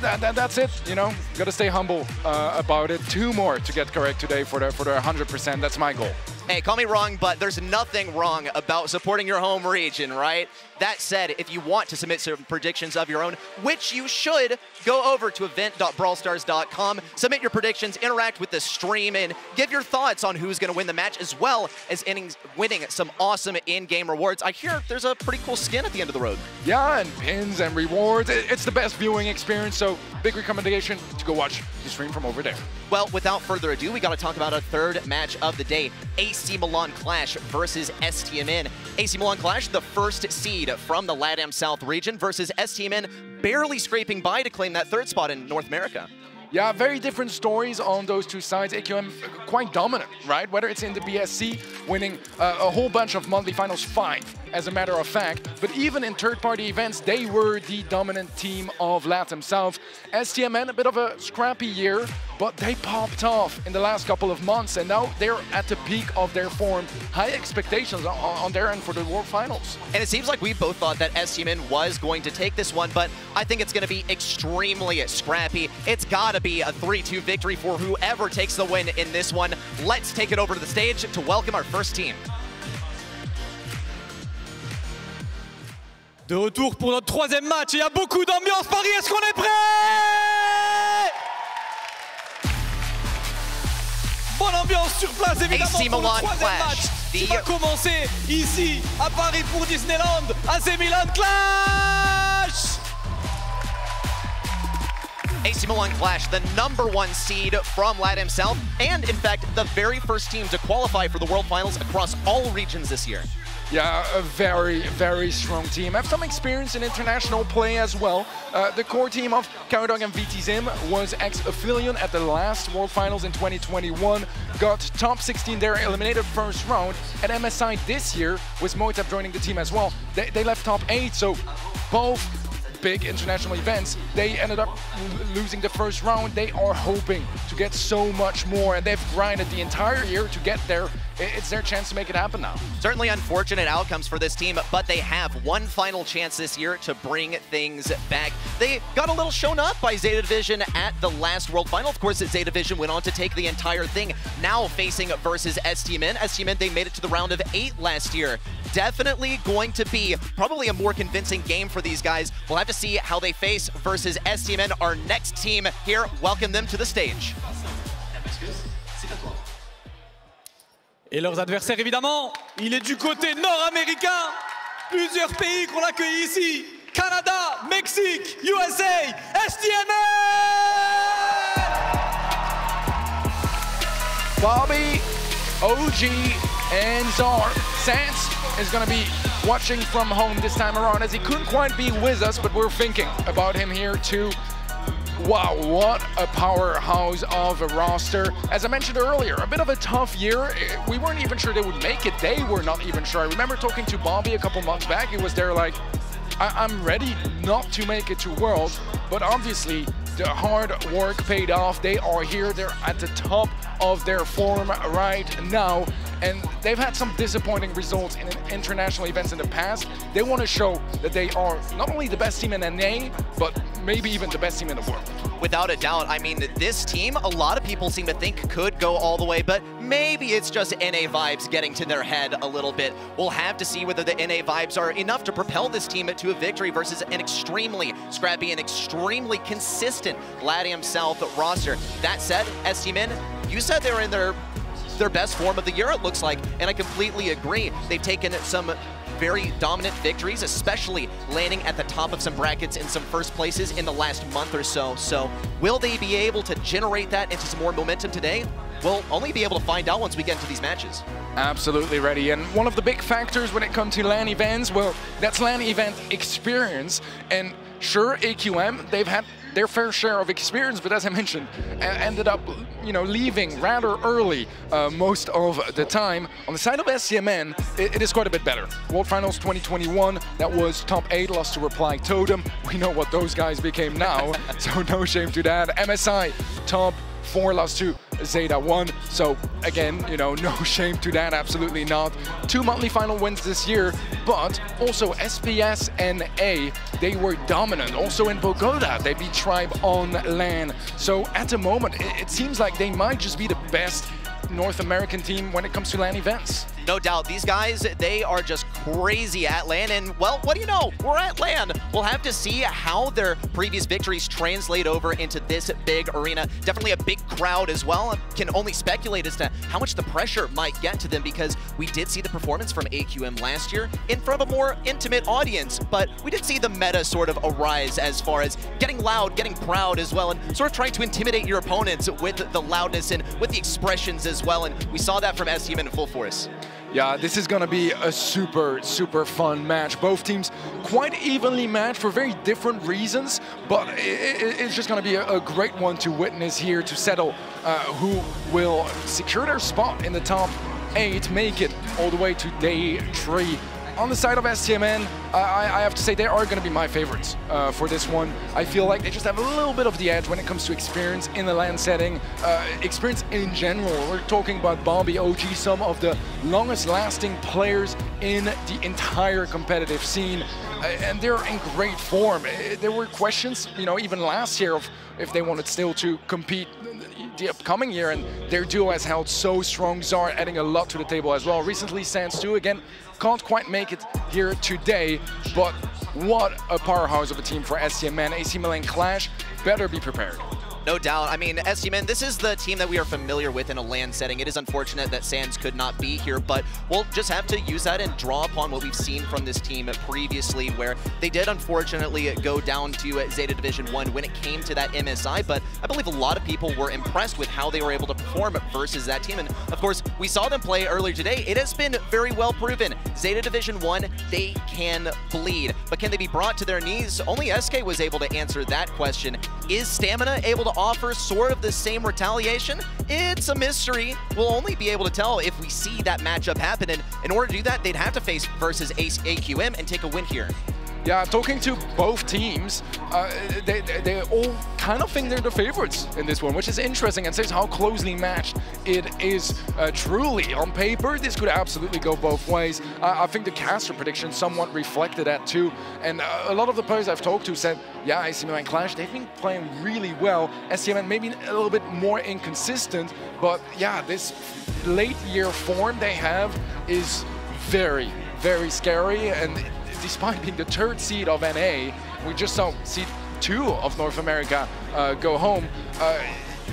That, that, that's it, you know. Gotta stay humble uh, about it. Two more to get correct today for the for the one hundred percent. That's my goal. Hey, call me wrong, but there's nothing wrong about supporting your home region, right? That said, if you want to submit some predictions of your own, which you should, go over to event dot brawl stars dot com, submit your predictions, interact with the stream, and give your thoughts on who's going to win the match, as well as innings, winning some awesome in-game rewards. I hear there's a pretty cool skin at the end of the road. Yeah, and pins and rewards. It's the best viewing experience, so big recommendation to go watch the stream from over there. Well, without further ado, we got to talk about our third match of the day, A C Milan QLASH versus S T M N. A C Milan QLASH, the first seed from the LATAM South region, versus S T M N, barely scraping by to claim that third spot in North America. Yeah, very different stories on those two sides. A Q M quite dominant, right? Whether it's in the B S C, winning uh, a whole bunch of monthly finals, five, as a matter of fact. But even in third-party events, they were the dominant team of LATAM South. S T M N, a bit of a scrappy year, but they popped off in the last couple of months, and now they're at the peak of their form. High expectations on, on their end for the World Finals. And it seems like we both thought that S T M N was going to take this one, but I think it's going to be extremely scrappy. It's got to be a three two victory for whoever takes the win in this one. Let's take it over to the stage to welcome our first team. De retour pour notre troisième match, et il y a beaucoup d'ambiance. Paris, est-ce qu'on est prêt? Bonne ambiance sur place, évidemment, pour le troisième match. qui va commencer ici à Paris pour Disneyland, A C Milan QLASH! A C Milan QLASH, the number one seed from Lad himself, and in fact, the very first team to qualify for the World Finals across all regions this year. Yeah, a very, very strong team. Have some experience in international play as well. Uh, the core team of Carodog and VTZim was ex-Aphelion at the last World Finals in twenty twenty-one. Got top sixteen there, eliminated first round. At M S I this year, with Motep joining the team as well, they, they left top eight, so both big international events, they ended up losing the first round. They are hoping to get so much more, and they've grinded the entire year to get there. It's their chance to make it happen now. Certainly unfortunate outcomes for this team, but they have one final chance this year to bring things back. They got a little shown up by Zeta Division at the last World Final. Of course, Zeta Division went on to take the entire thing, now facing versus S T M N. S T M N, they made it to the round of eight last year. Definitely going to be probably a more convincing game for these guys. We'll have to see how they face versus S T M N, our next team here. Welcome them to the stage. Et leurs adversaires, évidemment, il est du côté nord-américain. Plusieurs pays qu'on accueille ici. Canada, Mexique, U S A, S T M N! Bobby, O G, and Zara Sans is going to be watching from home this time around, as he couldn't quite be with us, but we're thinking about him here too. Wow, what a powerhouse of a roster. As I mentioned earlier, a bit of a tough year. We weren't even sure they would make it. They were not even sure. I remember talking to Bobby a couple months back. He was there like, I I'm ready not to make it to Worlds, but obviously the hard work paid off. They are here. They're at the top of their form right now. And they've had some disappointing results in international events in the past. They want to show that they are not only the best team in N A, but maybe even the best team in the world. Without a doubt. I mean, this team, a lot of people seem to think could go all the way, but maybe it's just N A vibes getting to their head a little bit. We'll have to see whether the N A vibes are enough to propel this team to a victory versus an extremely scrappy and extremely consistent Latium South roster. That said, S T M N, you said they were in their their best form of the year, it looks like, and I completely agree. They've taken some very dominant victories, especially landing at the top of some brackets in some first places in the last month or so. So will they be able to generate that into some more momentum today? We'll only be able to find out once we get into these matches. Absolutely, ready. And one of the big factors when it comes to LAN events, well, that's LAN event experience. And sure, A Q M, they've had their fair share of experience, but as I mentioned, ended up, you know, leaving rather early uh, most of the time. On the side of S T M N, it, it is quite a bit better. World Finals twenty twenty-one, that was top eight, lost to Reply Totem. We know what those guys became now, so no shame to that. M S I, top four, lost to Zeta One. So again, you know, no shame to that, absolutely not. Two monthly final wins this year, but also S P S and A, they were dominant. Also in Bogota, they beat Tribe on LAN. So at the moment, it seems like they might just be the best North American team when it comes to LAN events. No doubt. These guys, they are just crazy at LAN. And, well, what do you know? We're at LAN. We'll have to see how their previous victories translate over into this big arena. Definitely a big crowd as well. I can only speculate as to how much the pressure might get to them, because we did see the performance from A Q M last year in front of a more intimate audience. But we did see the meta sort of arise as far as getting loud, getting proud as well, and sort of trying to intimidate your opponents with the loudness and with the expressions as well. And we saw that from S T M N in full force. Yeah, this is going to be a super, super fun match. Both teams quite evenly matched for very different reasons, but it's just going to be a great one to witness here to settle uh, who will secure their spot in the top eight, make it all the way to day three. On the side of S T M N, I, I have to say they are going to be my favorites uh, for this one. I feel like they just have a little bit of the edge when it comes to experience in the LAN setting, uh, experience in general. We're talking about Bobby, O G, some of the longest lasting players in the entire competitive scene, uh, and they're in great form. Uh, there were questions, you know, even last year of if they wanted still to compete the upcoming year, and their duo has held so strong. Zara adding a lot to the table as well. Recently, Sans too, again, can't quite make it here today, but what a powerhouse of a team for S T M N. A C Milan QLASH, better be prepared. No doubt. I mean, S T M N, this is the team that we are familiar with in a LAN setting. It is unfortunate that Sans could not be here, but we'll just have to use that and draw upon what we've seen from this team previously, where they did unfortunately go down to Zeta Division One when it came to that M S I, but I believe a lot of people were impressed with how they were able to perform versus that team. And of course, we saw them play earlier today. It has been very well proven. Zeta Division One, they can bleed, but can they be brought to their knees? Only S K was able to answer that question. Is Stamina able to offer sort of the same retaliation? It's a mystery. We'll only be able to tell if we see that matchup happen, and in order to do that, they'd have to face versus Ace A Q M and take a win here. Yeah, talking to both teams, uh, they, they, they all kind of think they're the favorites in this one, which is interesting and says how closely matched it is uh, truly. On paper, this could absolutely go both ways. Uh, I think the caster prediction somewhat reflected that too. And uh, a lot of the players I've talked to said, yeah, A C Milan QLASH, they've been playing really well. S T M N maybe a little bit more inconsistent, but yeah, this late year form they have is very, very scary. And despite being the third seed of N A, we just saw seed two of North America uh, go home. Uh,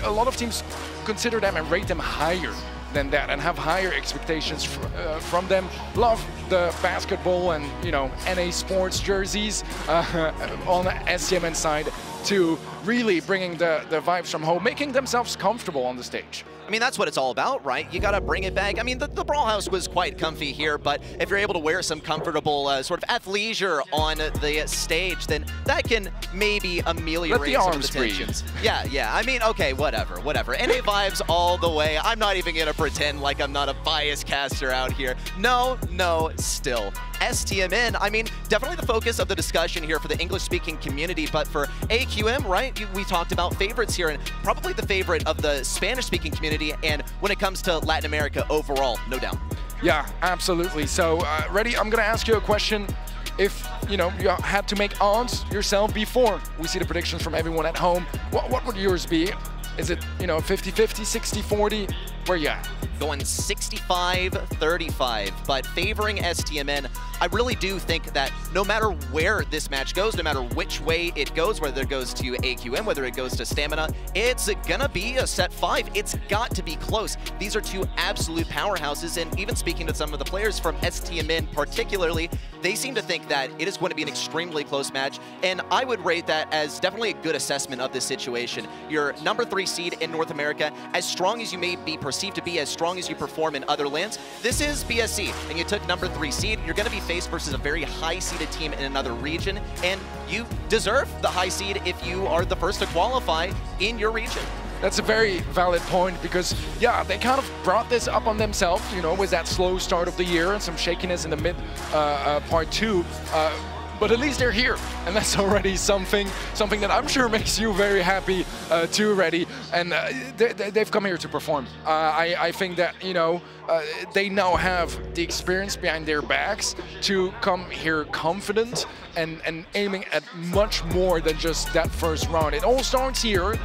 a lot of teams consider them and rate them higher than that and have higher expectations fr uh, from them. Love the basketball and, you know, N A sports jerseys uh, on the S T M N side to really bringing the, the vibes from home, making themselves comfortable on the stage. I mean, that's what it's all about, right? You gotta bring it back. I mean, the, the Brawl House was quite comfy here, but if you're able to wear some comfortable uh, sort of athleisure on the stage, then that can maybe ameliorate the some of the tensions. Breathe. Yeah, yeah, I mean, okay, whatever, whatever. N A vibes all the way. I'm not even gonna pretend like I'm not a biased caster out here. No, no, still. S T M N, I mean, definitely the focus of the discussion here for the English-speaking community, but for A Q M, right, we talked about favorites here, and probably the favorite of the Spanish-speaking community, and when it comes to Latin America overall, no doubt. Yeah, absolutely. So, uh, Reddy, I'm going to ask you a question. If, you know, you had to make odds yourself before we see the predictions from everyone at home, what, what would yours be? Is it, you know, fifty fifty, sixty forty? Where you at? Going sixty-five thirty-five, but favoring S T M N. I really do think that no matter where this match goes, no matter which way it goes, whether it goes to A Q M, whether it goes to Stamina, it's gonna be a set five. It's got to be close. These are two absolute powerhouses, and even speaking to some of the players from S T M N particularly, they seem to think that it is going to be an extremely close match, and I would rate that as definitely a good assessment of this situation. You're number three seed in North America, as strong as you may be perceived to be, as strong as you perform in other lands. This is B S C, and you took number three seed. You're going to be faced versus a very high-seeded team in another region, and you deserve the high seed if you are the first to qualify in your region. That's a very valid point because, yeah, they kind of brought this up on themselves, you know, with that slow start of the year and some shakiness in the mid uh, uh, part two. Uh, But at least they're here, and that's already something something that I'm sure makes you very happy uh, too, Reddy. And uh, they, they, they've come here to perform. Uh, I, I think that, you know, uh, they now have the experience behind their backs to come here confident and, and aiming at much more than just that first round. It all starts here.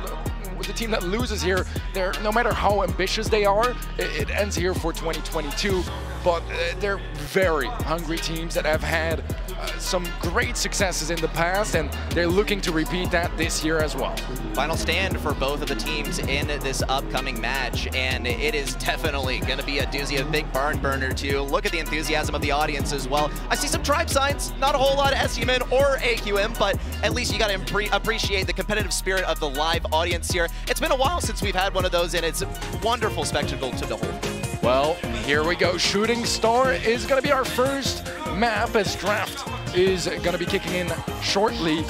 The team that loses here, they're, no matter how ambitious they are, it, it ends here for twenty twenty-two. But uh, they're very hungry teams that have had uh, some great successes in the past, and they're looking to repeat that this year as well. Final stand for both of the teams in this upcoming match, and it is definitely going to be a doozy, a big barn burner too. Look at the enthusiasm of the audience as well. I see some tribe signs, not a whole lot of S T M N or A Q M, but at least you got to appreciate the competitive spirit of the live audience here. It's been a while since we've had one of those, and it's a wonderful spectacle to behold. Well, here we go. Shooting Star is going to be our first map as draft is going to be kicking in shortly.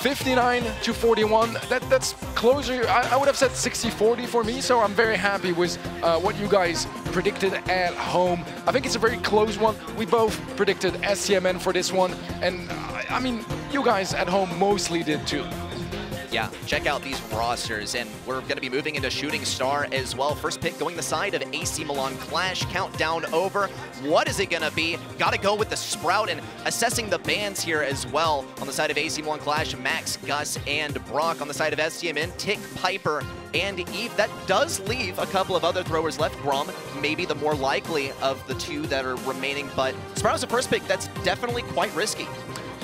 fifty-nine to forty-one, that, that's closer. I, I would have said sixty forty for me, so I'm very happy with uh, what you guys predicted at home. I think it's a very close one. We both predicted S T M N for this one, and I, I mean, you guys at home mostly did too. Yeah, check out these rosters, and we're going to be moving into Shooting Star as well. First pick going the side of A C Milan QLASH. Countdown over. What is it going to be? Got to go with the Sprout, and assessing the bans here as well. On the side of A C Milan QLASH, Max, Gus, and Brock. On the side of S T M N, Tick, Piper, and Eve. That does leave a couple of other throwers left. Grom, maybe the more likely of the two that are remaining, but Sprout's a first pick that's definitely quite risky.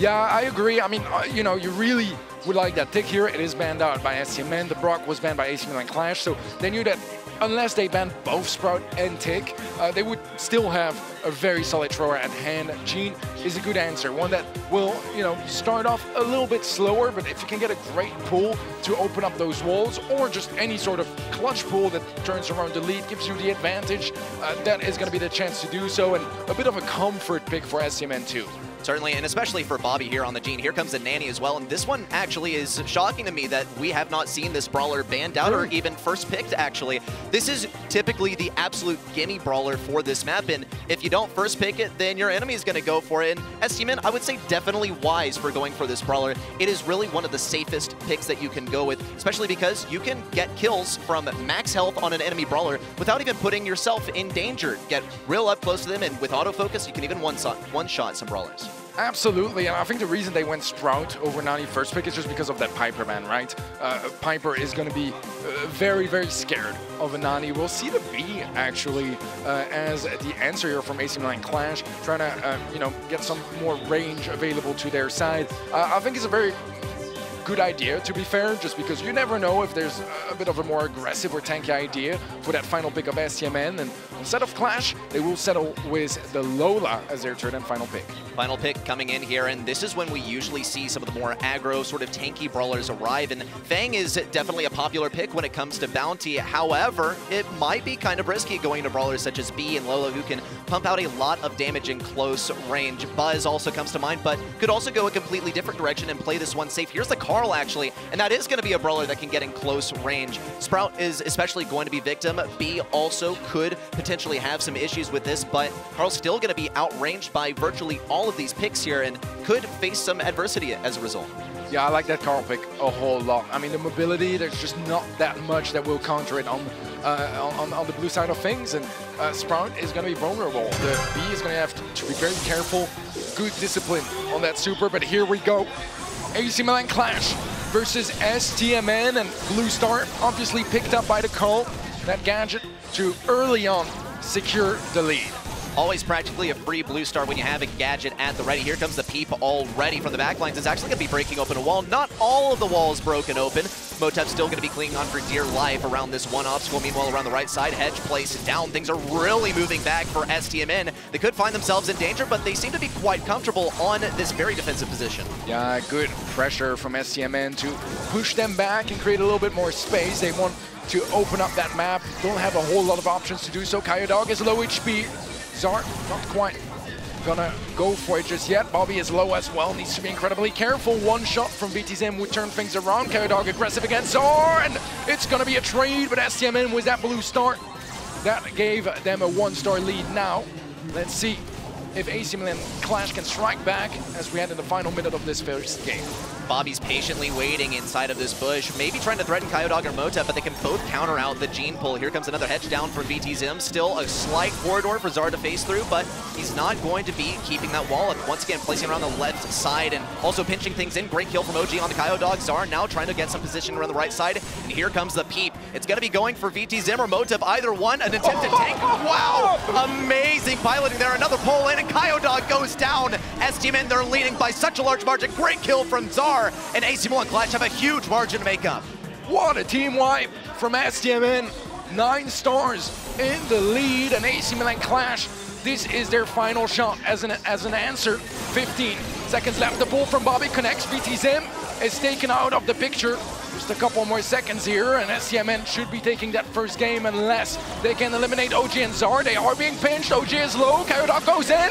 Yeah, I agree. I mean, uh, you know, you really would like that tick here. It is banned out by S T M N. The Brock was banned by A C Milan QLASH, so they knew that unless they banned both Sprout and Tick, uh, they would still have a very solid thrower at hand. Jean is a good answer, one that will, you know, start off a little bit slower, but if you can get a great pull to open up those walls, or just any sort of clutch pull that turns around the lead, gives you the advantage, uh, that is going to be the chance to do so, and a bit of a comfort pick for S T M N too. Certainly, and especially for Bobby here on the Jean. Here comes the Nanny as well, and this one actually is shocking to me that we have not seen this brawler banned out or even first picked, actually. This is typically the absolute gimme brawler for this map, and if you don't first pick it, then your enemy is going to go for it. And S T M N, I would say definitely wise for going for this brawler. It is really one of the safest picks that you can go with, especially because you can get kills from max health on an enemy brawler without even putting yourself in danger. Get real up close to them, and with autofocus, you can even one-shot one shot some brawlers. Absolutely, and I think the reason they went Sprout over Nani first pick is just because of that Piper ban, right? Uh, Piper is going to be uh, very, very scared of a Nani. We'll see the B actually uh, as the answer here from A C Milan QLASH, trying to uh, you know, get some more range available to their side. Uh, I think it's a very good idea, to be fair, just because you never know if there's a bit of a more aggressive or tanky idea for that final pick of S T M N, and instead of Clash, they will settle with the Lola as their third and final pick. Final pick coming in here, and this is when we usually see some of the more aggro, sort of tanky brawlers arrive, and Fang is definitely a popular pick when it comes to Bounty. However, it might be kind of risky going to brawlers such as B and Lola, who can pump out a lot of damage in close range. Buzz also comes to mind, but could also go a completely different direction and play this one safe. Here's the Carl, actually, and that is going to be a brawler that can get in close range. Sprout is especially going to be victim. B also could potentially have some issues with this, but Carl's still going to be outranged by virtually all of these picks here and could face some adversity as a result. Yeah, I like that Carl pick a whole lot. I mean, the mobility, there's just not that much that will counter it on uh, on, on the blue side of things, and uh, Sprout is going to be vulnerable. The B is going to have to be very careful, good discipline on that super, but here we go. A C Milan QLASH versus S T M N, and Blue Star obviously picked up by the call. That gadget to early on secure the lead. Always practically a free Blue Star when you have a gadget at the ready. Here comes the peep already from the backlines. It's actually going to be breaking open a wall. Not all of the walls broken open. Motep's still going to be clinging on for dear life around this one obstacle. Meanwhile, around the right side, Hedge placed down. Things are really moving back for S T M N. They could find themselves in danger, but they seem to be quite comfortable on this very defensive position. Yeah, good pressure from S T M N to push them back and create a little bit more space. They want to open up that map. Don't have a whole lot of options to do so. Carodog is low H P. Zart not quite gonna go for it just yet. Bobby is low as well, needs to be incredibly careful. One shot from VTZim would turn things around. Carodog aggressive against Zart, and it's gonna be a trade, but S T M N with that blue star, that gave them a one-star lead now. Let's see if A C Milan QLASH can strike back as we had in the final minute of this first game. Bobby's patiently waiting inside of this bush, maybe trying to threaten Carodog or Motep, but they can both counter out the Jean pull. Here comes another hedge down from VTZim. Still a slight corridor for Zara to face through, but he's not going to be keeping that wall up. Once again, placing around the left side and also pinching things in. Great kill from O G on the Carodog. Zara now trying to get some position around the right side, and here comes the peep. It's going to be going for VTZim or Motep, either one. An attempt to tank. Wow! Amazing piloting there. Another pull in, and Carodog goes down. S T M N, they're leading by such a large margin. Great kill from Zara. And A C Milan QLASH have a huge margin to make up. What a team wipe from S T M N. Nine stars in the lead, and A C Milan QLASH, this is their final shot as an as an answer. fifteen seconds left. The ball from Bobby connects. VTZim is taken out of the picture. Just a couple more seconds here, and S T M N should be taking that first game unless they can eliminate O G and Zara. They are being pinched. O G is low. Carodog goes in.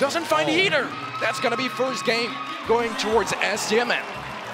Doesn't find the heater. That's going to be first game going towards S T M N.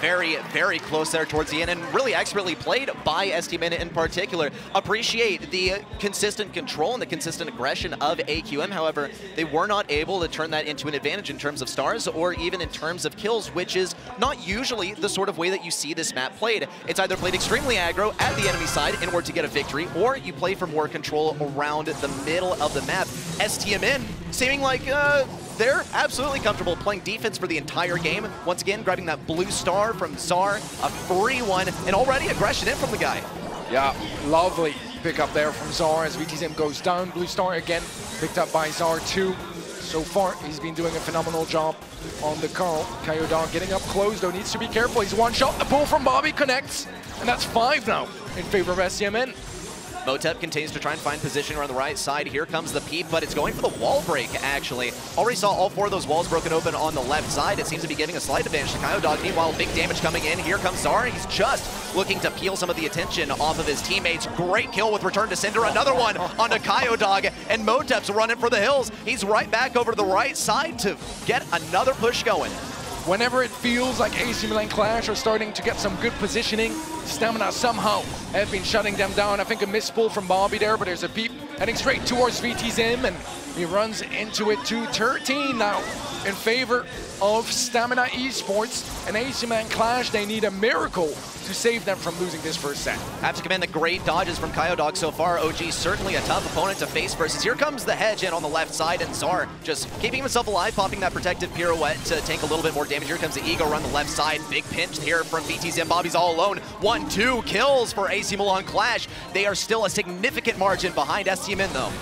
Very, very close there towards the end, and really expertly played by S T M N in particular. Appreciate the consistent control and the consistent aggression of A Q M. However, they were not able to turn that into an advantage in terms of stars or even in terms of kills, which is not usually the sort of way that you see this map played. It's either played extremely aggro at the enemy side in order to get a victory, or you play for more control around the middle of the map. S T M N seeming like, uh, they're absolutely comfortable playing defense for the entire game. Once again, grabbing that blue star from Zar, a free one, and already aggression in from the guy. Yeah, lovely pick up there from Zar as VTZim goes down. Blue star again picked up by Zar too. So far, he's been doing a phenomenal job on the call. Carodog getting up close, though, needs to be careful. He's one shot. The pull from Bobby connects, and that's five now in favor of S T M N. Motep continues to try and find position around the right side. Here comes the peep, but it's going for the wall break, actually. Already saw all four of those walls broken open on the left side. It seems to be giving a slight advantage to Carodog. Meanwhile, big damage coming in. Here comes Zara. He's just looking to peel some of the attention off of his teammates. Great kill with Return to Cinder. Another one onto Carodog, and Motep's running for the hills. He's right back over to the right side to get another push going. Whenever it feels like A C Milan QLASH are starting to get some good positioning, Stamina somehow have been shutting them down. I think a missed pull from Bobby there, but there's a peep heading straight towards VTZim, and he runs into it to thirteen now in favor of Stamina Esports. And A C Milan QLASH, they need a miracle to save them from losing this first set. I have to commend the great dodges from Carodog so far. O G certainly a tough opponent to face versus. Here comes the hedge in on the left side, and Zar just keeping himself alive, popping that protective pirouette to tank a little bit more damage. Here comes the Ego around the left side. Big pinch here from VTZim. Bobby's all alone. One, two kills for A C Milan QLASH. They are still a significant margin behind S T M N, though.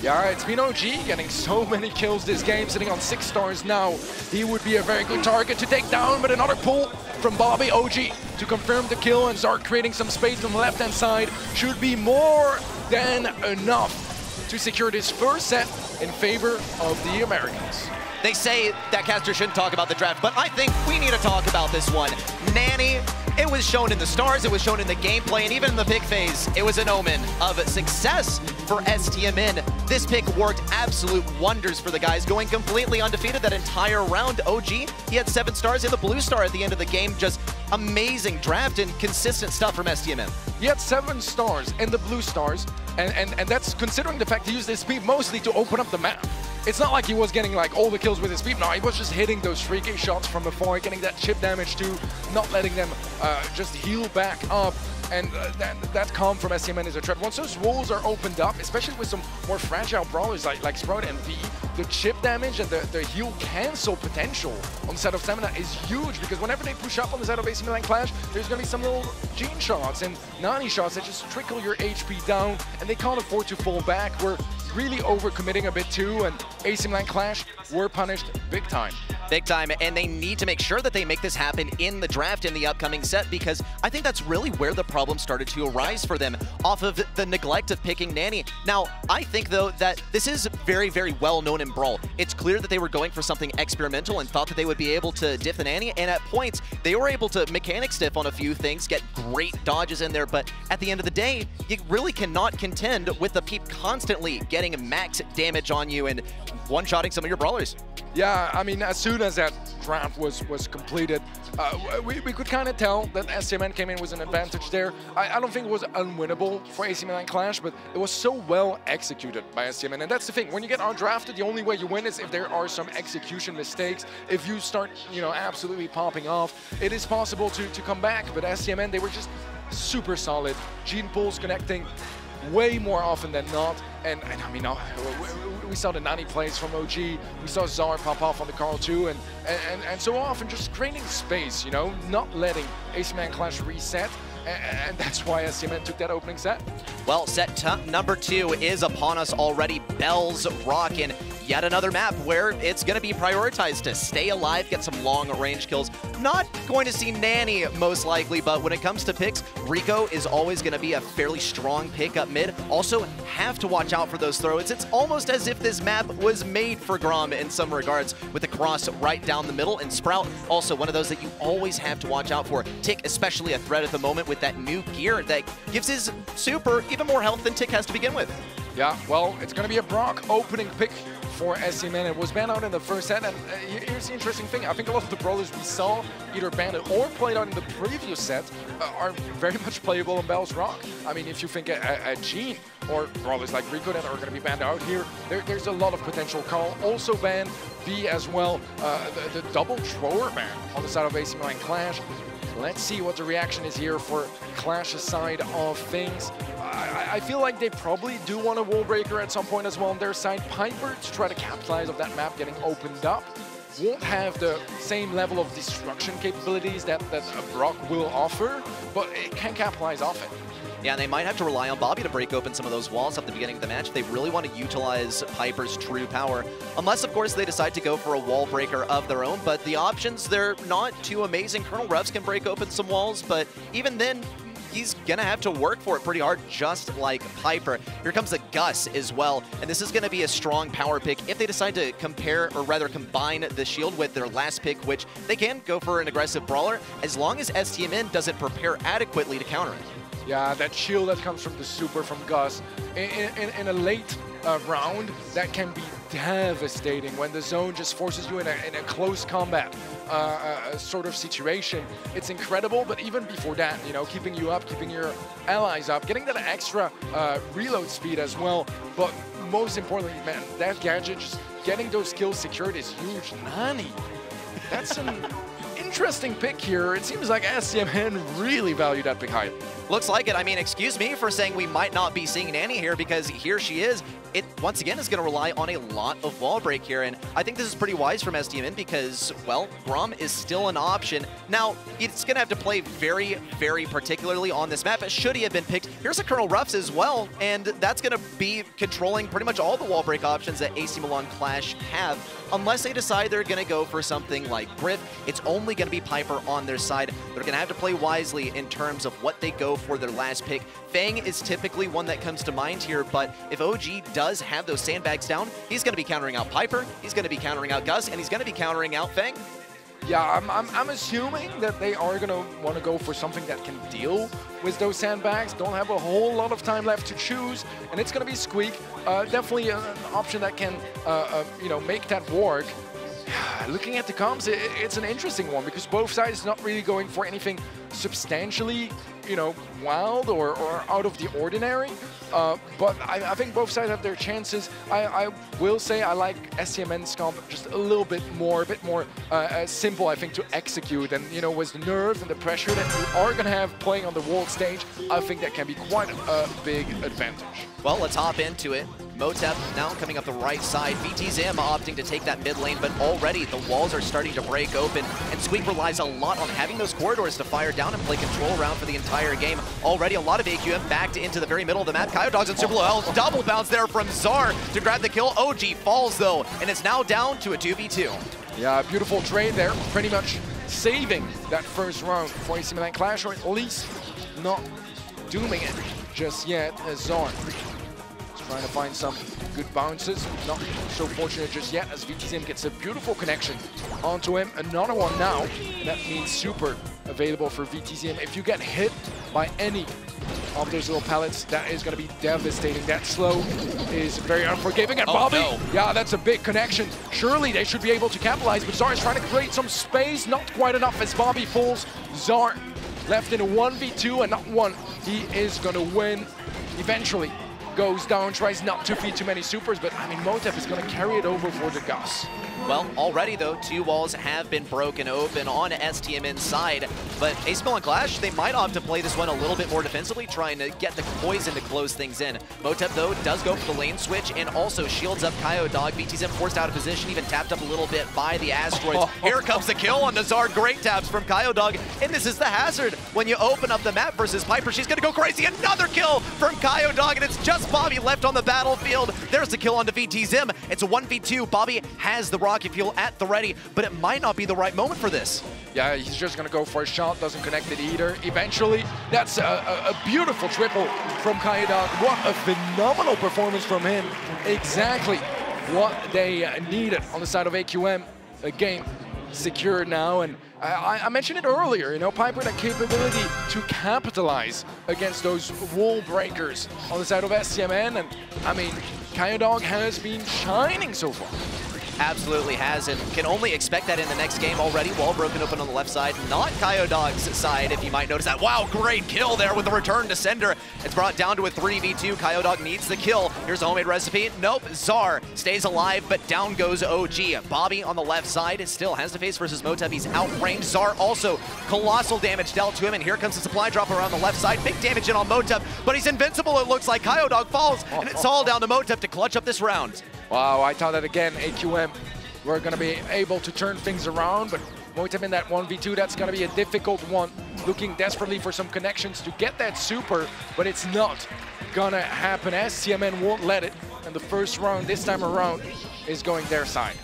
Yeah, it's been O G getting so many kills this game, sitting on six stars now. He would be a very good target to take down, but another pull from Bobby. O G to confirm the kill, and Zark creating some space on the left-hand side should be more than enough to secure this first set in favor of the Americans. They say that caster shouldn't talk about the draft, but I think we need to talk about this one. Nani, it was shown in the stars, it was shown in the gameplay, and even in the pick phase, it was an omen of success for S T M N. This pick worked absolute wonders for the guys, going completely undefeated that entire round. O G, he had seven stars, he had the blue star at the end of the game. Just amazing draft and consistent stuff from S T M N. He had seven stars and the blue stars, and, and, and that's considering the fact he used his speed mostly to open up the map. It's not like he was getting like all the kills with his speed. No, he was just hitting those three K shots from afar, getting that chip damage too, not letting them uh, just heal back up. And uh, that, that calm from S T M N is a threat. Once those walls are opened up, especially with some more fragile brawlers like, like Sprout and V, the chip damage and the, the heal cancel potential on the side of Stamina is huge, because whenever they push up on the side of A C Milan QLASH, there's going to be some little Jean shots and Nani shots that just trickle your H P down, and they can't afford to fall back. We're really overcommitting a bit too, and A C Milan QLASH were punished big time. Big time, and they need to make sure that they make this happen in the draft in the upcoming set, because I think that's really where the problem started to arise for them, off of the neglect of picking Nani. Now, I think, though, that this is very, very well known in Brawl. It's clear that they were going for something experimental and thought that they would be able to diff the Nani, and at points, they were able to mechanic stiff on a few things, get great dodges in there, but at the end of the day, you really cannot contend with the peep constantly getting max damage on you and one-shotting some of your brawlers. Yeah, I mean, as soon as that draft was, was completed, uh, we, we could kind of tell that S T M N came in with an advantage there. I, I don't think it was unwinnable for A C Milan QLASH, but it was so well executed by S T M N. And that's the thing, when you get undrafted, the only way you win is if there are some execution mistakes. If you start, you know, absolutely popping off, it is possible to, to come back, but S T M N, they were just super solid. Gene pulls connecting way more often than not. And, and I mean, uh, we, we saw the Nani plays from O G, we saw Zara pop off on the Carl too, and, and, and so often just creating space, you know, not letting A C Milan QLASH reset. And that's why S T M N took that opening set. Well, set number two is upon us already. Bells rocking. Yet another map where it's going to be prioritized to stay alive, get some long-range kills. Not going to see Nani, most likely, but when it comes to picks, Rico is always going to be a fairly strong pick up mid. Also, have to watch out for those throws. It's almost as if this map was made for Grom in some regards, with the cross right down the middle. And Sprout, also one of those that you always have to watch out for. Tick, especially a threat at the moment, with With that new gear that gives his super even more health than Tick has to begin with. Yeah, well, it's going to be a Brock opening pick for S T M N. It was banned out in the first set, and uh, here's the interesting thing. I think a lot of the brawlers we saw either banned or played out in the previous set uh, are very much playable in Bells Rock. I mean, if you think a, a Jean or brawlers like Rico that are going to be banned out here, there, there's a lot of potential. Carl also banned, B as well, uh, the, the double thrower ban on the side of A C Milan QLASH. Let's see what the reaction is here for Clash's side of things. I, I feel like they probably do want a wall breaker at some point as well on their side. Piper, to try to capitalize on that map getting opened up, won't have the same level of destruction capabilities that, that a Brock will offer, but it can capitalize off it. Yeah, and they might have to rely on Bobby to break open some of those walls at the beginning of the match if they really want to utilize Piper's true power. Unless, of course, they decide to go for a wall breaker of their own, but the options, they're not too amazing. Colonel Revs can break open some walls, but even then, he's going to have to work for it pretty hard, just like Piper. Here comes the Gus as well, and this is going to be a strong power pick if they decide to compare, or rather combine the shield with their last pick, which they can go for an aggressive brawler, as long as S T M N doesn't prepare adequately to counter it. Yeah, that shield that comes from the super from Gus, in, in, in a late uh, round, that can be devastating when the zone just forces you in a, in a close combat uh, a sort of situation. It's incredible, but even before that, you know, keeping you up, keeping your allies up, getting that extra uh, reload speed as well. But most importantly, man, that gadget, just getting those kills secured is huge. Nani, that's an interesting pick here. It seems like S T M N really valued that pick high. Looks like it. I mean, excuse me for saying we might not be seeing Nani here, because here she is. It, once again, is going to rely on a lot of wall break here, and I think this is pretty wise from S T M N because, well, Grom is still an option. Now, it's going to have to play very, very particularly on this map. Should he have been picked, here's a Colonel Ruffs as well, and that's going to be controlling pretty much all the wall break options that A C Milan QLASH have. Unless they decide they're going to go for something like Griff, it's only going to be Piper on their side. They're going to have to play wisely in terms of what they go for their last pick. Fang is typically one that comes to mind here, but if O G does have those sandbags down, he's going to be countering out Piper, he's going to be countering out Gus, and he's going to be countering out Fang. Yeah, I'm, I'm, I'm assuming that they are going to want to go for something that can deal with those sandbags. Don't have a whole lot of time left to choose, and it's going to be Squeak. Uh, definitely an option that can, uh, uh, you know, make that work. Looking at the comms, it, it's an interesting one because both sides not really going for anything substantially, you know, wild or, or out of the ordinary. Uh, but I, I think both sides have their chances. I, I will say I like S T M N's comp just a little bit more, a bit more uh, uh, simple, I think, to execute. And, you know, with the nerves and the pressure that you are going to have playing on the world stage, I think that can be quite a big advantage. Well, let's hop into it. Motep now coming up the right side. VTZim opting to take that mid lane, but already the walls are starting to break open. And Squeak relies a lot on having those corridors to fire down and play control round for the entire game. Already a lot of A Q M backed into the very middle of the map. Carodog's in super low. Double bounce there from Zar to grab the kill. O G falls though, and it's now down to a two v two. Yeah, beautiful trade there. Pretty much saving that first round for A C Milan QLASH, or at least not dooming it just yet as Zar. Trying to find some good bounces. Not so fortunate just yet as VTZim gets a beautiful connection onto him. Another one now, and that means super available for VTZim. If you get hit by any of those little pallets, that is going to be devastating. That slow is very unforgiving. And oh, Bobby, no. Yeah, that's a big connection. Surely they should be able to capitalize, but Zar is trying to create some space. Not quite enough as Bobby falls. Zar left in a one v two, and not one. He is going to win eventually. Goes down, tries not to feed too many supers, but I mean, Motep is going to carry it over for the Gus. Well, already though, two walls have been broken open on S T M N's side, but A C Milan QLASH, they might opt to play this one a little bit more defensively, trying to get the poison to close things in. Motep though does go for the lane switch and also shields up Carodog. VTZim forced out of position, even tapped up a little bit by the asteroids. Here comes the kill on the Zar. Great tabs from Carodog, and this is the hazard when you open up the map versus Piper. She's going to go crazy. Another kill from Carodog, and it's just Bobby left on the battlefield. There's the kill onto VTZim. It's a one v two. Bobby has the rock fuel at the ready, but it might not be the right moment for this. Yeah, he's just going to go for a shot, doesn't connect it either. Eventually, that's a, a, a beautiful triple from Carodog. What a phenomenal performance from him. Exactly what they needed on the side of A Q M. A game secured now, and I, I mentioned it earlier, you know, Piper, that capability to capitalize against those wall breakers on the side of S T M N, and I mean, Carodog has been shining so far. Absolutely has, and can only expect that in the next game. Already wall broken open on the left side, not Carodog's side, if you might notice that. Wow, great kill there with the return to sender. It's brought down to a three v two. Carodog needs the kill. Here's a homemade recipe. Nope, Zar stays alive, but down goes O G. Bobby on the left side still has to face versus Motep. He's outranged. Zar also colossal damage dealt to him, and here comes the supply drop around the left side. Big damage in on Motep, but he's invincible, it looks like. Carodog falls, and it's all down to Motep to clutch up this round. Wow, I thought that again, A Q M, we're going to be able to turn things around, but Motep in that one v two, that's going to be a difficult one looking desperately for some connections to get that super, but it's not gonna happen. S T M N won't let it, and the first round this time around is going their side.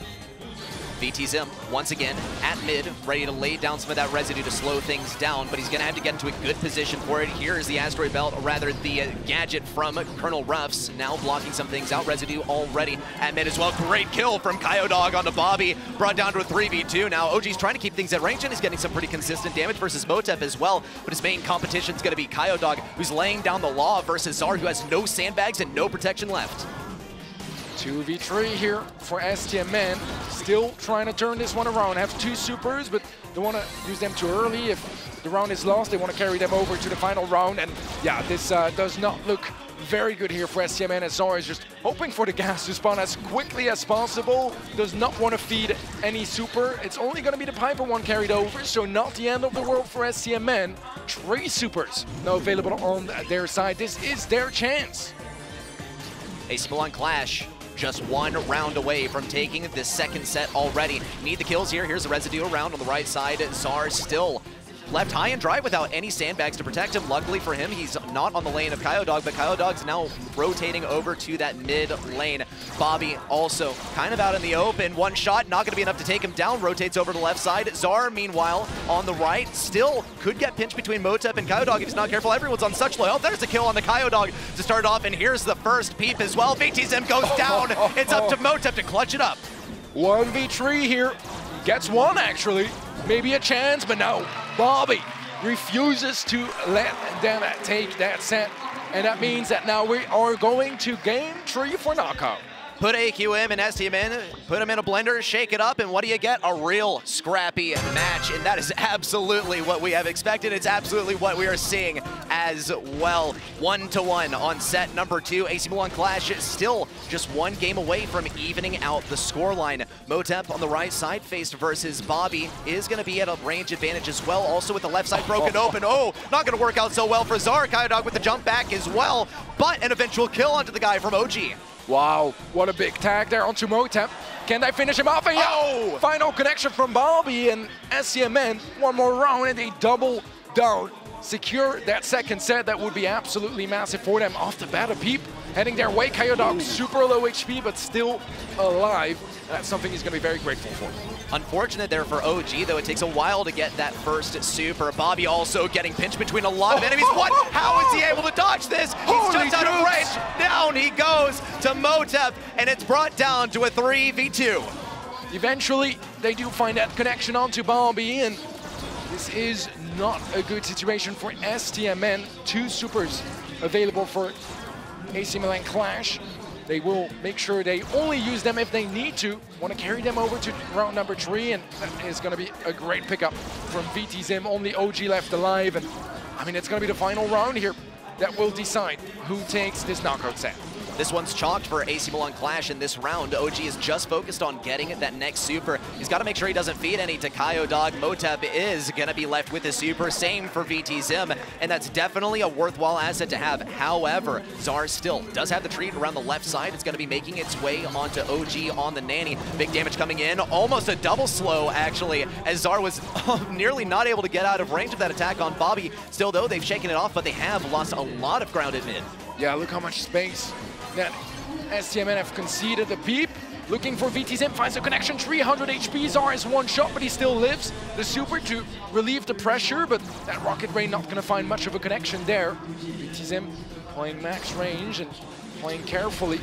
VTZim, once again, at mid, ready to lay down some of that residue to slow things down, but he's gonna have to get into a good position for it. Here is the asteroid belt, or rather the uh, gadget from Colonel Ruffs, now blocking some things out. Residue already at mid as well. Great kill from Carodog onto Bobby, brought down to a three v two. Now, O G's trying to keep things at range, and he's getting some pretty consistent damage versus Motep as well, but his main competition's gonna be Carodog, who's laying down the law versus Zara, who has no sandbags and no protection left. two v three here for S T M N, still trying to turn this one around. Have two supers, but don't want to use them too early. If the round is lost, they want to carry them over to the final round. And yeah, this uh, does not look very good here for S T M N, as Zara is just hoping for the gas to spawn as quickly as possible. Does not want to feed any super. It's only going to be the Piper one carried over, so not the end of the world for S T M N. Three supers now available on their side. This is their chance. A C Milan QLASH, just one round away from taking the second set already. Need the kills here. Here's the residue around on the right side. Zar still left high and dry without any sandbags to protect him. Luckily for him, he's not on the lane of Carodog, but Carodog's now rotating over to that mid lane. Bobby also kind of out in the open. One shot, not going to be enough to take him down. Rotates over to the left side. Zara, meanwhile, on the right, still could get pinched between Motep and Carodog if he's not careful. Everyone's on such low health. There's the kill on the Carodog to start off, and here's the first peep as well. VTZim goes oh, down. Oh, oh, it's oh. up to Motep to clutch it up. one v three here. Gets one, actually. Maybe a chance, but no. Bobby refuses to let them take that set, and that means that now we are going to game three for knockout. Put A Q M and S T M N, put them in a blender, shake it up, and what do you get? A real scrappy match, and that is absolutely what we have expected. It's absolutely what we are seeing as well. one to one on set number two. A C Milan QLASH is still just one game away from evening out the scoreline. Motep on the right side faced versus Bobby is going to be at a range advantage as well. Also with the left side broken oh. open. Oh, not going to work out so well for Zara. Carodog with the jump back as well, but an eventual kill onto the guy from O G. Wow, what a big tag there onto Motep. Can they finish him off? And oh! Final connection from Bobby and S T M N. One more round and they double down. Secure that second set. That would be absolutely massive for them. Off the bat, a peep heading their way. Carodog super low H P, but still alive. That's something he's going to be very grateful for. Unfortunate there for O G, though. It takes a while to get that first super. Bobby also getting pinched between a lot of enemies. What? How is he able to dodge this? He's Holy just out of range. Down he goes to Motep, and it's brought down to a three v two. Eventually, they do find that connection onto Bobby, and this is not a good situation for S T M N. Two supers available for A C Milan QLASH. They will make sure they only use them if they need to. Want to carry them over to round number three, and that is going to be a great pickup from VTZim. Only O G left alive, and I mean, it's going to be the final round here that will decide who takes this knockout set. This one's chalked for A C Milan QLASH in this round. O G is just focused on getting that next super. He's got to make sure he doesn't feed any to Carodog. Motep is going to be left with his super. Same for VTZim, and that's definitely a worthwhile asset to have. However, Zara still does have the treat around the left side. It's going to be making its way onto O G on the nanny. Big damage coming in. Almost a double slow, actually, as Zara was nearly not able to get out of range of that attack on Bobby. Still, though, they've shaken it off, but they have lost a lot of ground in mid. Yeah, look how much space that S T M N have conceded. The peep, looking for VTZim, finds a connection. three hundred H P, Zara is one shot, but he still lives. The super to relieve the pressure, but that rocket rain not gonna find much of a connection there. VTZim playing max range and playing carefully,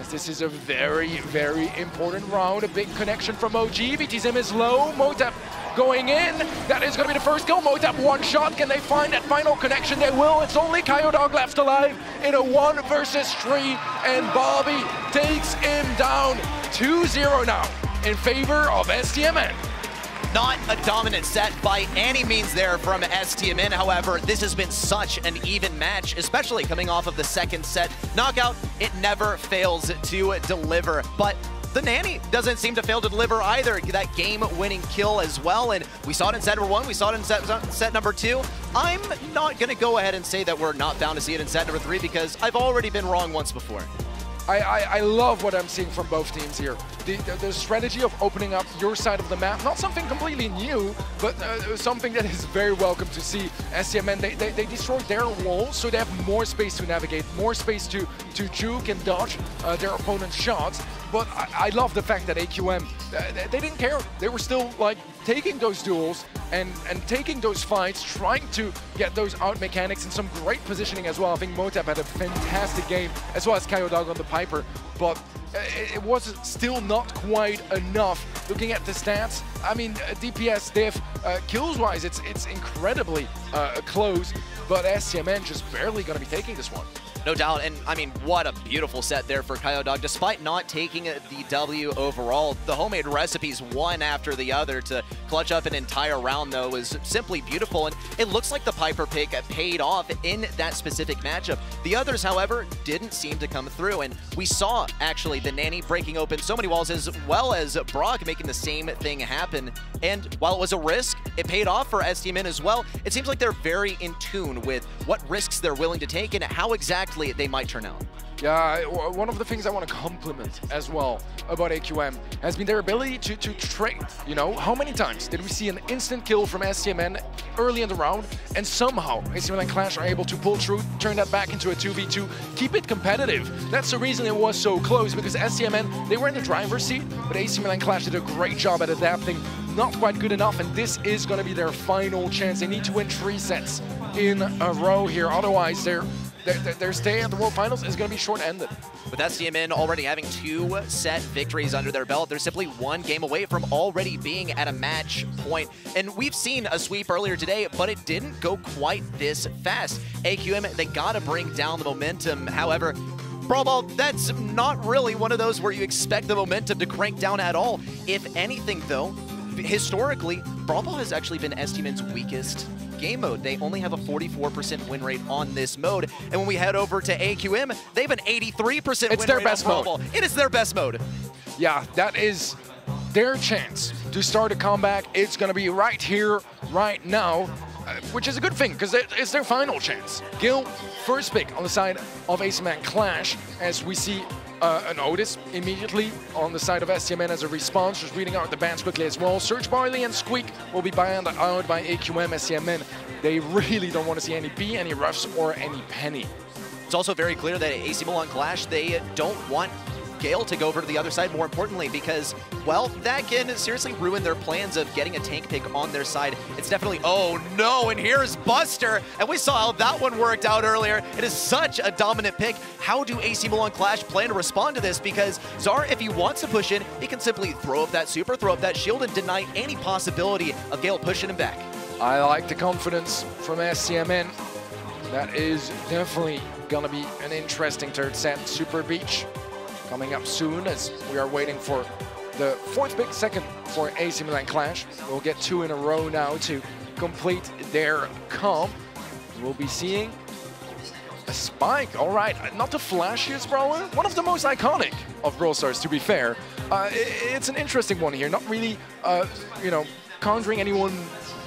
as this is a very, very important round. A big connection from O G. VTZim is low. Motep going in. That is going to be the first kill. Motep one shot. Can they find that final connection? They will. It's only Carodog left alive in a one versus three, and Bobby takes him down. two zero now in favor of S T M N. Not a dominant set by any means there from S T M N. However, this has been such an even match, especially coming off of the second set knockout. It never fails to deliver, but the nanny doesn't seem to fail to deliver either. That game-winning kill as well, and we saw it in set number one, we saw it in set, set number two. I'm not gonna go ahead and say that we're not bound to see it in set number three, because I've already been wrong once before. I, I, I love what I'm seeing from both teams here. The, the, the strategy of opening up your side of the map, not something completely new, but uh, something that is very welcome to see. S T M N, they, they, they destroy their walls, so they have more space to navigate, more space to, to juke and dodge uh, their opponent's shots. But I, I love the fact that A Q M, uh, they, they didn't care. They were still like taking those duels and, and taking those fights, trying to get those out mechanics and some great positioning as well. I think Motep had a fantastic game, as well as Carodog on the Piper, but it was still not quite enough. Looking at the stats, I mean, D P S, diff, uh, kills-wise, it's it's incredibly uh, close, but S T M N just barely going to be taking this one. No doubt, and I mean, what a beautiful set there for Carodog. Despite not taking the W overall, the homemade recipes one after the other to clutch up an entire round, though, is simply beautiful, and it looks like the Piper pick paid off in that specific matchup. The others, however, didn't seem to come through, and we saw, actually, the Nanny breaking open so many walls, as well as Brock making the same thing happen, and while it was a risk, it paid off for S T M N as well. It seems like they're very in tune with what risks they're willing to take and how exactly they might turn out. Yeah, one of the things I want to compliment as well about A Q M has been their ability to, to trade. You know, how many times did we see an instant kill from S T M N early in the round, and somehow S T M N and Clash are able to pull through, turn that back into a two v two, keep it competitive. That's the reason it was so close, because S T M N, they were in the driver's seat, but A C Milan Clash did a great job at adapting. Not quite good enough, and this is going to be their final chance. They need to win three sets in a row here, otherwise they're Their, their stay at the World Finals is going to be short-ended. With S T M N already having two set victories under their belt, they're simply one game away from already being at a match point. And we've seen a sweep earlier today, but it didn't go quite this fast. A Q M, they got to bring down the momentum. However, Brawl Ball, that's not really one of those where you expect the momentum to crank down at all. If anything, though, historically, Brawl Ball has actually been S T M N's weakest game mode. They only have a forty-four percent win rate on this mode, and when we head over to A Q M, they have an eighty-three percent win rate on Brawl Ball. It is their best mode. Yeah, that is their chance to start a comeback. It's going to be right here, right now, uh, which is a good thing, because it's their final chance. Gil, first pick on the side of A C Milan Clash, as we see Uh, an Otis immediately on the side of S T M N as a response, just reading out the bans quickly as well. Search Barley and Squeak will be banned out by A Q M. S T M N, they really don't want to see any B, any Ruffs, or any Penny. It's also very clear that at A C Milan Clash, they don't want Gale to go over to the other side, more importantly, because, well, that can seriously ruin their plans of getting a tank pick on their side. It's definitely, oh no, and here's Buster, and we saw how that one worked out earlier. It is such a dominant pick. How do A C Milan Clash plan to respond to this? Because Zara, if he wants to push in, he can simply throw up that super, throw up that shield, and deny any possibility of Gale pushing him back. I like the confidence from S T M N. That is definitely gonna be an interesting third set. Super Beach coming up soon, as we are waiting for the fourth pick, second for A C Milan Clash. We'll get two in a row now to complete their comp. We'll be seeing a spike. All right, not the flashiest brawler, one of the most iconic of Brawl Stars, to be fair. Uh, it, it's an interesting one here, not really, uh, you know, conjuring anyone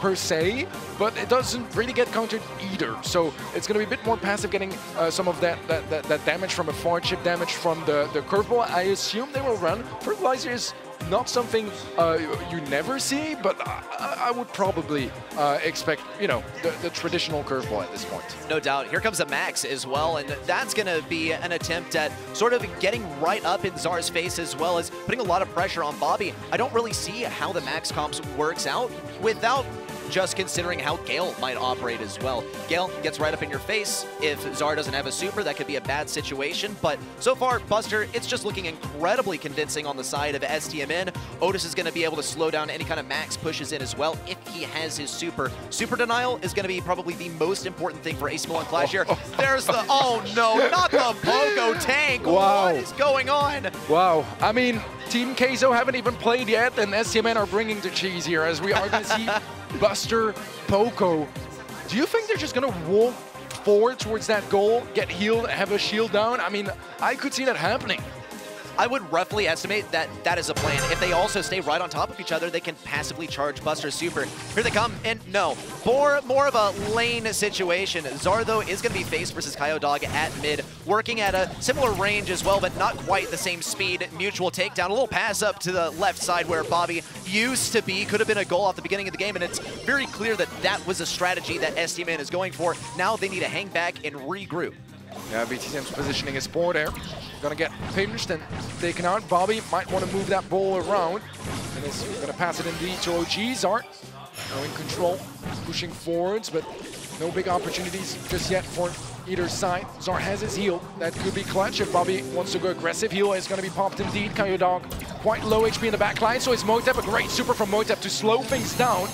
per se, but it doesn't really get countered either. So it's going to be a bit more passive, getting uh, some of that, that, that, that damage from a far chip, damage from the, the curveball. I assume they will run. Fertilizer is not something uh, you never see, but I, I would probably uh, expect, you know, the, the traditional curveball at this point. No doubt. Here comes a max as well, and that's going to be an attempt at sort of getting right up in Zara's face, as well as putting a lot of pressure on Bobby. I don't really see how the max comps works out without just considering how Gale might operate as well. Gale gets right up in your face. If Zara doesn't have a super, that could be a bad situation. But so far, Buster, it's just looking incredibly convincing on the side of S T M N. Otis is going to be able to slow down any kind of max pushes in as well if he has his super. Super denial is going to be probably the most important thing for A C Milan Clash here. There's the, oh no, not the Pogo tank. Wow. What is going on? Wow. I mean, Team Queso haven't even played yet, and S T M N are bringing the cheese here, as we are going to see Buster, Poco. Do you think they're just going to walk forward towards that goal, get healed, have a shield down? I mean, I could see that happening. I would roughly estimate that that is a plan. If they also stay right on top of each other, they can passively charge Buster Super. Here they come, and no. More, more of a lane situation. Zartho is going to be face versus Carodog at mid, working at a similar range as well, but not quite the same speed. Mutual takedown, a little pass up to the left side where Bobby used to be. Could have been a goal off the beginning of the game, and it's very clear that that was a strategy that S T M N is going for. Now they need to hang back and regroup. Yeah, VTZim's positioning is poor there. Gonna get pinched and taken out. Bobby might want to move that ball around. And is gonna pass it indeed to O G. Zart, now in control, pushing forwards, but no big opportunities just yet for either side. Zart has his heel. That could be clutch if Bobby wants to go aggressive. Heel is gonna be popped indeed. Carodog quite low H P in the back line, so it's Motep. A great super from Motep to slow things down.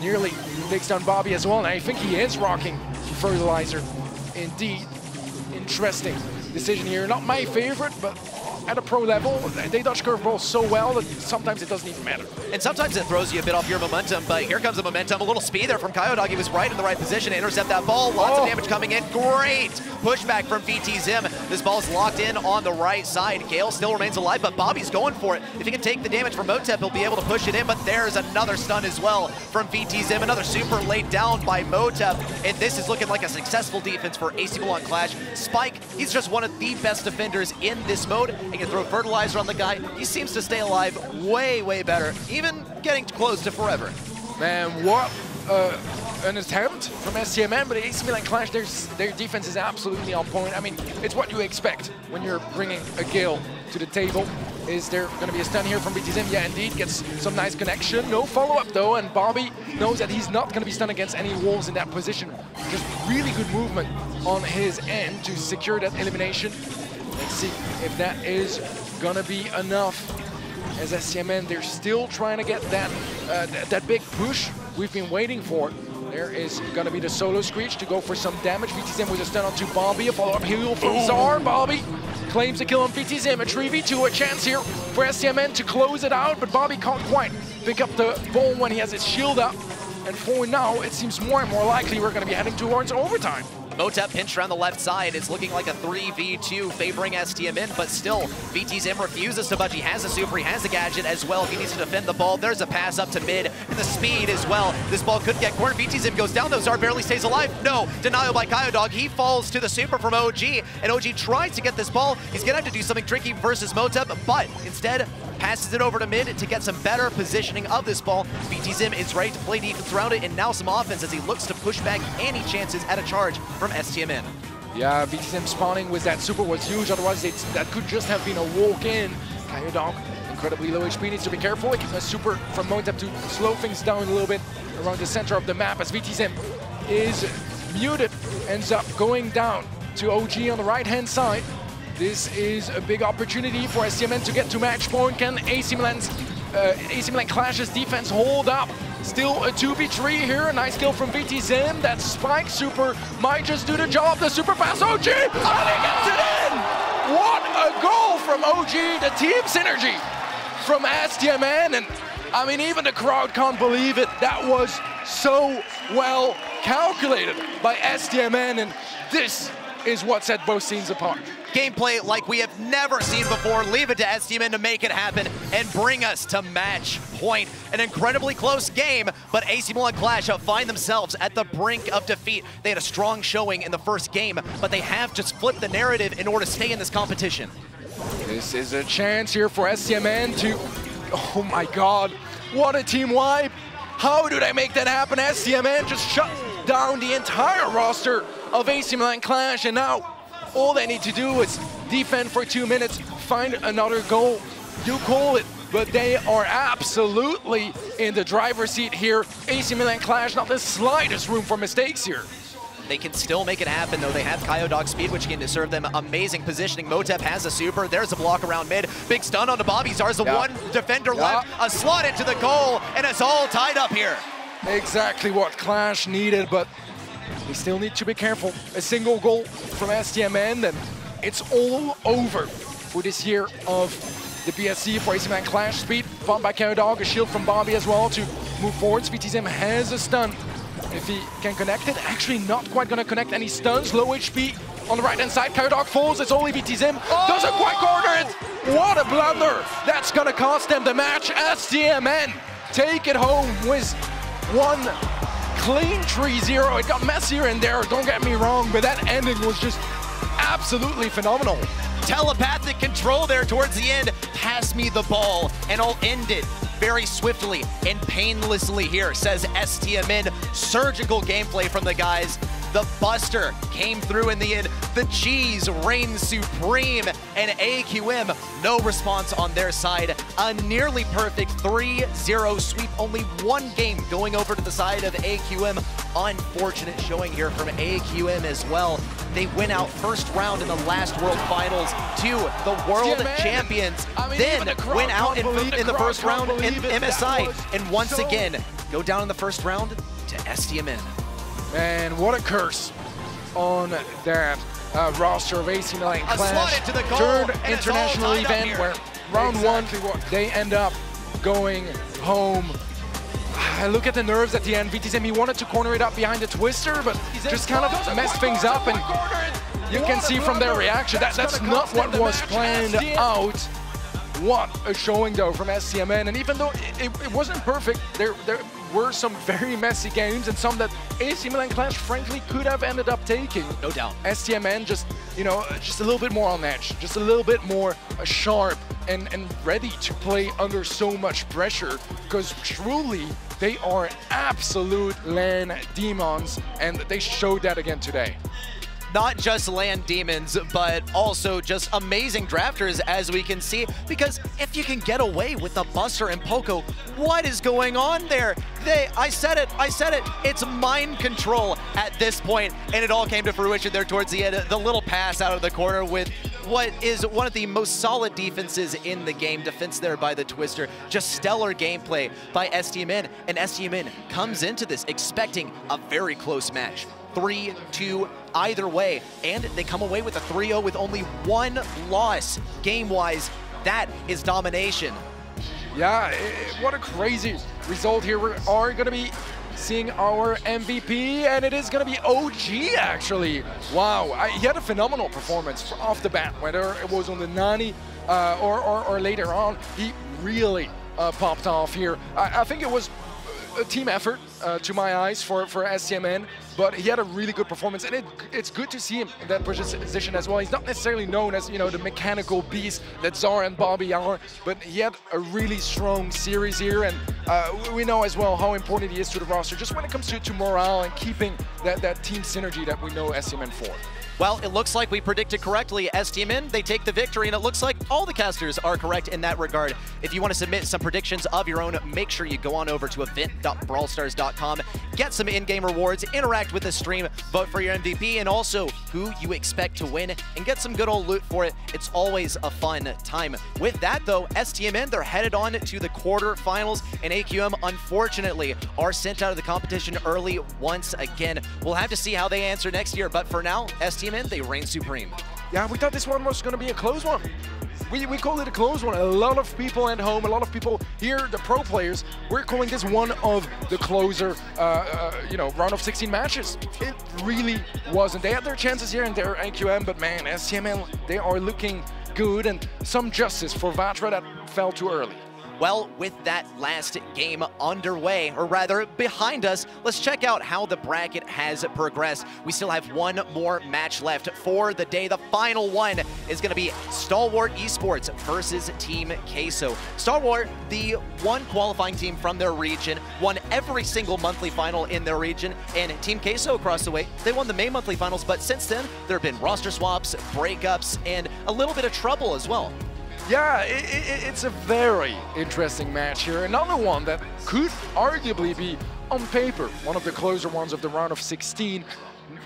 Nearly takes down Bobby as well, and I think he is rocking Fertilizer indeed. Interesting decision here. Not my favorite, but at a pro level, they dodge curveballs so well that sometimes it doesn't even matter. And sometimes it throws you a bit off your momentum, but here comes the momentum. A little speed there from Carodog. He was right in the right position to intercept that ball. Lots oh. of damage coming in. Great pushback from VTZim. This ball's locked in on the right side. Gale still remains alive, but Bobby's going for it. If he can take the damage from Motep, he'll be able to push it in, but there's another stun as well from VTZim. Another super laid down by Motep, and this is looking like a successful defense for A C Milan QLASH. Spike, he's just one of the best defenders in this mode. He can throw fertilizer on the guy. He seems to stay alive way, way better, even getting close to forever. Man, what uh, an attempt from S T M N, but A C Milan QLASH, their, their defense is absolutely on point. I mean, it's what you expect when you're bringing a Gale to the table. Is there going to be a stun here from VTZim? Yeah, indeed, gets some nice connection. No follow-up, though, and Bobby knows that he's not going to be stunned against any walls in that position. Just really good movement on his end to secure that elimination. Let's see if that is going to be enough. As S T M N, they're still trying to get that, uh, th that big push we've been waiting for. There is going to be the solo screech to go for some damage. VTZim with a stun onto Bobby, a follow-up heel from Zar. Bobby claims a kill on VTZim. A three v two, a chance here for S T M N to close it out, but Bobby can't quite pick up the ball when he has his shield up. And for now, it seems more and more likely we're going to be heading towards overtime. Motep pinched around the left side. It's looking like a three v two favoring S T M N, but still, VTZim refuses to budge. He has a super, he has a gadget as well. He needs to defend the ball. There's a pass up to mid, and the speed as well. This ball could get cornered. VTZim goes down, though. Zar barely stays alive. No, denial by Carodog. He falls to the super from O G, and O G tries to get this ball. He's gonna have to do something tricky versus Motep, but instead, passes it over to mid to get some better positioning of this ball. VTZim is ready to play defense around it, and now some offense as he looks to push back any chances at a charge from S T M N. Yeah, VTZim spawning with that super was huge, otherwise it's, that could just have been a walk-in. Carodog, incredibly low H P, needs to be careful. It gets a super from Motep to slow things down a little bit around the center of the map as VTZim is muted, ends up going down to O G on the right-hand side. This is a big opportunity for S T M N to get to match point. Can A C Milan's, uh, A C Milan QLASH's defense hold up? Still a two v three here. A nice kill from VTZim. That spike super might just do the job. The super pass O G, and he gets it in! What a goal from O G, the team synergy from S T M N. And I mean, even the crowd can't believe it. That was so well calculated by S T M N, and this is what set both teams apart. Gameplay like we have never seen before. Leave it to S T M N to make it happen and bring us to match point. An incredibly close game, but A C Milan QLASH find themselves at the brink of defeat. They had a strong showing in the first game, but they have just flipped the narrative in order to stay in this competition. This is a chance here for S T M N to... Oh my God, what a team wipe. How do they make that happen? S T M N just shut down the entire roster of A C Milan QLASH, and now all they need to do is defend for two minutes, find another goal. You call it, but they are absolutely in the driver's seat here. A C Milan QLASH, not the slightest room for mistakes here. They can still make it happen, though. They have Carodog speed, which can serve them amazing positioning. Motep has a super. There's a block around mid. Big stun onto Bobby. Zar's the yeah. one defender yeah. left. A slot into the goal, and it's all tied up here. Exactly what QLASH needed, but they still need to be careful. A single goal from S T M N, and it's all over for this year of the B S C for A C Milan QLASH. Speed fought by Carodog, a shield from Bobby as well to move forwards. VTZim has a stun if he can connect it. Actually not quite going to connect any stuns. Low H P on the right-hand side. Carodog falls, it's only VTZim. Oh! Doesn't quite corner it! What a blunder! That's gonna cost them the match. S T M N take it home with one clean three zero. It got messier in there, don't get me wrong, but that ending was just absolutely phenomenal. Telepathic control there towards the end. Pass me the ball, and I'll end it very swiftly and painlessly here, says S T M N. Surgical gameplay from the guys. The buster came through in the end. The cheese reigns supreme, and A Q M, no response on their side. A nearly perfect three zero sweep. Only one game going over to the side of A Q M. Unfortunate showing here from A Q M as well. They win out first round in the last World Finals to the World yeah, Champions, I mean, then the win out in, in the first round in M S I, and once so again, go down in the first round to S T M N. And what a curse on that uh, roster of A C Milan QLASH, into the goal, third international event where round exactly one, they end up going home. I look at the nerves at the end. VTZim, he wanted to corner it up behind the twister, but just kind of messed things up, and you can see from their reaction that that's not what was planned out. What a showing though from S T M N, and even though it, it wasn't perfect, there, there were some very messy games and some that A C Milan QLASH frankly could have ended up taking. No doubt. S T M N just, you know, just a little bit more on edge, just a little bit more sharp and, and ready to play under so much pressure, because truly they are absolute LAN demons, and they showed that again today. Not just land demons, but also just amazing drafters, as we can see, because if you can get away with the buster and Poco, what is going on there? They, I said it, I said it, it's mind control at this point, and it all came to fruition there towards the end. The little pass out of the corner with what is one of the most solid defenses in the game. Defense there by the Twister. Just stellar gameplay by S T M N, and S T M N comes into this expecting a very close match. three two either way, and they come away with a three zero with only one loss game-wise. That is domination. Yeah, it, what a crazy result here. We are going to be seeing our M V P, and it is going to be O G, actually. Wow, I, he had a phenomenal performance off the bat, whether it was on the ninety uh, or, or, or later on. He really uh, popped off here. I, I think it was a team effort, uh, to my eyes, for, for S T M N, but he had a really good performance, and it, it's good to see him in that position as well. He's not necessarily known as, you know, the mechanical beast that Zara and Bobby are, but he had a really strong series here, and uh, we know as well how important he is to the roster, just when it comes to, to morale and keeping that, that team synergy that we know S T M N for. Well, it looks like we predicted correctly. S T M N, they take the victory, and it looks like all the casters are correct in that regard. If you want to submit some predictions of your own, make sure you go on over to event dot brawl stars dot com, get some in-game rewards, interact with the stream, vote for your M V P, and also who you expect to win, and get some good old loot for it. It's always a fun time. With that, though, S T M N, they're headed on to the quarterfinals, and A Q M, unfortunately, are sent out of the competition early once again. We'll have to see how they answer next year, but for now, S T M N, they reign supreme. Yeah, we thought this one was going to be a close one. We, we call it a close one. A lot of people at home, a lot of people here, the pro players, we're calling this one of the closer, uh, uh, you know, round of sixteen matches. It really wasn't. They had their chances here in their A Q M, but man, S T M N, they are looking good, and some justice for Vatra that fell too early. Well, with that last game underway, or rather behind us, let's check out how the bracket has progressed. We still have one more match left for the day. The final one is gonna be Stalwart Esports versus Team Queso. Stalwart, the one qualifying team from their region, won every single monthly final in their region, and Team Queso across the way, they won the main monthly finals, but since then, there have been roster swaps, breakups, and a little bit of trouble as well. Yeah, it, it, it's a very interesting match here. Another one that could arguably be, on paper, one of the closer ones of the round of sixteen.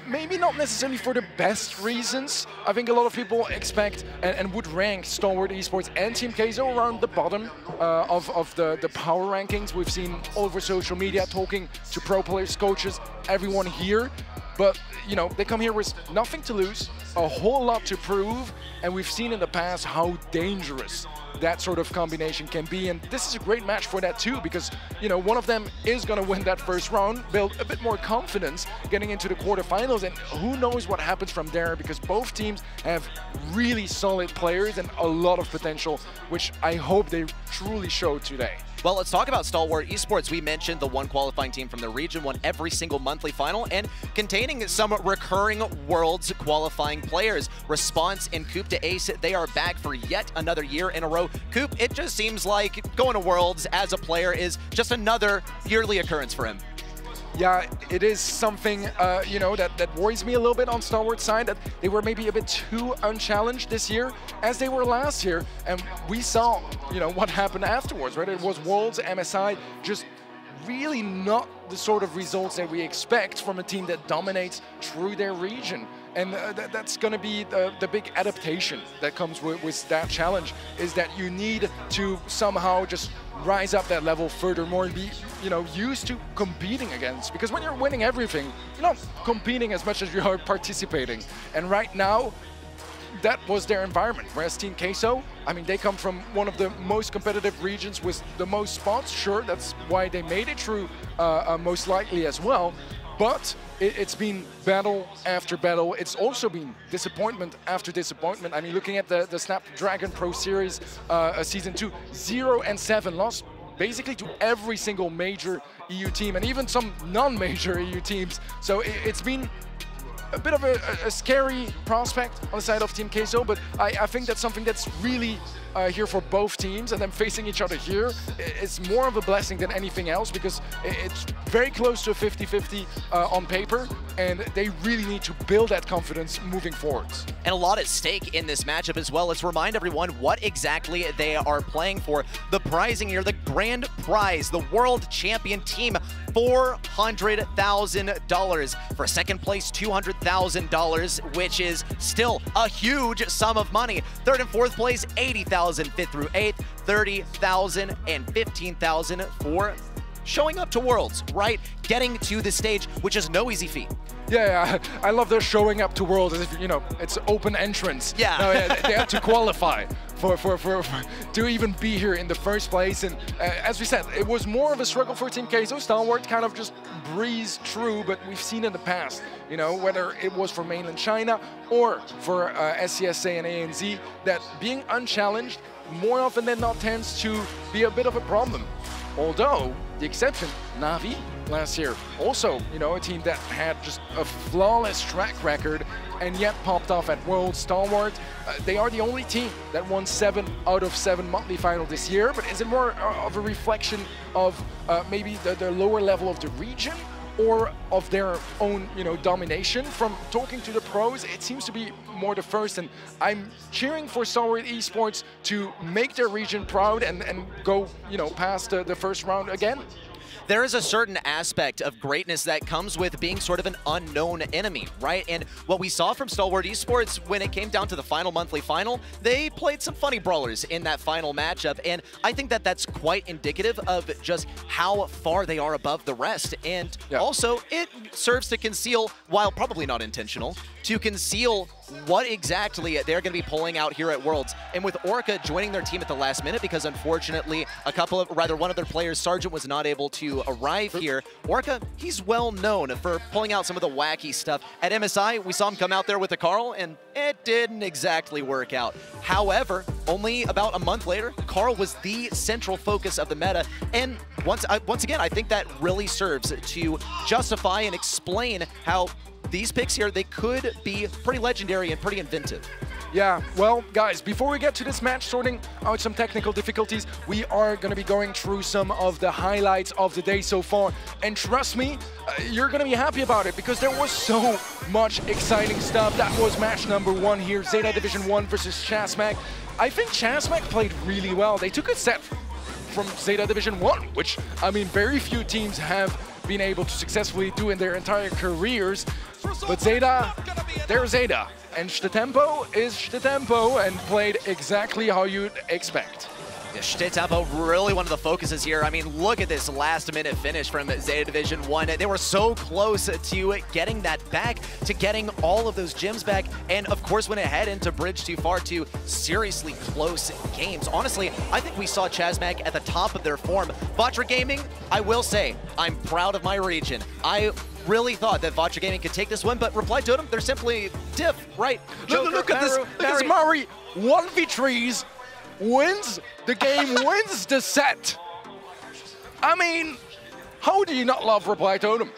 Maybe not necessarily for the best reasons. I think a lot of people expect and, and would rank Stalwart Esports and Team Queso around the bottom uh, of, of the, the power rankings. We've seen all over social media, talking to pro players, coaches, everyone here. But, you know, they come here with nothing to lose, a whole lot to prove, and we've seen in the past how dangerous that sort of combination can be. And this is a great match for that too, because, you know, one of them is going to win that first round, build a bit more confidence getting into the quarterfinals, and who knows what happens from there, because both teams have really solid players and a lot of potential, which I hope they truly showed today. Well, let's talk about Stalwart Esports. We mentioned the one qualifying team from the region won every single monthly final and containing some recurring Worlds qualifying players. Response and Koop to Ace, they are back for yet another year in a row. Koop, it just seems like going to Worlds as a player is just another yearly occurrence for him. Yeah, it is something, uh, you know, that, that worries me a little bit on Stalwart's side, that they were maybe a bit too unchallenged this year, as they were last year. And we saw, you know, what happened afterwards, right? It was Worlds, M S I, just really not the sort of results that we expect from a team that dominates through their region. And uh, th that's going to be the, the big adaptation that comes with, with that challenge, is that you need to somehow just rise up that level furthermore and be, you know, used to competing against. Because when you're winning everything, you're not competing as much as you are participating. And right now, that was their environment. Whereas Team Queso, I mean, they come from one of the most competitive regions with the most spots. Sure, that's why they made it through uh, uh, most likely as well. But it, it's been battle after battle. It's also been disappointment after disappointment. I mean, looking at the, the Snapdragon Pro Series uh, Season two, zero and seven, lost basically to every single major E U team and even some non-major E U teams. So it, it's been a bit of a, a scary prospect on the side of Team Queso, but I, I think that's something that's really uh, here for both teams, and them facing each other here is more of a blessing than anything else, because it's very close to a fifty fifty uh, on paper, and they really need to build that confidence moving forwards. And a lot at stake in this matchup as well. Let's remind everyone what exactly they are playing for. The prizing here, the grand prize, the world champion team, four hundred thousand dollars. For second place, two hundred thousand dollars, which is still a huge sum of money. Third and fourth place, eighty thousand dollars. Fifth through eighth, thirty thousand dollars, and fifteen thousand dollars for showing up to Worlds, right? Getting to the stage, which is no easy feat. Yeah, yeah. I love their showing up to Worlds as if, you know, it's open entrance. Yeah. No, yeah, they have to qualify for, for, for, for to even be here in the first place. And uh, as we said, it was more of a struggle for Team Queso. Stalwart kind of just breezed through, but we've seen in the past, you know, whether it was for mainland China or for uh, S C S A and A N Z, that being unchallenged more often than not tends to be a bit of a problem. Although, the exception, Navi last year, also, you know, a team that had just a flawless track record and yet popped off at World. Stalwart, uh, they are the only team that won seven out of seven monthly final this year, but is it more of a reflection of uh, maybe the, the lower level of the region, or of their own, you know, domination? From talking to the pros, it seems to be more the first, and I'm cheering for Stalwart Esports to make their region proud and, and go, you know, past the, the first round again. There is a certain aspect of greatness that comes with being sort of an unknown enemy, right? And what we saw from Stalwart Esports when it came down to the final monthly final, they played some funny brawlers in that final matchup. And I think that that's quite indicative of just how far they are above the rest. And yeah, also, it serves to conceal, while probably not intentional, to conceal what exactly they're going to be pulling out here at Worlds. And with Orca joining their team at the last minute, because unfortunately a couple of, rather one of their players, Sergeant, was not able to arrive here. Orca, he's well known for pulling out some of the wacky stuff. At M S I, we saw him come out there with a Carl, and it didn't exactly work out. However, only about a month later, Carl was the central focus of the meta. And once, uh, once again, I think that really serves to justify and explain how these picks here, they could be pretty legendary and pretty inventive. Yeah, well, guys, before we get to this match, sorting out some technical difficulties, we are going to be going through some of the highlights of the day so far. And trust me, uh, you're going to be happy about it, because there was so much exciting stuff. That was match number one here, Zeta Division One versus Chasmac. I think Chasmac played really well. They took a set from Zeta Division One, which, I mean, very few teams have been able to successfully do in their entire careers. But Zeta, they're Zeta. And Shitampo is Shitampo, and played exactly how you'd expect. Yeah, Shitampo really one of the focuses here. I mean, look at this last-minute finish from Zeta Division One. They were so close to getting that back, to getting all of those gems back, and of course went ahead into Bridge Too Far to seriously close games. Honestly, I think we saw Chasmac at the top of their form. Vatra Gaming, I will say, I'm proud of my region. I really thought that Vatra Gaming could take this one, but Reply Totem, they're simply diff, right? Joker, look, look at Maru, this, look at Maru, one v threes. Wins the game, wins the set. I mean, how do you not love Reply Totem?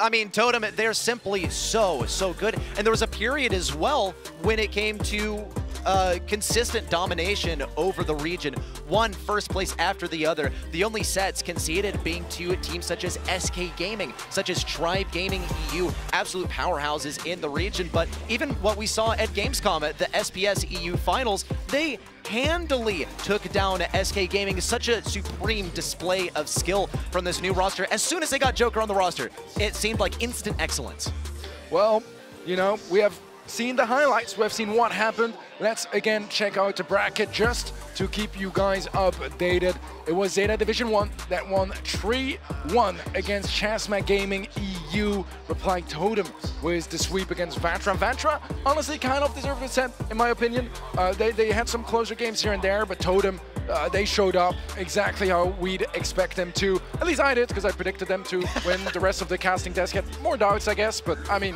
I mean, Totem, they're simply so, so good. And there was a period as well when it came to uh, consistent domination over the region. One first place after the other. The only sets conceded being to teams such as S K Gaming, such as Tribe Gaming E U, absolute powerhouses in the region. But even what we saw at Gamescom at the S P S E U Finals, they handily took down S K Gaming. Such a supreme display of skill from this new roster. As soon as they got Joker on the roster, it seemed like instant excellence. Well, you know, we have seen the highlights, we've seen what happened. Let's again check out the bracket just to keep you guys updated. It was Zeta Division One that won three one against Chasmac Gaming E U. Reply Totem with the sweep against Vatra. Vatra honestly kind of deserved a set, in my opinion. Uh, they, they had some closer games here and there, but Totem, uh, they showed up exactly how we'd expect them to. At least I did, because I predicted them to win. The rest of the casting desk had more doubts, I guess, but I mean,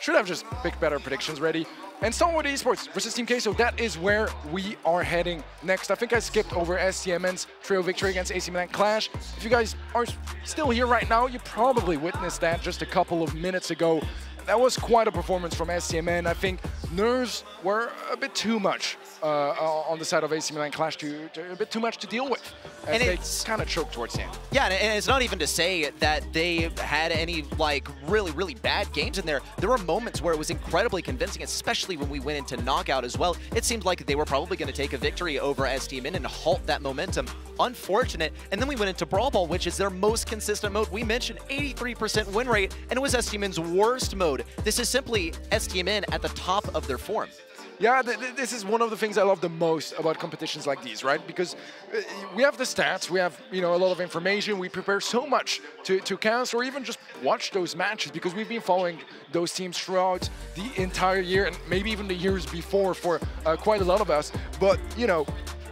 should have just picked better predictions ready. And Stalwart Esports versus Team Queso, that is where we are heading next. I think I skipped over S T M N's trio victory against A C Milan QLASH. If you guys are still here right now, you probably witnessed that just a couple of minutes ago. That was quite a performance from S T M N. I think nerves were a bit too much uh, on the side of A C Milan QLASH, to, to, a bit too much to deal with, as and they kind of choked towards the end. Yeah, and it's not even to say that they had any like really, really bad games in there. There were moments where it was incredibly convincing, especially when we went into knockout as well. It seemed like they were probably going to take a victory over S T M N and halt that momentum. Unfortunate. And then we went into Brawl Ball, which is their most consistent mode. We mentioned eighty-three percent win rate, and it was S T M N's worst mode. This is simply S T M N at the top of their form. Yeah, th th this is one of the things I love the most about competitions like these, right? Because uh, we have the stats, we have, you know, a lot of information, we prepare so much to, to cast or even just watch those matches, because we've been following those teams throughout the entire year and maybe even the years before for uh, quite a lot of us. But, you know,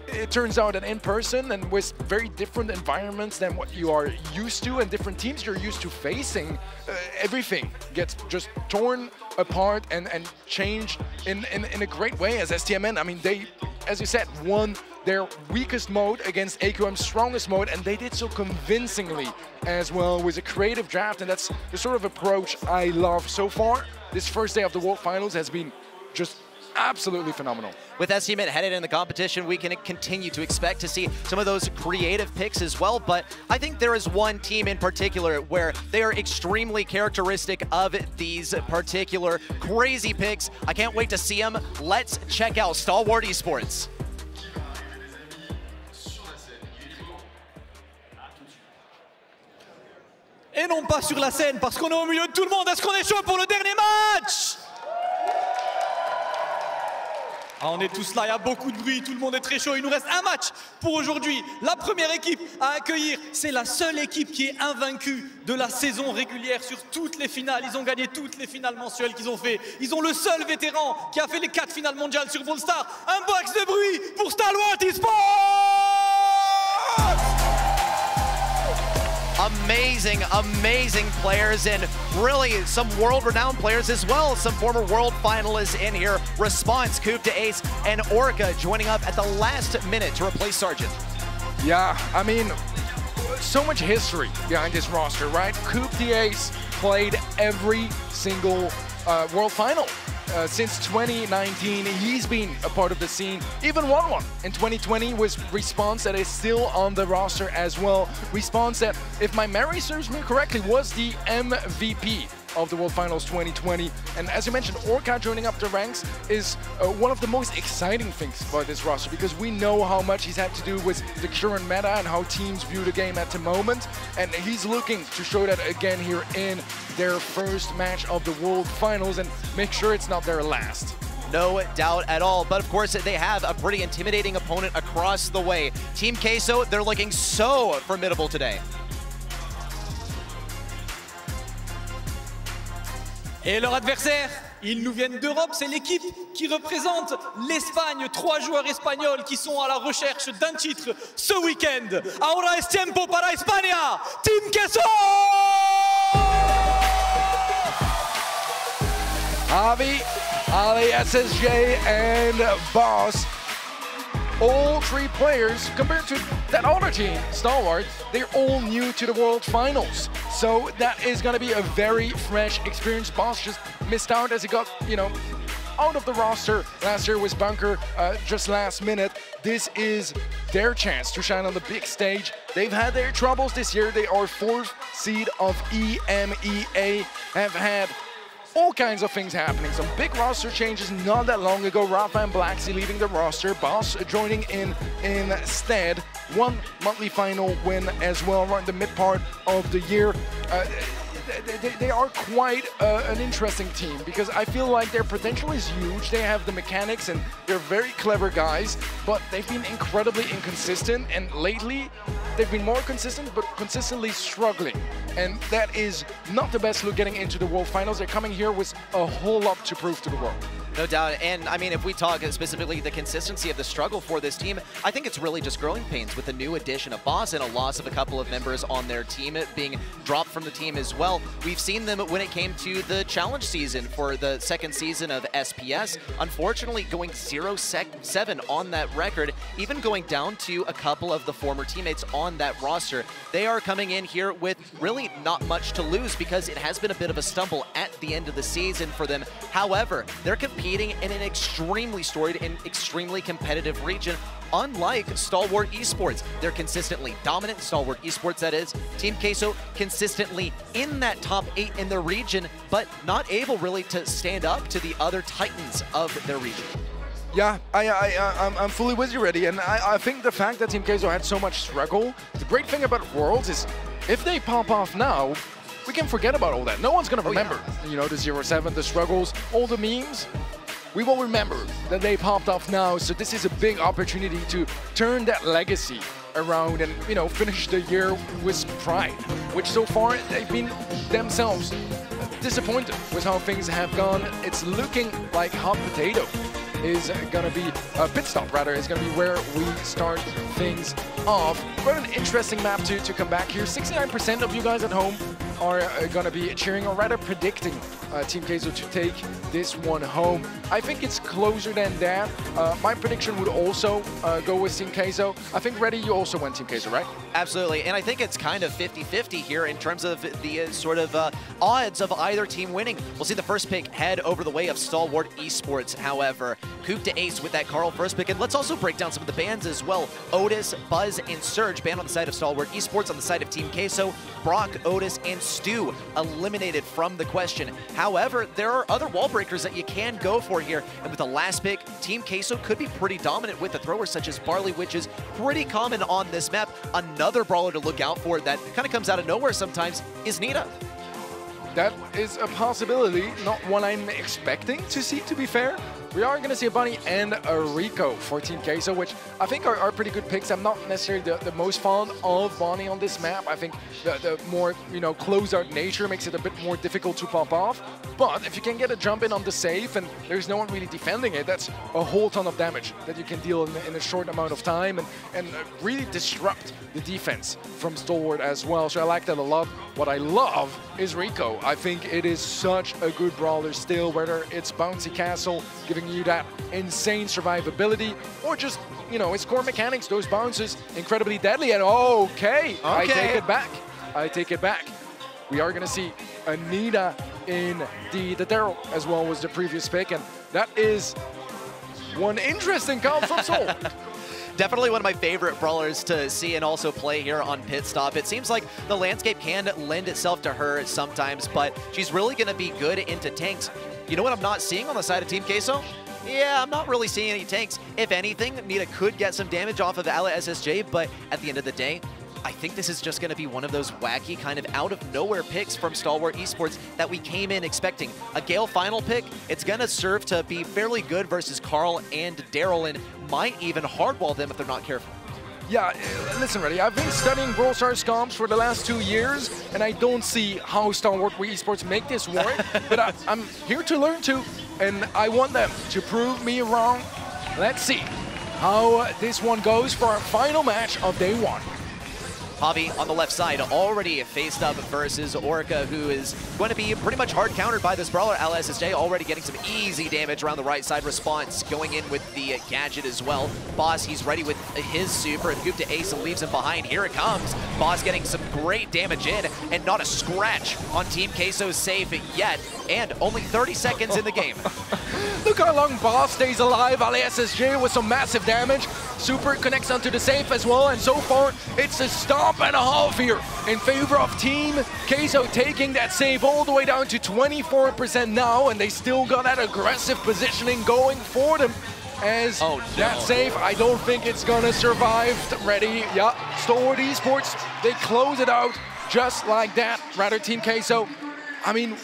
it turns out that in person and with very different environments than what you are used to and different teams you're used to facing, uh, everything gets just torn apart and, and changed in, in, in a great way as S T M N. I mean, they, as you said, won their weakest mode against A Q M's strongest mode, and they did so convincingly as well with a creative draft, and that's the sort of approach I love so far. This first day of the World Finals has been just absolutely phenomenal. With S T M N headed in the competition, we can continue to expect to see some of those creative picks as well, but I think there is one team in particular where they are extremely characteristic of these particular crazy picks. I can't wait to see them. Let's check out Stalwart Esports. Et non pas sur la scène, parce qu'on est au milieu de tout le monde. Est-ce qu'on est chaud pour le dernier match? Ah, on est tous là, il y a beaucoup de bruit, tout le monde est très chaud. Il nous reste un match pour aujourd'hui. La première équipe à accueillir, c'est la seule équipe qui est invaincue de la saison régulière sur toutes les finales. Ils ont gagné toutes les finales mensuelles qu'ils ont fait. Ils ont le seul vétéran qui a fait les quatre finales mondiales sur Brawl Stars. Un box de bruit pour Stalwart Esports! Amazing, amazing players, and really some world-renowned players as well. Some former world finalists in here. Response, Koop to Ace, and Orca joining up at the last minute to replace Sergeant. Yeah, I mean, so much history behind this roster, right? Koop to Ace played every single uh, world final. Uh, since twenty nineteen, he's been a part of the scene, even won one in twenty twenty with Response, that is still on the roster as well. Response that, if my memory serves me correctly, was the M V P of the World Finals twenty twenty. And as you mentioned, Orca joining up the ranks is uh, one of the most exciting things about this roster, because we know how much he's had to do with the current meta and how teams view the game at the moment. And he's looking to show that again here in their first match of the World Finals and make sure it's not their last. no doubt at all. But of course, they have a pretty intimidating opponent across the way. Team Queso, they're looking so formidable today. Et leur adversaire, ils nous viennent d'Europe, c'est l'équipe qui représente l'Espagne. Trois joueurs espagnols qui sont à la recherche d'un titre ce week-end. Ahora es tiempo para España, Team Queso! Javi, Ali S S J, and Boss. All three players, compared to that other team, Stalwart, they're all new to the World Finals. So that is going to be a very fresh experience. Boss just missed out as he got, you know, out of the roster last year with Bunker uh, just last minute. This is their chance to shine on the big stage. They've had their troubles this year. They are fourth seed of E M E A, have had all kinds of things happening. Some big roster changes not that long ago. Rafa and Blacksy leaving the roster. Boss joining in instead. One monthly final win as well, around the mid part of the year. Uh, they, they, they are quite uh, an interesting team because I feel like their potential is huge. They have the mechanics and they're very clever guys, but they've been incredibly inconsistent. And lately, they've been more consistent, but consistently struggling. And that is not the best look getting into the World Finals. They're coming here with a whole lot to prove to the world. No doubt. And I mean, if we talk specifically the consistency of the struggle for this team, I think it's really just growing pains with the new addition of Boss and a loss of a couple of members on their team being dropped from the team as well. We've seen them when it came to the challenge season for the second season of S P S, unfortunately going zero seven on that record, even going down to a couple of the former teammates on that roster. They are coming in here with really not much to lose because it has been a bit of a stumble at the end of the season for them. However, they're competing competing in an extremely storied and extremely competitive region, unlike Stalwart Esports. They're consistently dominant, Stalwart Esports that is. Team Queso consistently in that top eight in their region, but not able really to stand up to the other titans of their region. Yeah, I, I, I, I'm, I'm fully with you, Reddy, and I, I think the fact that Team Queso had so much struggle, the great thing about Worlds is if they pop off now, we can forget about all that. No one's going to remember, oh, yeah. you know, the zero seven, the struggles, all the memes. We will remember that they popped off now. So this is a big opportunity to turn that legacy around and, you know, finish the year with pride, which so far they've been themselves disappointed with how things have gone. It's looking like hot potato is going to be, a uh, pit stop rather, is going to be where we start things off. Quite an interesting map to, to come back here. sixty-nine percent of you guys at home are uh, going to be cheering, or rather predicting uh, Team Queso to take this one home. I think it's closer than that. Uh, my prediction would also uh, go with Team Queso. I think, Reddy, you also went Team Queso, right? Absolutely, and I think it's kind of fifty fifty here in terms of the uh, sort of uh, odds of either team winning. We'll see the first pick head over the way of Stalwart Esports, however. Koop to Ace with that Carl first pick, and let's also break down some of the bans as well. Otis, Buzz, and Surge banned on the side of Stalwart Esports, on the side of Team Queso. Brock, Otis, and Stu eliminated from the question. However, there are other wall breakers that you can go for here, and with the last pick, Team Queso could be pretty dominant with the throwers such as Barley, which is pretty common on this map. Another brawler to look out for that kind of comes out of nowhere sometimes is Nita. That is a possibility, not one I'm expecting to see, to be fair. We are going to see a Bunny and a Rico for Team Queso, which I think are, are pretty good picks. I'm not necessarily the, the most fond of Bunny on this map. I think the, the more, you know, close-out nature makes it a bit more difficult to pop off. But if you can get a jump in on the safe and there's no one really defending it, that's a whole ton of damage that you can deal in, in a short amount of time and, and really disrupt the defense from Stalwart as well. So I like that a lot. What I love is Rico. I think it is such a good brawler still, whether it's Bouncy Castle, giving you that insane survivability, or just, you know, its core mechanics, those bounces, incredibly deadly. And okay, okay. I take it back. I take it back. We are going to see Anita in the, the Daryl as well was the previous pick. And that is one interesting comp from Soul. Definitely one of my favorite brawlers to see and also play here on Pit Stop. It seems like the landscape can lend itself to her sometimes, but she's really going to be good into tanks. You know what I'm not seeing on the side of Team Queso? Yeah, I'm not really seeing any tanks. If anything, Nita could get some damage off of Ali S S J, but at the end of the day, I think this is just going to be one of those wacky kind of out-of-nowhere picks from Stalwart Esports that we came in expecting. A Gale final pick, it's going to serve to be fairly good versus Carl and Daryl, and might even hardwall them if they're not careful. Yeah, listen, Reddy, I've been studying Brawl Stars comps for the last two years, and I don't see how Stalwart Esports make this work, but I, I'm here to learn too, and I want them to prove me wrong. Let's see how this one goes for our final match of day one. Javi on the left side already faced up versus Orca, who is going to be pretty much hard countered by this brawler. Ali S S J already getting some easy damage around the right side. Response going in with the gadget as well. Boss, he's ready with his super, and Koop to Ace leaves him behind. Here it comes. Boss getting some great damage in, and not a scratch on Team Queso's save yet, and only thirty seconds in the game. Look how long Boss stays alive. Ali S S J with some massive damage. Super connects onto the safe as well, and so far, it's a stop and a half here in favor of Team Queso, taking that save all the way down to twenty-four percent now, and they still got that aggressive positioning going for them. As oh, no. that save, I don't think it's gonna survive. Ready, yeah, Stalwart Esports, they close it out just like that. Rather Team Queso, I mean,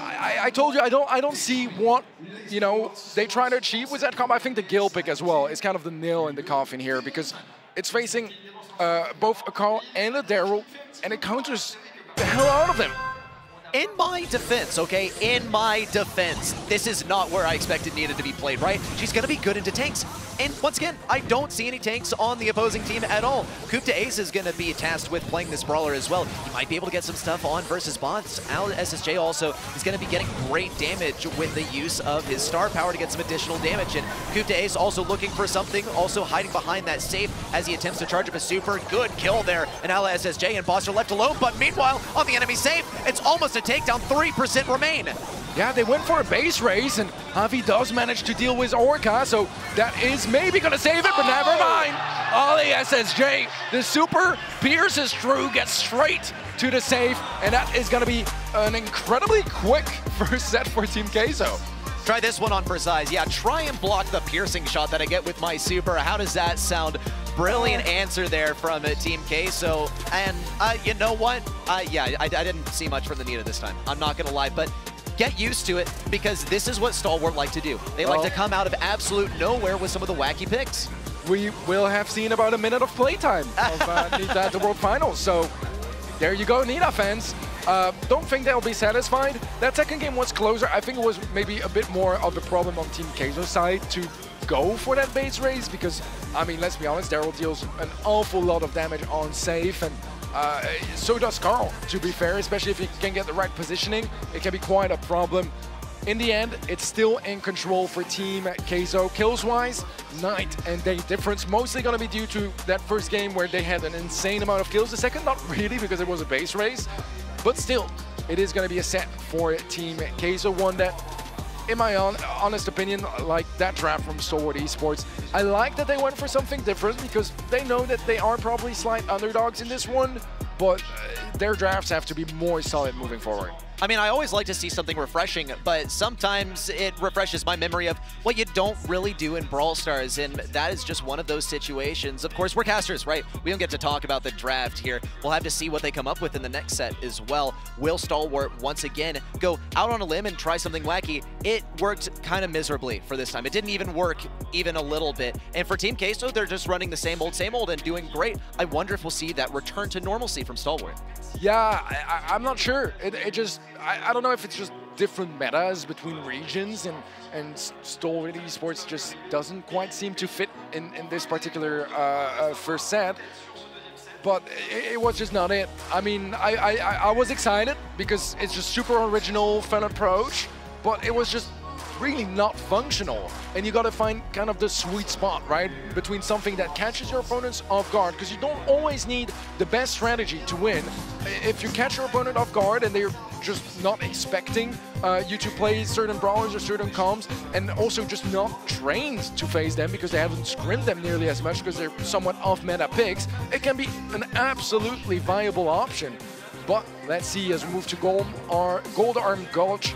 I, I told you, I don't, I don't see what, you know, they try to achieve with that comp. I think the Gale pick as well is kind of the nail in the coffin here, because it's facing Uh, both a Carl and a Daryl, and it counters the hell out of them. In my defense, okay, in my defense, this is not where I expected Nina to be played, right? She's gonna be good into tanks. And once again, I don't see any tanks on the opposing team at all. Koop to Ace is gonna be tasked with playing this brawler as well. He might be able to get some stuff on versus bots. Ali S S J also is gonna be getting great damage with the use of his star power to get some additional damage. And Koop to Ace also looking for something, also hiding behind that safe as he attempts to charge up a super. Good kill there. And Ali S S J and Boss are left alone, but meanwhile, on the enemy safe, it's almost to take down, three percent remain. Yeah, they went for a base race, and Javi does manage to deal with Orca, so that is maybe gonna save it, but oh! never mind. Ali S S J, the super pierces through, gets straight to the safe, and that is gonna be an incredibly quick first set for Team Queso. Try this one on for size. Yeah, try and block the piercing shot that I get with my super. How does that sound? Brilliant answer there from Team Queso. And uh, you know what? Uh, yeah, I, I didn't see much from the Nita this time. I'm not gonna lie, but get used to it, because this is what Stalwart like to do. They like oh. to come out of absolute nowhere with some of the wacky picks. We will have seen about a minute of playtime of uh, Nita at the World Finals. So there you go, Nita fans. Uh, don't think they'll be satisfied. That second game was closer. I think it was maybe a bit more of a problem on Team Queso's side to go for that base race, because, I mean, let's be honest, Daryl deals an awful lot of damage on safe, and uh, so does Carl, to be fair, especially if he can get the right positioning. It can be quite a problem. In the end, it's still in control for Team Queso. Kills-wise, night and day difference. Mostly going to be due to that first game where they had an insane amount of kills. The second, not really, because it was a base race. But still, it is going to be a set for Team Queso, one that, in my own honest opinion, like that draft from Stalwart Esports, I like that they went for something different, because they know that they are probably slight underdogs in this one, but their drafts have to be more solid moving forward. I mean, I always like to see something refreshing, but sometimes it refreshes my memory of what you don't really do in Brawl Stars, and that is just one of those situations. Of course, we're casters, right? We don't get to talk about the draft here. We'll have to see what they come up with in the next set as well. Will Stalwart once again go out on a limb and try something wacky? It worked kind of miserably for this time. It didn't even work even a little bit. And for Team Queso, they're just running the same old, same old and doing great. I wonder if we'll see that return to normalcy from Stalwart. Yeah, I, I'm not sure. It, it just... I, I don't know if it's just different metas between regions, and, and Stalwart Esports just doesn't quite seem to fit in, in this particular uh, uh, first set, but it, it was just not it. I mean, I, I, I was excited because it's just super original, fun approach, but it was just really not functional, and you gotta find kind of the sweet spot, right, between something that catches your opponents off guard, because you don't always need the best strategy to win. If you catch your opponent off guard and they're just not expecting uh, you to play certain brawlers or certain comms, and also just not trained to face them because they haven't scrimmed them nearly as much because they're somewhat off meta picks, it can be an absolutely viable option. But let's see, as we move to Gold Arm, Gold Arm Gulch,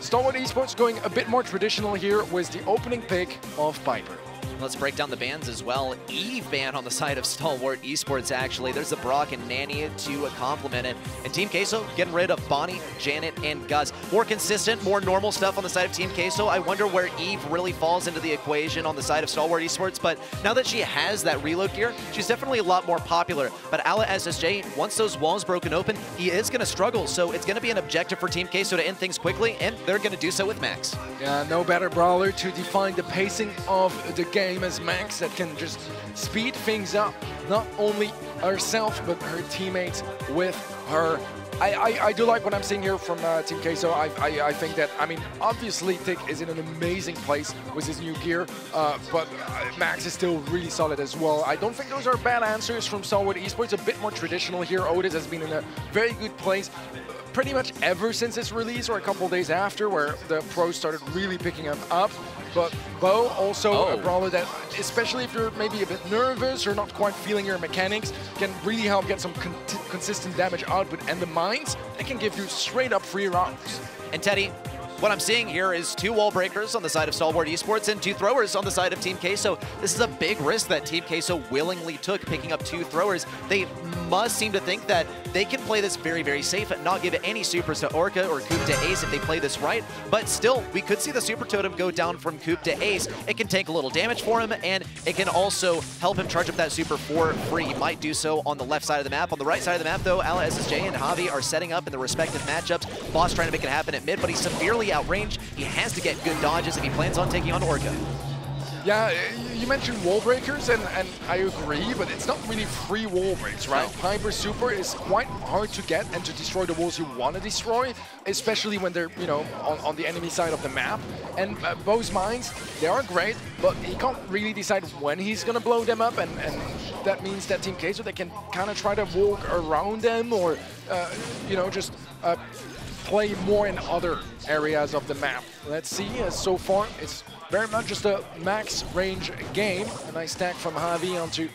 Stalwart Esports going a bit more traditional here with the opening pick of Piper. Let's break down the bans as well. Eve ban on the side of Stalwart Esports, actually. There's the Brock and Nania to complement it. And Team Queso getting rid of Bonnie, Janet, and Gus. More consistent, more normal stuff on the side of Team Queso. I wonder where Eve really falls into the equation on the side of Stalwart Esports, but now that she has that reload gear, she's definitely a lot more popular. But Ali S S J, once those walls broken open, he is going to struggle, so it's going to be an objective for Team Queso to end things quickly, and they're going to do so with Max. Yeah, no better brawler to define the pacing of the game as Max, that can just speed things up, not only herself, but her teammates with her. I, I, I do like what I'm seeing here from uh, Team Queso. I, I, I think that, I mean, obviously Tick is in an amazing place with his new gear, uh, but uh, Max is still really solid as well. I don't think those are bad answers from Stalwart Esports. A bit more traditional here. Otis has been in a very good place pretty much ever since its release, or a couple days after, where the pros started really picking him up. But Bo also oh. a brawler that, especially if you're maybe a bit nervous or not quite feeling your mechanics, can really help get some con consistent damage output. And the mines, they can give you straight up free rounds. And Teddy, what I'm seeing here is two wall breakers on the side of Stalwart Esports and two throwers on the side of Team Queso. This is a big risk that Team Queso willingly took, picking up two throwers. They must seem to think that they can play this very, very safe and not give any supers to Orca or Koop to Ace if they play this right. But still, we could see the super totem go down from Koop to Ace. It can take a little damage for him, and it can also help him charge up that super for free. He might do so on the left side of the map. On the right side of the map, though, Ali S S J and Javi are setting up in the respective matchups. Boss trying to make it happen at mid, but he's severely outranged. He has to get good dodges if he plans on taking on Orca. Yeah, you mentioned wall breakers, and, and I agree, but it's not really free wall breaks, right? No. Hyper super is quite hard to get and to destroy the walls you want to destroy, especially when they're, you know, on, on the enemy side of the map. And uh, Bo's mines, they are great, but he can't really decide when he's going to blow them up, and, and that means that Team Queso, they can kind of try to walk around them, or, uh, you know, just... Uh, play more in other areas of the map. Let's see, uh, so far it's very much just a max range game. A nice stack from Javi onto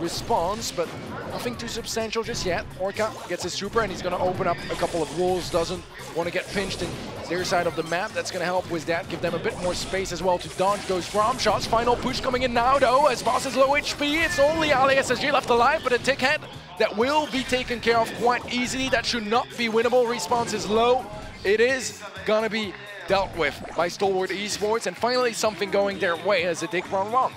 Response, but nothing too substantial just yet. Orca gets his super and he's gonna open up a couple of walls, doesn't wanna get pinched in their side of the map. That's gonna help with that, give them a bit more space as well to dodge those bomb shots. Final push coming in now though, as Boss is low H P. It's only Ali S S G left alive, but a tick head that will be taken care of quite easily. That should not be winnable. Response is low. It is gonna be dealt with by Stalwart Esports, and finally something going their way as a dick run run.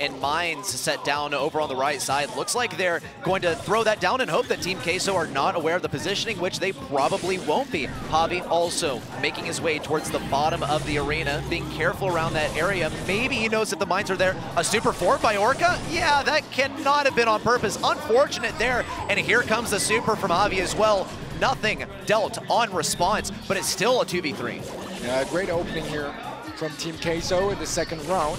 And mines set down over on the right side. Looks like they're going to throw that down and hope that Team Queso are not aware of the positioning, which they probably won't be. Javi also making his way towards the bottom of the arena, being careful around that area. Maybe he knows that the mines are there. A super four by Orca? Yeah, that cannot have been on purpose. Unfortunate there. And here comes the super from Javi as well. Nothing dealt on Response, but it's still a two v three. Yeah, great opening here from Team Queso in the second round.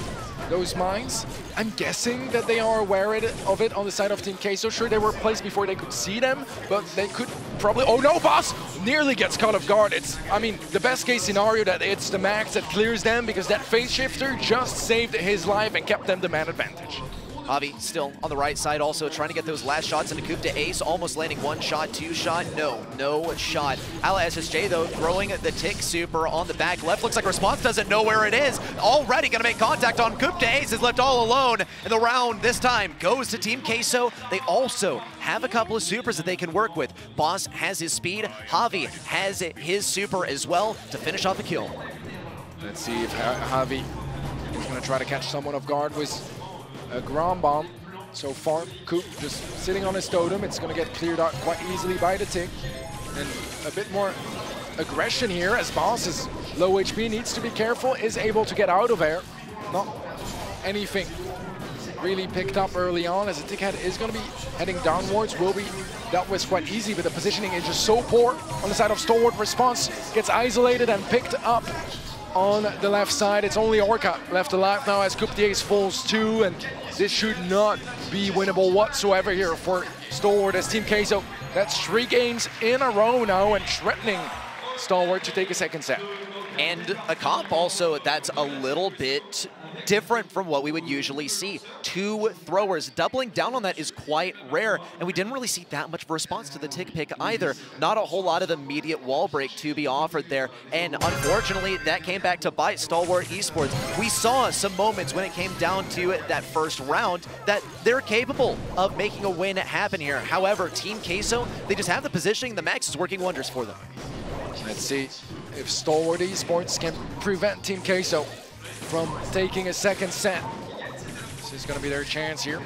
Those mines, I'm guessing that they are aware of it on the side of Team Queso. Sure, they were placed before they could see them, but they could probably... Oh no, Boss! Nearly gets caught off guard. It's, I mean, the best case scenario that it's the Max that clears them, because that phase shifter just saved his life and kept them the man advantage. Javi still on the right side, also trying to get those last shots into Koop to Ace, almost landing one shot, two shot, no, no shot. Ali S S J though, throwing the tick super on the back left. Looks like Response doesn't know where it is. Already gonna make contact on Koop to Ace, is left all alone. And the round this time goes to Team Queso. They also have a couple of supers that they can work with. Boss has his speed, Javi has his super as well to finish off a kill. Let's see if Javi is gonna try to catch someone off guard with a ground bomb. So far, Koop just sitting on his totem. It's going to get cleared out quite easily by the tick. And a bit more aggression here as Boss is low H P, needs to be careful, is able to get out of there. Not anything really picked up early on, as the tick head is going to be heading downwards. Will be dealt with quite easy, but the positioning is just so poor on the side of Stalwart. Response gets isolated and picked up on the left side. It's only Orca left alive now as Koop to Ace falls too, and this should not be winnable whatsoever here for Stalwart, as Team Queso, that's three games in a row now and threatening Stalwart to take a second set. And a comp also that's a little bit different from what we would usually see. Two throwers. Doubling down on that is quite rare, and we didn't really see that much response to the tick pick either. Not a whole lot of immediate wall break to be offered there, and unfortunately, that came back to bite Stalwart Esports. We saw some moments when it came down to it, that first round, that they're capable of making a win happen here. However, Team Queso, they just have the positioning. The max is working wonders for them. Let's see if Stalwart Esports can prevent Team Queso from taking a second set. This is going to be their chance here.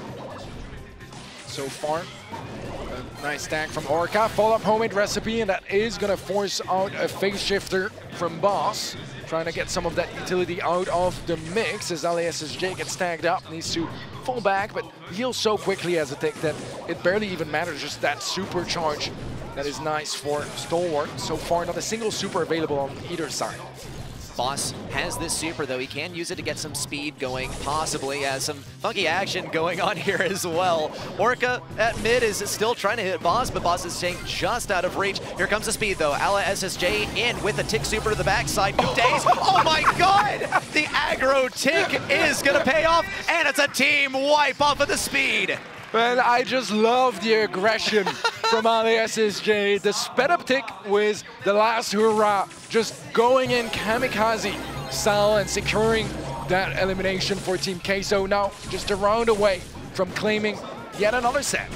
So far, a nice stack from Orca. Follow-up homemade recipe, and that is going to force out a phase shifter from Boss. Trying to get some of that utility out of the mix as Ali S S J gets tagged up. Needs to fall back, but heals so quickly as a tick that it barely even matters. Just that supercharge. That is nice for Stalwart. So far, not a single super available on either side. Boss has this super, though. He can use it to get some speed going, possibly, as some funky action going on here as well. Orca at mid is still trying to hit Boss, but Boss is staying just out of reach. Here comes the speed, though. Ali S S J in with a tick super to the backside. Koop to Ace. Oh my god! The aggro tick is going to pay off, and it's a team wipe off of the speed. Man, I just love the aggression from Ali S S J. The sped up tick with the last hurrah, just going in kamikaze style and securing that elimination for Team Queso. Now just a round away from claiming yet another set.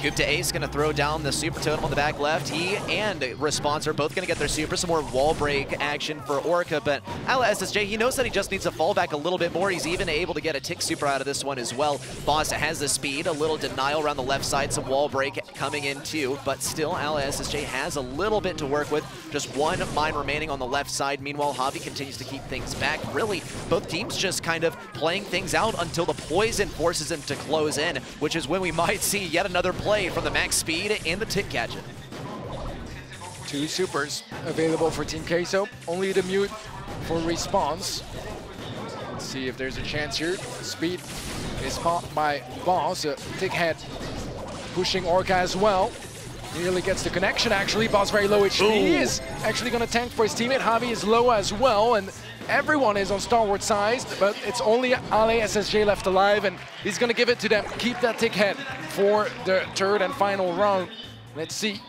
Koop to Ace going to throw down the super totem on the back left. He and Response are both going to get their super. Some more wall break action for Orca, but Ali S S J, he knows that he just needs to fall back a little bit more. He's even able to get a tick super out of this one as well. Boss has the speed, a little denial around the left side, some wall break coming in too, but still Ali S S J has a little bit to work with. Just one mine remaining on the left side. Meanwhile, Javi continues to keep things back. Really, both teams just kind of playing things out until the poison forces them to close in, which is when we might see yet another play from the max speed and the tick gadget. Two supers available for Team Queso. Only the mute for Response. Let's see if there's a chance here. Speed is popped by Boss. A tick head pushing Orca as well. Nearly gets the connection actually. Boss very low H P. Ooh. He is actually going to tank for his teammate. Javi is low as well, and everyone is on Stalwart's side, but it's only Ali S S J left alive, and he's going to give it to them. Keep that tick head for the third and final round. Let's see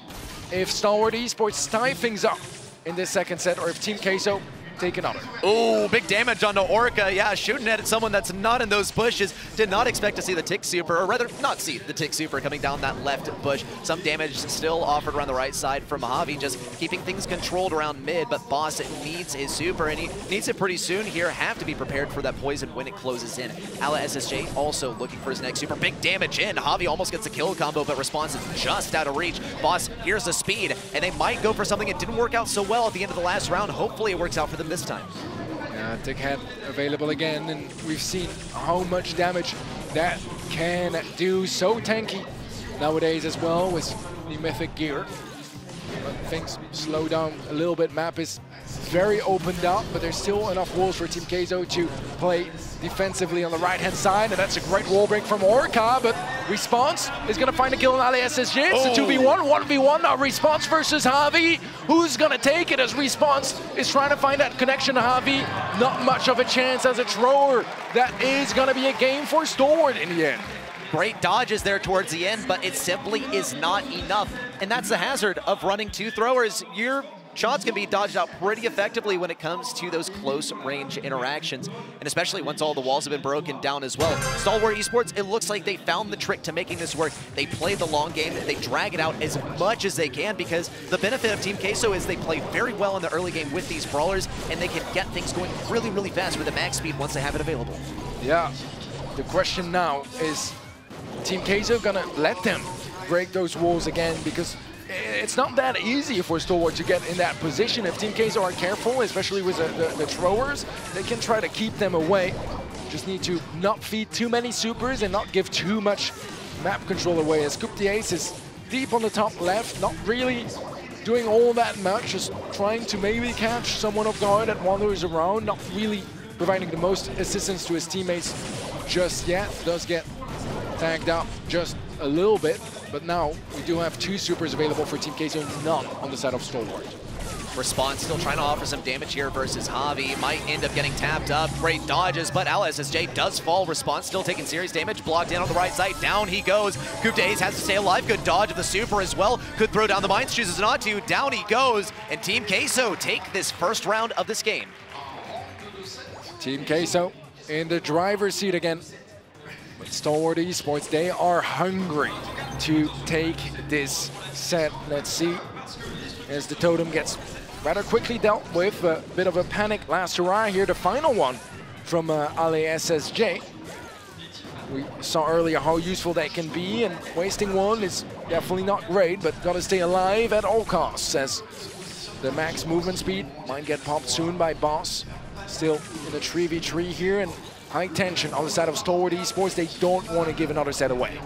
if Stalwart Esports tie things up in this second set, or if Team Queso take another. Oh, big damage onto Orca. Yeah, shooting at someone that's not in those bushes. Did not expect to see the tick super, or rather not see the tick super coming down that left bush. Some damage still offered around the right side from Javi, just keeping things controlled around mid, but Boss needs his super, and he needs it pretty soon here. Have to be prepared for that poison when it closes in. Ali S S J also looking for his next super. Big damage in. Javi almost gets a kill combo, but Response is just out of reach. Boss, here's the speed, and they might go for something that didn't work out so well at the end of the last round. Hopefully it works out for them this time. Yeah, tick head available again, and we've seen how much damage that can do. So tanky nowadays as well with the mythic gear. But things slow down a little bit. Map is very opened up, but there's still enough walls for Team Queso to play defensively on the right-hand side, and that's a great wall break from Orca, but Response is going to find a kill on Ali S S J. It's oh. a two v one, one v one, now Response versus Javi. Who's going to take it as Response is trying to find that connection to Javi? Not much of a chance as a thrower. That is going to be a game for Stalwart in the end. Great dodges there towards the end, but it simply is not enough. And that's the hazard of running two throwers. You're shots can be dodged out pretty effectively when it comes to those close-range interactions, and especially once all the walls have been broken down as well. Stalwart Esports, it looks like they found the trick to making this work. They play the long game, they drag it out as much as they can, because the benefit of Team Queso is they play very well in the early game with these brawlers, and they can get things going really, really fast with the max speed once they have it available. Yeah, the question now is, Team Queso gonna let them break those walls again? Because it's not that easy for Stalwart to get in that position. If Team Queso are careful, especially with the, the, the throwers, they can try to keep them away. Just need to not feed too many supers and not give too much map control away. As Koop to Ace is deep on the top left, not really doing all that much, just trying to maybe catch someone off guard that wanders around, not really providing the most assistance to his teammates just yet. Does get tagged up just a little bit, but now we do have two supers available for Team Queso, none on the side of Stalwart. Response still trying to offer some damage here versus Javi. Might end up getting tapped up. Great dodges, but Ali S S J does fall. Response still taking serious damage. Blocked in on the right side. Down he goes. Koop to Ace has to stay alive. Good dodge of the super as well. Could throw down the mines. Chooses not to. Down he goes. And Team Queso take this first round of this game. Team Queso in the driver's seat again. But Stalwart Esports, they are hungry to take this set. Let's see. As the totem gets rather quickly dealt with, a bit of a panic last hurrah here, the final one from uh, Ali S S J. We saw earlier how useful that can be, and wasting one is definitely not great, but gotta stay alive at all costs, as the max movement speed might get popped soon by Boss. Still in a three v three here, and high tension on the side of Stalwart Esports. They don't want to give another set away.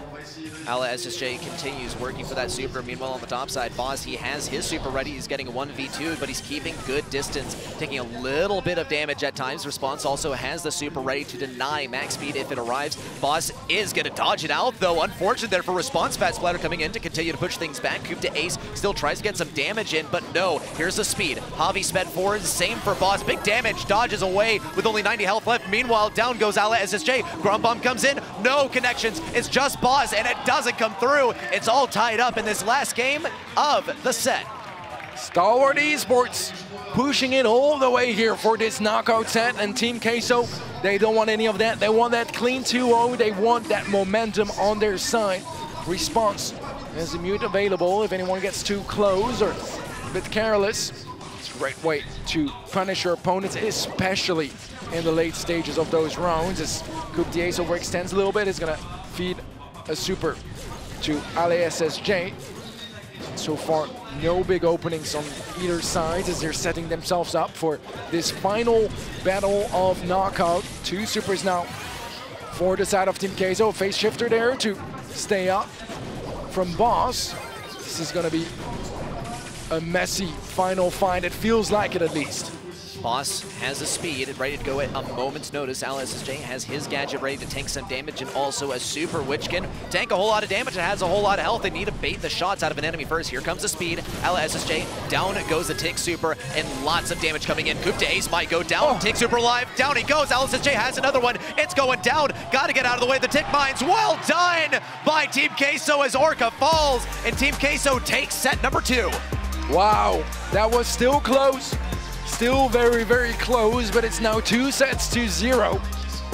Ali S S J continues working for that super. Meanwhile, on the top side, Boss, he has his super ready. He's getting a one v two, but he's keeping good distance, taking a little bit of damage at times. Response also has the super ready to deny max speed if it arrives. Boss is going to dodge it out, though. Unfortunate there for Response. Fat Splatter coming in to continue to push things back. Koop to Ace still tries to get some damage in, but no. Here's the speed. Javi sped forward. Same for Boss. Big damage. Dodges away with only ninety health left. Meanwhile, down goes Ali S S J. Grump Bomb comes in. No connections. It's just Boss, and it does doesn't come through. It's all tied up in this last game of the set. Stalwart Esports pushing it all the way here for this knockout set, and Team Queso, they don't want any of that. They want that clean two oh. They want that momentum on their side. Response has a mute available if anyone gets too close or a bit careless. It's a great way to punish your opponents, especially in the late stages of those rounds. As Koop to Ace overextends a little bit, it's gonna feed a super to Ali S S J. So far, no big openings on either side as they're setting themselves up for this final battle of knockout. Two supers now for the side of Team Queso. Phase shifter there to stay up from Boss. This is gonna be a messy final fight. It feels like it, at least. Boss has a speed ready to go at a moment's notice. Ali S S J has his gadget ready to tank some damage, and also a super which can tank a whole lot of damage. It has a whole lot of health. They need to bait the shots out of an enemy first. Here comes the speed. Ali S S J, down goes the tick super, and lots of damage coming in. Koop to Ace might go down. Oh. Tick super alive. Down he goes. Ali S S J has another one. It's going down. Got to get out of the way of the tick mines. Well done by Team Queso as Orca falls, and Team Queso takes set number two. Wow, that was still close. Still very, very close, but it's now two sets to zero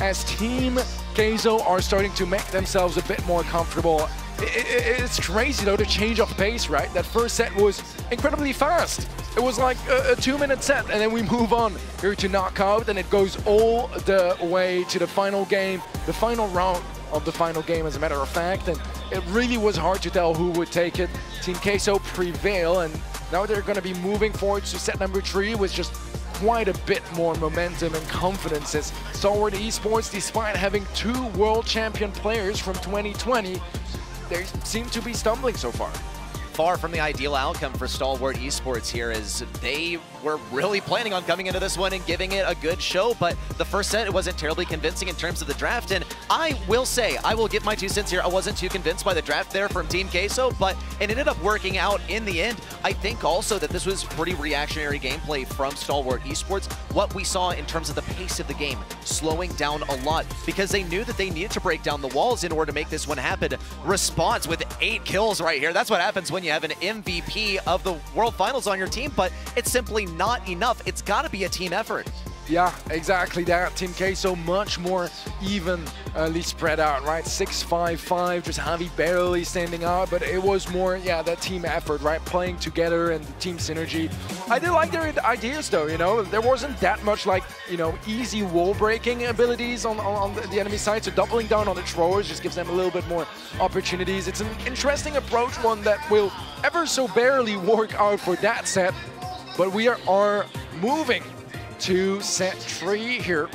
as Team Queso are starting to make themselves a bit more comfortable. It, it, it's crazy, though, the change of pace, right? That first set was incredibly fast. It was like a, a two-minute set, and then we move on here to knockout, and it goes all the way to the final game, the final round of the final game, as a matter of fact, and it really was hard to tell who would take it. Team Queso prevail, and now they're going to be moving forward to set number three with just quite a bit more momentum and confidence, as Stalwart Esports, despite having two world champion players from twenty twenty, they seem to be stumbling so far. Far from the ideal outcome for Stalwart Esports here, as they were really planning on coming into this one and giving it a good show, but the first set, it wasn't terribly convincing in terms of the draft, and I will say, I will give my two cents here, I wasn't too convinced by the draft there from Team Queso, but it ended up working out in the end. I think also that this was pretty reactionary gameplay from Stalwart Esports. What we saw in terms of the pace of the game, slowing down a lot, because they knew that they needed to break down the walls in order to make this one happen. Response with eight kills right here. That's what happens when you have an M V P of the World Finals on your team, but it's simply not enough. It's got to be a team effort. Yeah, exactly that. Team Queso much more evenly spread out, right? six five five, just Javi barely standing out, but it was more, yeah, that team effort, right? Playing together and the team synergy. I did like their ideas, though, you know? There wasn't that much, like, you know, easy wall-breaking abilities on, on, on the enemy side, so doubling down on the throwers just gives them a little bit more opportunities. It's an interesting approach, one that will ever so barely work out for that set, but we are, are moving to set three here,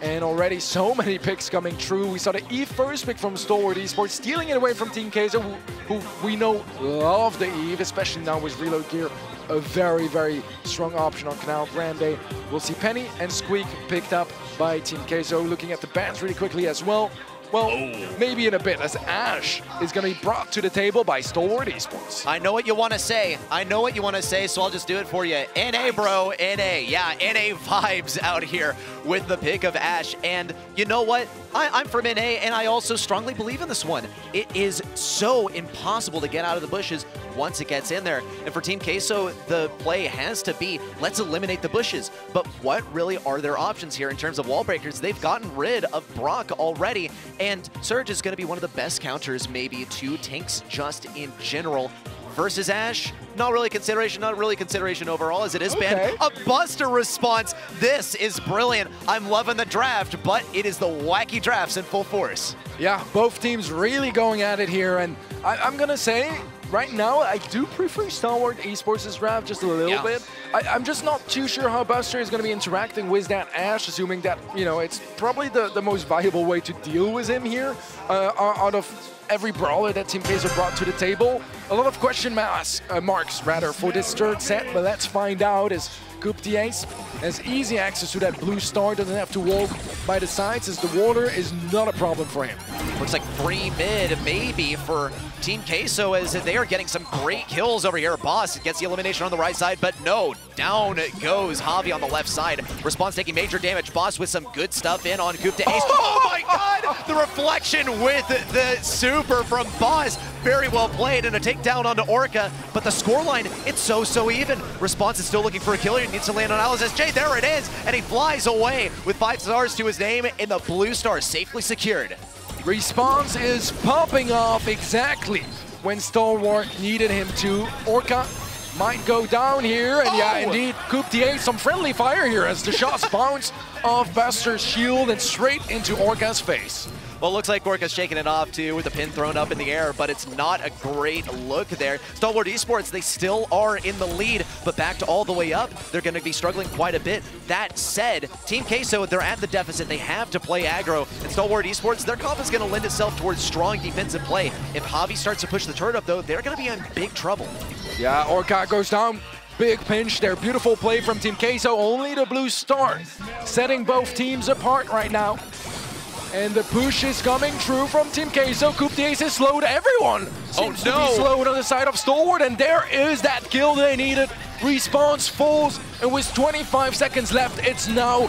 and already so many picks coming through. We saw the Eve first pick from Stalwart Esports, stealing it away from Team Queso, who, who we know love the Eve, especially now with Reload Gear, a very, very strong option on Canal Grande. We'll see Penny and Squeak picked up by Team Queso. Looking at the bans really quickly as well. Well, oh. maybe in a bit, as Ashe is going to be brought to the table by Stalwart Esports. I know what you want to say. I know what you want to say, so I'll just do it for you. N A, bro, N A. Yeah, N A vibes out here with the pick of Ashe. And you know what? I, I'm from N A, and I also strongly believe in this one. It is so impossible to get out of the bushes once it gets in there. And for Team Queso, the play has to be, let's eliminate the bushes. But what really are their options here in terms of wall breakers? They've gotten rid of Brock already, and Surge is going to be one of the best counters maybe to tanks just in general. Versus Ashe, not really consideration, not really consideration overall as it is okay. banned. A Buster response, this is brilliant. I'm loving the draft, but it is the wacky drafts in full force. Yeah, both teams really going at it here, and I, I'm going to say, right now, I do prefer Stalwart Esports' draft just a little yeah. bit. I, I'm just not too sure how Buster is going to be interacting with that Ashe, assuming that, you know, it's probably the, the most viable way to deal with him here uh, out of every brawler that Team Queso brought to the table. A lot of question marks, uh, marks rather, for this third set, but let's find out as Koop to Ace has easy access to that blue star, doesn't have to walk by the sides, as the water is not a problem for him. Looks like free mid, maybe, for Team Queso, as they are getting some great kills over here. Boss gets the elimination on the right side, but no, down goes Javi on the left side. Response taking major damage. Boss with some good stuff in on Koop to Ace. Oh, oh my God! The reflection with the super from Boss. Very well played, and a takedown onto Orca, but the scoreline, it's so, so even. Response is still looking for a kill. He needs to land on Ali S S J. There it is, and he flies away with five stars to his name, and the blue star safely secured. Response is popping off exactly when Stalwart needed him to. Orca might go down here, and oh. yeah, indeed, Koop to Ace, some friendly fire here as the shots bounce off Buster's shield and straight into Orca's face. Well, it looks like Orca's shaking it off, too, with the pin thrown up in the air, but it's not a great look there. Stalwart Esports, they still are in the lead, but backed all the way up, they're going to be struggling quite a bit. That said, Team Queso, they're at the deficit. They have to play aggro, and Stalwart Esports, their comp is going to lend itself towards strong defensive play. If Javi starts to push the turret up, though, they're going to be in big trouble. Yeah, Orca goes down. Big pinch there. Beautiful play from Team Queso. Only the blue star setting both teams apart right now. And the push is coming through from Team Queso. Koop to Ace is slow to everyone. Seems oh, no. to be slowed on the side of Stalwart, and there is that kill they needed. Response falls, and with twenty-five seconds left, it's now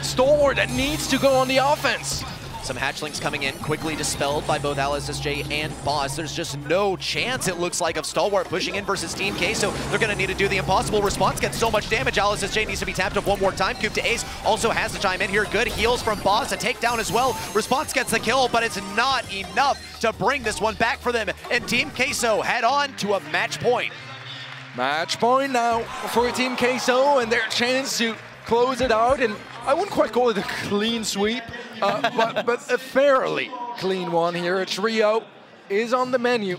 Stalwart that needs to go on the offense. Some hatchlings coming in, quickly dispelled by both Ali S S J and Boss. There's just no chance, it looks like, of Stalwart pushing in versus Team Queso. They're going to need to do the impossible. Response gets so much damage. Ali S S J needs to be tapped up one more time. Koop to Ace also has to chime in here. Good heals from Boss, a takedown as well. Response gets the kill, but it's not enough to bring this one back for them. And Team Queso head on to a match point. Match point now for Team Queso and their chance to close it out. And I wouldn't quite call it a clean sweep, uh, but, but a fairly clean one here. A trio is on the menu,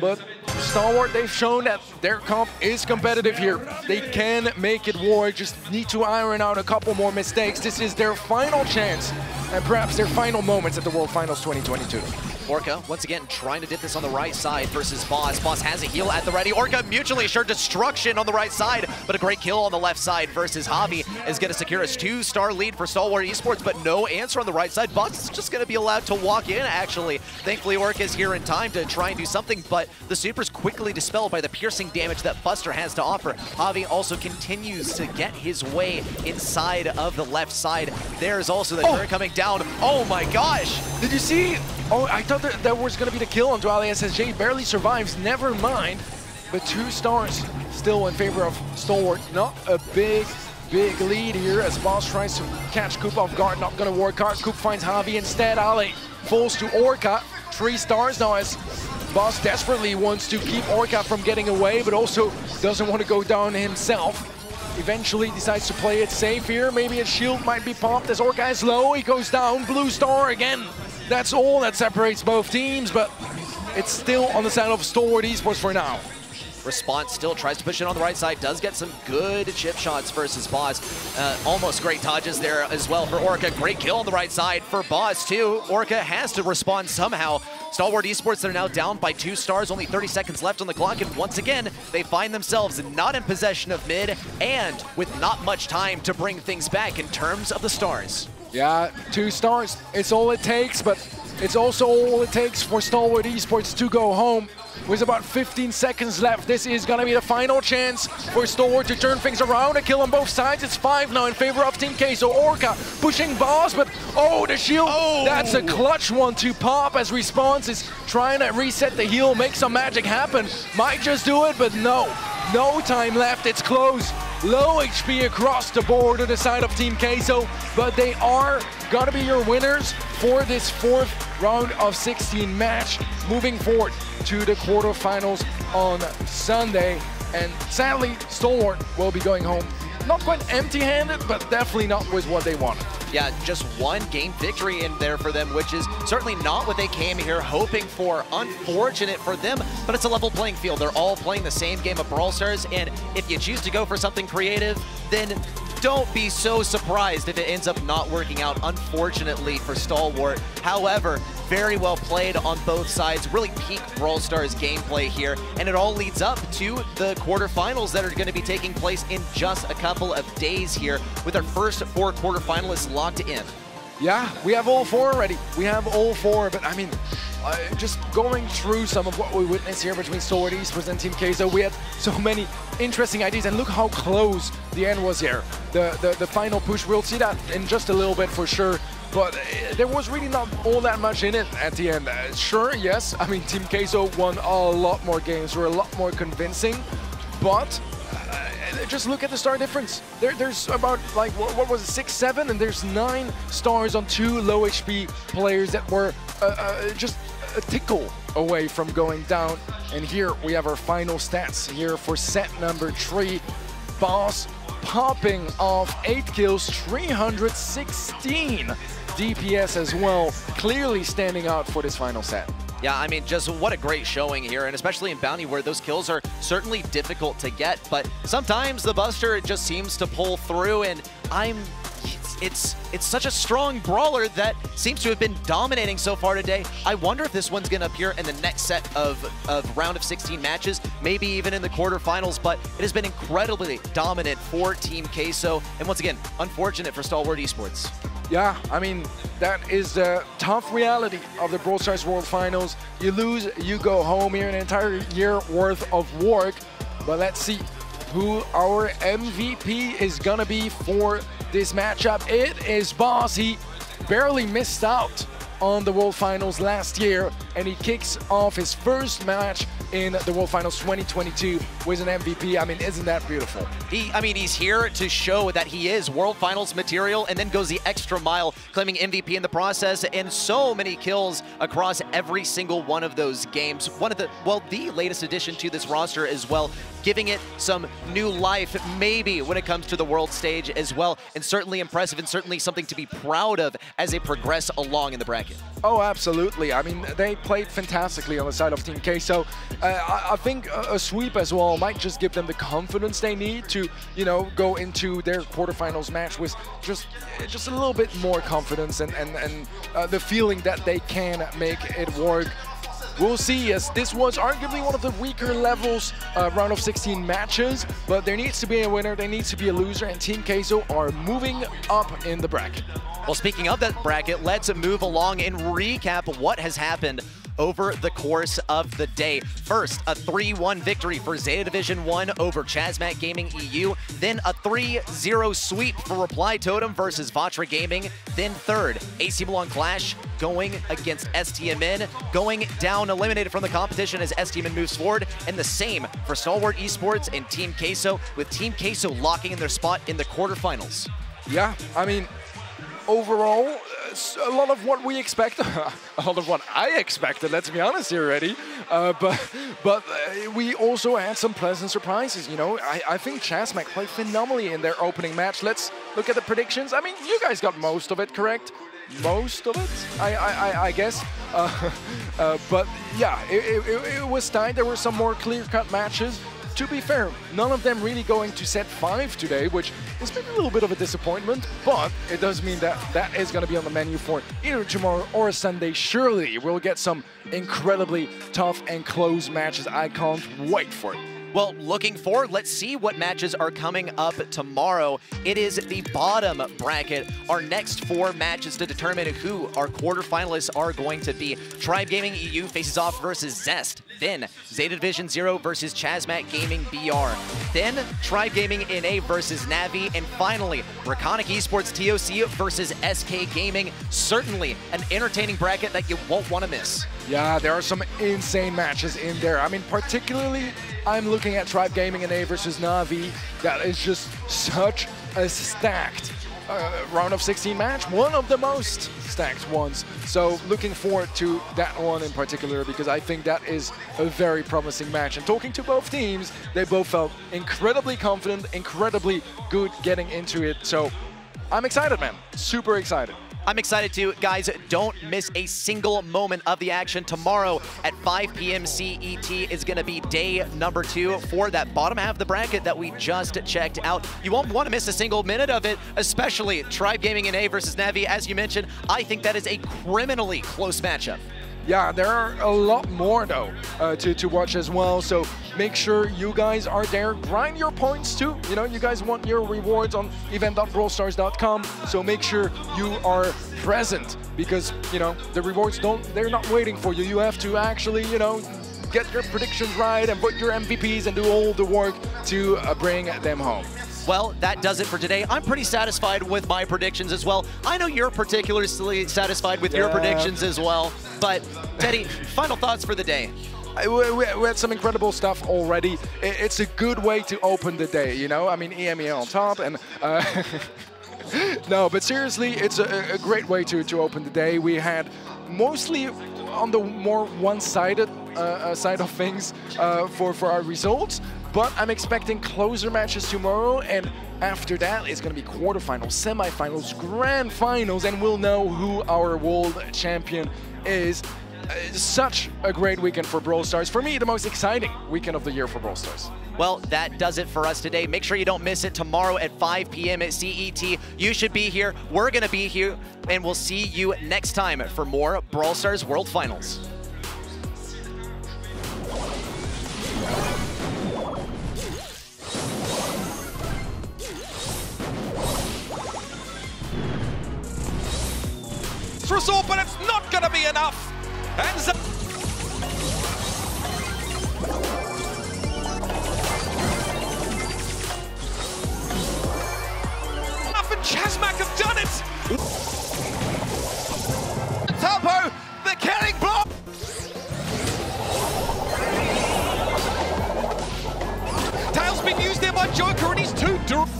but Stalwart, they've shown that their comp is competitive here. They can make it work, just need to iron out a couple more mistakes. This is their final chance and perhaps their final moments at the World Finals twenty twenty-two. Orca, once again, trying to dip this on the right side versus Boss. Boss has a heal at the ready. Orca mutually assured destruction on the right side, but a great kill on the left side versus Javi is going to secure a two-star lead for Stalwart Esports, but no answer on the right side. Boss is just going to be allowed to walk in, actually. Thankfully, Orca is here in time to try and do something, but the super's quickly dispelled by the piercing damage that Buster has to offer. Javi also continues to get his way inside of the left side. There's also the turret oh. coming down. Oh my gosh! Did you see? Oh, I thought that, that was going to be the kill onto Ali S S J. Barely survives, never mind. But two stars still in favor of Stalwart. Not a big, big lead here as Boss tries to catch Koop off guard. Not going to work hard. Koop finds Javi instead. Ali falls to Orca. Three stars now as Boss desperately wants to keep Orca from getting away, but also doesn't want to go down himself. Eventually decides to play it safe here. Maybe a shield might be popped as Orca is low. He goes down. Blue star again. That's all that separates both teams, but it's still on the side of Stalwart Esports for now. Response still tries to push in on the right side, does get some good chip shots versus Boss. Uh, almost great dodges there as well for Orca. Great kill on the right side for Boss too. Orca has to respond somehow. Stalwart Esports, they're now down by two stars, only thirty seconds left on the clock, and once again, they find themselves not in possession of mid and with not much time to bring things back in terms of the stars. Yeah, two stars, it's all it takes, but It's also all it takes for Stalwart Esports to go home. With about fifteen seconds left, this is going to be the final chance for Stalwart to turn things around and kill on both sides. It's five now in favor of Team Queso. Orca pushing Boss, but oh, the shield. Oh. That's a clutch one to pop as Response is trying to reset the heal, make some magic happen. Might just do it, but no. No time left. It's close. Low H P across the board on the side of Team Queso, but they are going to be your winners for this fourth round of sixteen match, moving forward to the quarterfinals on Sunday. And sadly, Stalwart will be going home not quite empty-handed, but definitely not with what they wanted. Yeah, just one game victory in there for them, which is certainly not what they came here hoping for. Unfortunate for them, but it's a level playing field. They're all playing the same game of Brawl Stars, and if you choose to go for something creative, then don't be so surprised if it ends up not working out, unfortunately, for Stalwart. However, very well played on both sides, really peak Brawl Stars gameplay here, and it all leads up to the quarterfinals that are going to be taking place in just a couple of days here, with our first four quarterfinalists locked in. Yeah, we have all four already. We have all four, but I mean, uh, just going through some of what we witnessed here between Stalwart Esports and Team Queso, we had so many interesting ideas, and look how close the end was here. The, the, the final push, we'll see that in just a little bit for sure, but uh, there was really not all that much in it at the end. Uh, sure, yes, I mean, Team Queso won a lot more games, were a lot more convincing, but just look at the star difference. There, there's about, like, what, what was it, six, seven? And there's nine stars on two low H P players that were uh, uh, just a tickle away from going down. And here we have our final stats here for set number three. Boss popping off eight kills, three hundred sixteen D P S as well, clearly standing out for this final set. Yeah, I mean, just what a great showing here, and especially in Bounty where those kills are certainly difficult to get, but sometimes the Buster, it just seems to pull through, and I'm, it's, it's, it's such a strong brawler that seems to have been dominating so far today. I wonder if this one's gonna appear in the next set of, of round of sixteen matches, maybe even in the quarterfinals, but it has been incredibly dominant for Team Queso, and once again, unfortunate for Stalwart Esports. Yeah, I mean, that is the tough reality of the Brawl Stars World Finals. You lose, you go home here, an entire year worth of work. But let's see who our M V P is gonna be for this matchup. It is Boss. He barely missed out on the World Finals last year, and he kicks off his first match in the World Finals twenty twenty-two with an M V P. I mean, isn't that beautiful? He, I mean, he's here to show that he is World Finals material, and then goes the extra mile, claiming M V P in the process, and so many kills across every single one of those games. One of the, well, the latest addition to this roster as well, giving it some new life, maybe, when it comes to the world stage as well, and certainly impressive, and certainly something to be proud of as they progress along in the bracket. Oh, absolutely. I mean, they played fantastically on the side of Team Queso. Uh, I, I think a, a sweep as well might just give them the confidence they need to, you know, go into their quarterfinals match with just just a little bit more confidence and, and, and uh, the feeling that they can make it work. We'll see, as this was arguably one of the weaker levels uh, round of sixteen matches, but there needs to be a winner, there needs to be a loser, and Team Queso are moving up in the bracket. Well, speaking of that bracket, let's move along and recap what has happened over the course of the day. First, a three one victory for Zeta Division One over Chasmac Gaming E U. Then a three zero sweep for Reply Totem versus Vatra Gaming. Then third, A C Milan QLASH going against S T M N, going down eliminated from the competition as S T M N moves forward. And the same for Stalwart Esports and Team Queso, with Team Queso locking in their spot in the quarterfinals. Yeah, I mean, overall, a lot of what we expect, a lot of what I expected, let's be honest here already, uh, but but uh, we also had some pleasant surprises, you know. I, I think Chasmac played phenomenally in their opening match. Let's look at the predictions. I mean, you guys got most of it correct. Most of it, I, I, I, I guess. Uh, uh, but yeah, it, it, it was tight. There were some more clear-cut matches. To be fair, none of them really going to set five today, which has been a little bit of a disappointment, but it does mean that that is going to be on the menu for either tomorrow or Sunday. Surely we'll get some incredibly tough and close matches. I can't wait for it. well, looking forward, let's see what matches are coming up tomorrow. It is the bottom bracket. Our next four matches to determine who our quarterfinalists are going to be. Tribe Gaming E U faces off versus Zest. Then Zeta Division Zero versus Chasmac Gaming B R. Then Tribe Gaming N A versus Navi. And finally, Reconic Esports T O C versus S K Gaming. Certainly an entertaining bracket that you won't want to miss. Yeah, there are some insane matches in there. I mean, particularly, I'm looking at Tribe Gaming N A versus Navi. That is just such a stacked uh, round of sixteen match, one of the most stacked ones. So looking forward to that one in particular, because I think that is a very promising match. And talking to both teams, they both felt incredibly confident, incredibly good getting into it. So I'm excited, man. Super excited. I'm excited too. Guys, don't miss a single moment of the action. Tomorrow at five p m C E T is going to be day number two for that bottom half of the bracket that we just checked out. You won't want to miss a single minute of it, especially Tribe Gaming N A versus Navi. As you mentioned, I think that is a criminally close matchup. Yeah, there are a lot more, though, uh, to, to watch as well. So make sure you guys are there. Grind your points, too. You know, you guys want your rewards on event dot brawl stars dot com. So make sure you are present, because, you know, the rewards don't, they're not waiting for you. You have to actually, you know, get your predictions right and put your M V Ps and do all the work to uh, bring them home. Well, that does it for today. I'm pretty satisfied with my predictions as well. I know you're particularly satisfied with yeah. your predictions as well. But, Teddy, final thoughts for the day. We had some incredible stuff already. It's a good way to open the day, you know? I mean, E M E A on top and... Uh, no, but seriously, it's a, a great way to, to open the day. We had mostly on the more one-sided uh, side of things uh, for, for our results. But I'm expecting closer matches tomorrow, and after that, it's going to be quarterfinals, semifinals, grand finals, and we'll know who our world champion is. Such a great weekend for Brawl Stars. For me, the most exciting weekend of the year for Brawl Stars. Well, that does it for us today. Make sure you don't miss it tomorrow at five p m at C E T. You should be here. We're going to be here, and we'll see you next time for more Brawl Stars World Finals. Result, but it's not going to be enough. And Z up and Chasmac have done it. Tapo, the killing block. Tail's been used there by Joker, and he's too direct.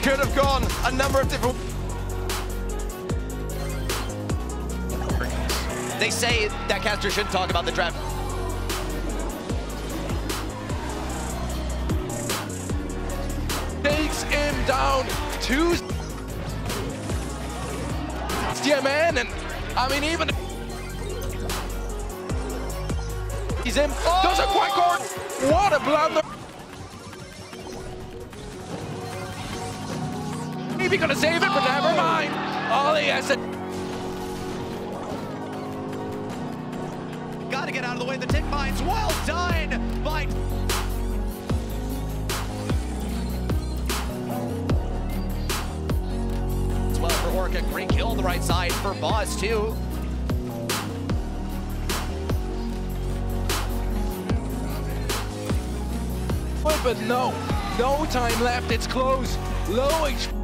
Could have gone a number of different... They say that caster shouldn't talk about the draft. Takes him down to... S T M N, and I mean even... He's in, oh! Does a quick guard! What a blunder! Maybe gonna save it, but never mind. Ali S S J. Gotta get out of the way. The tick mines. Well done by. As well for Orca. Great kill on the right side for Boss too. But no, no time left. It's close. Low H P.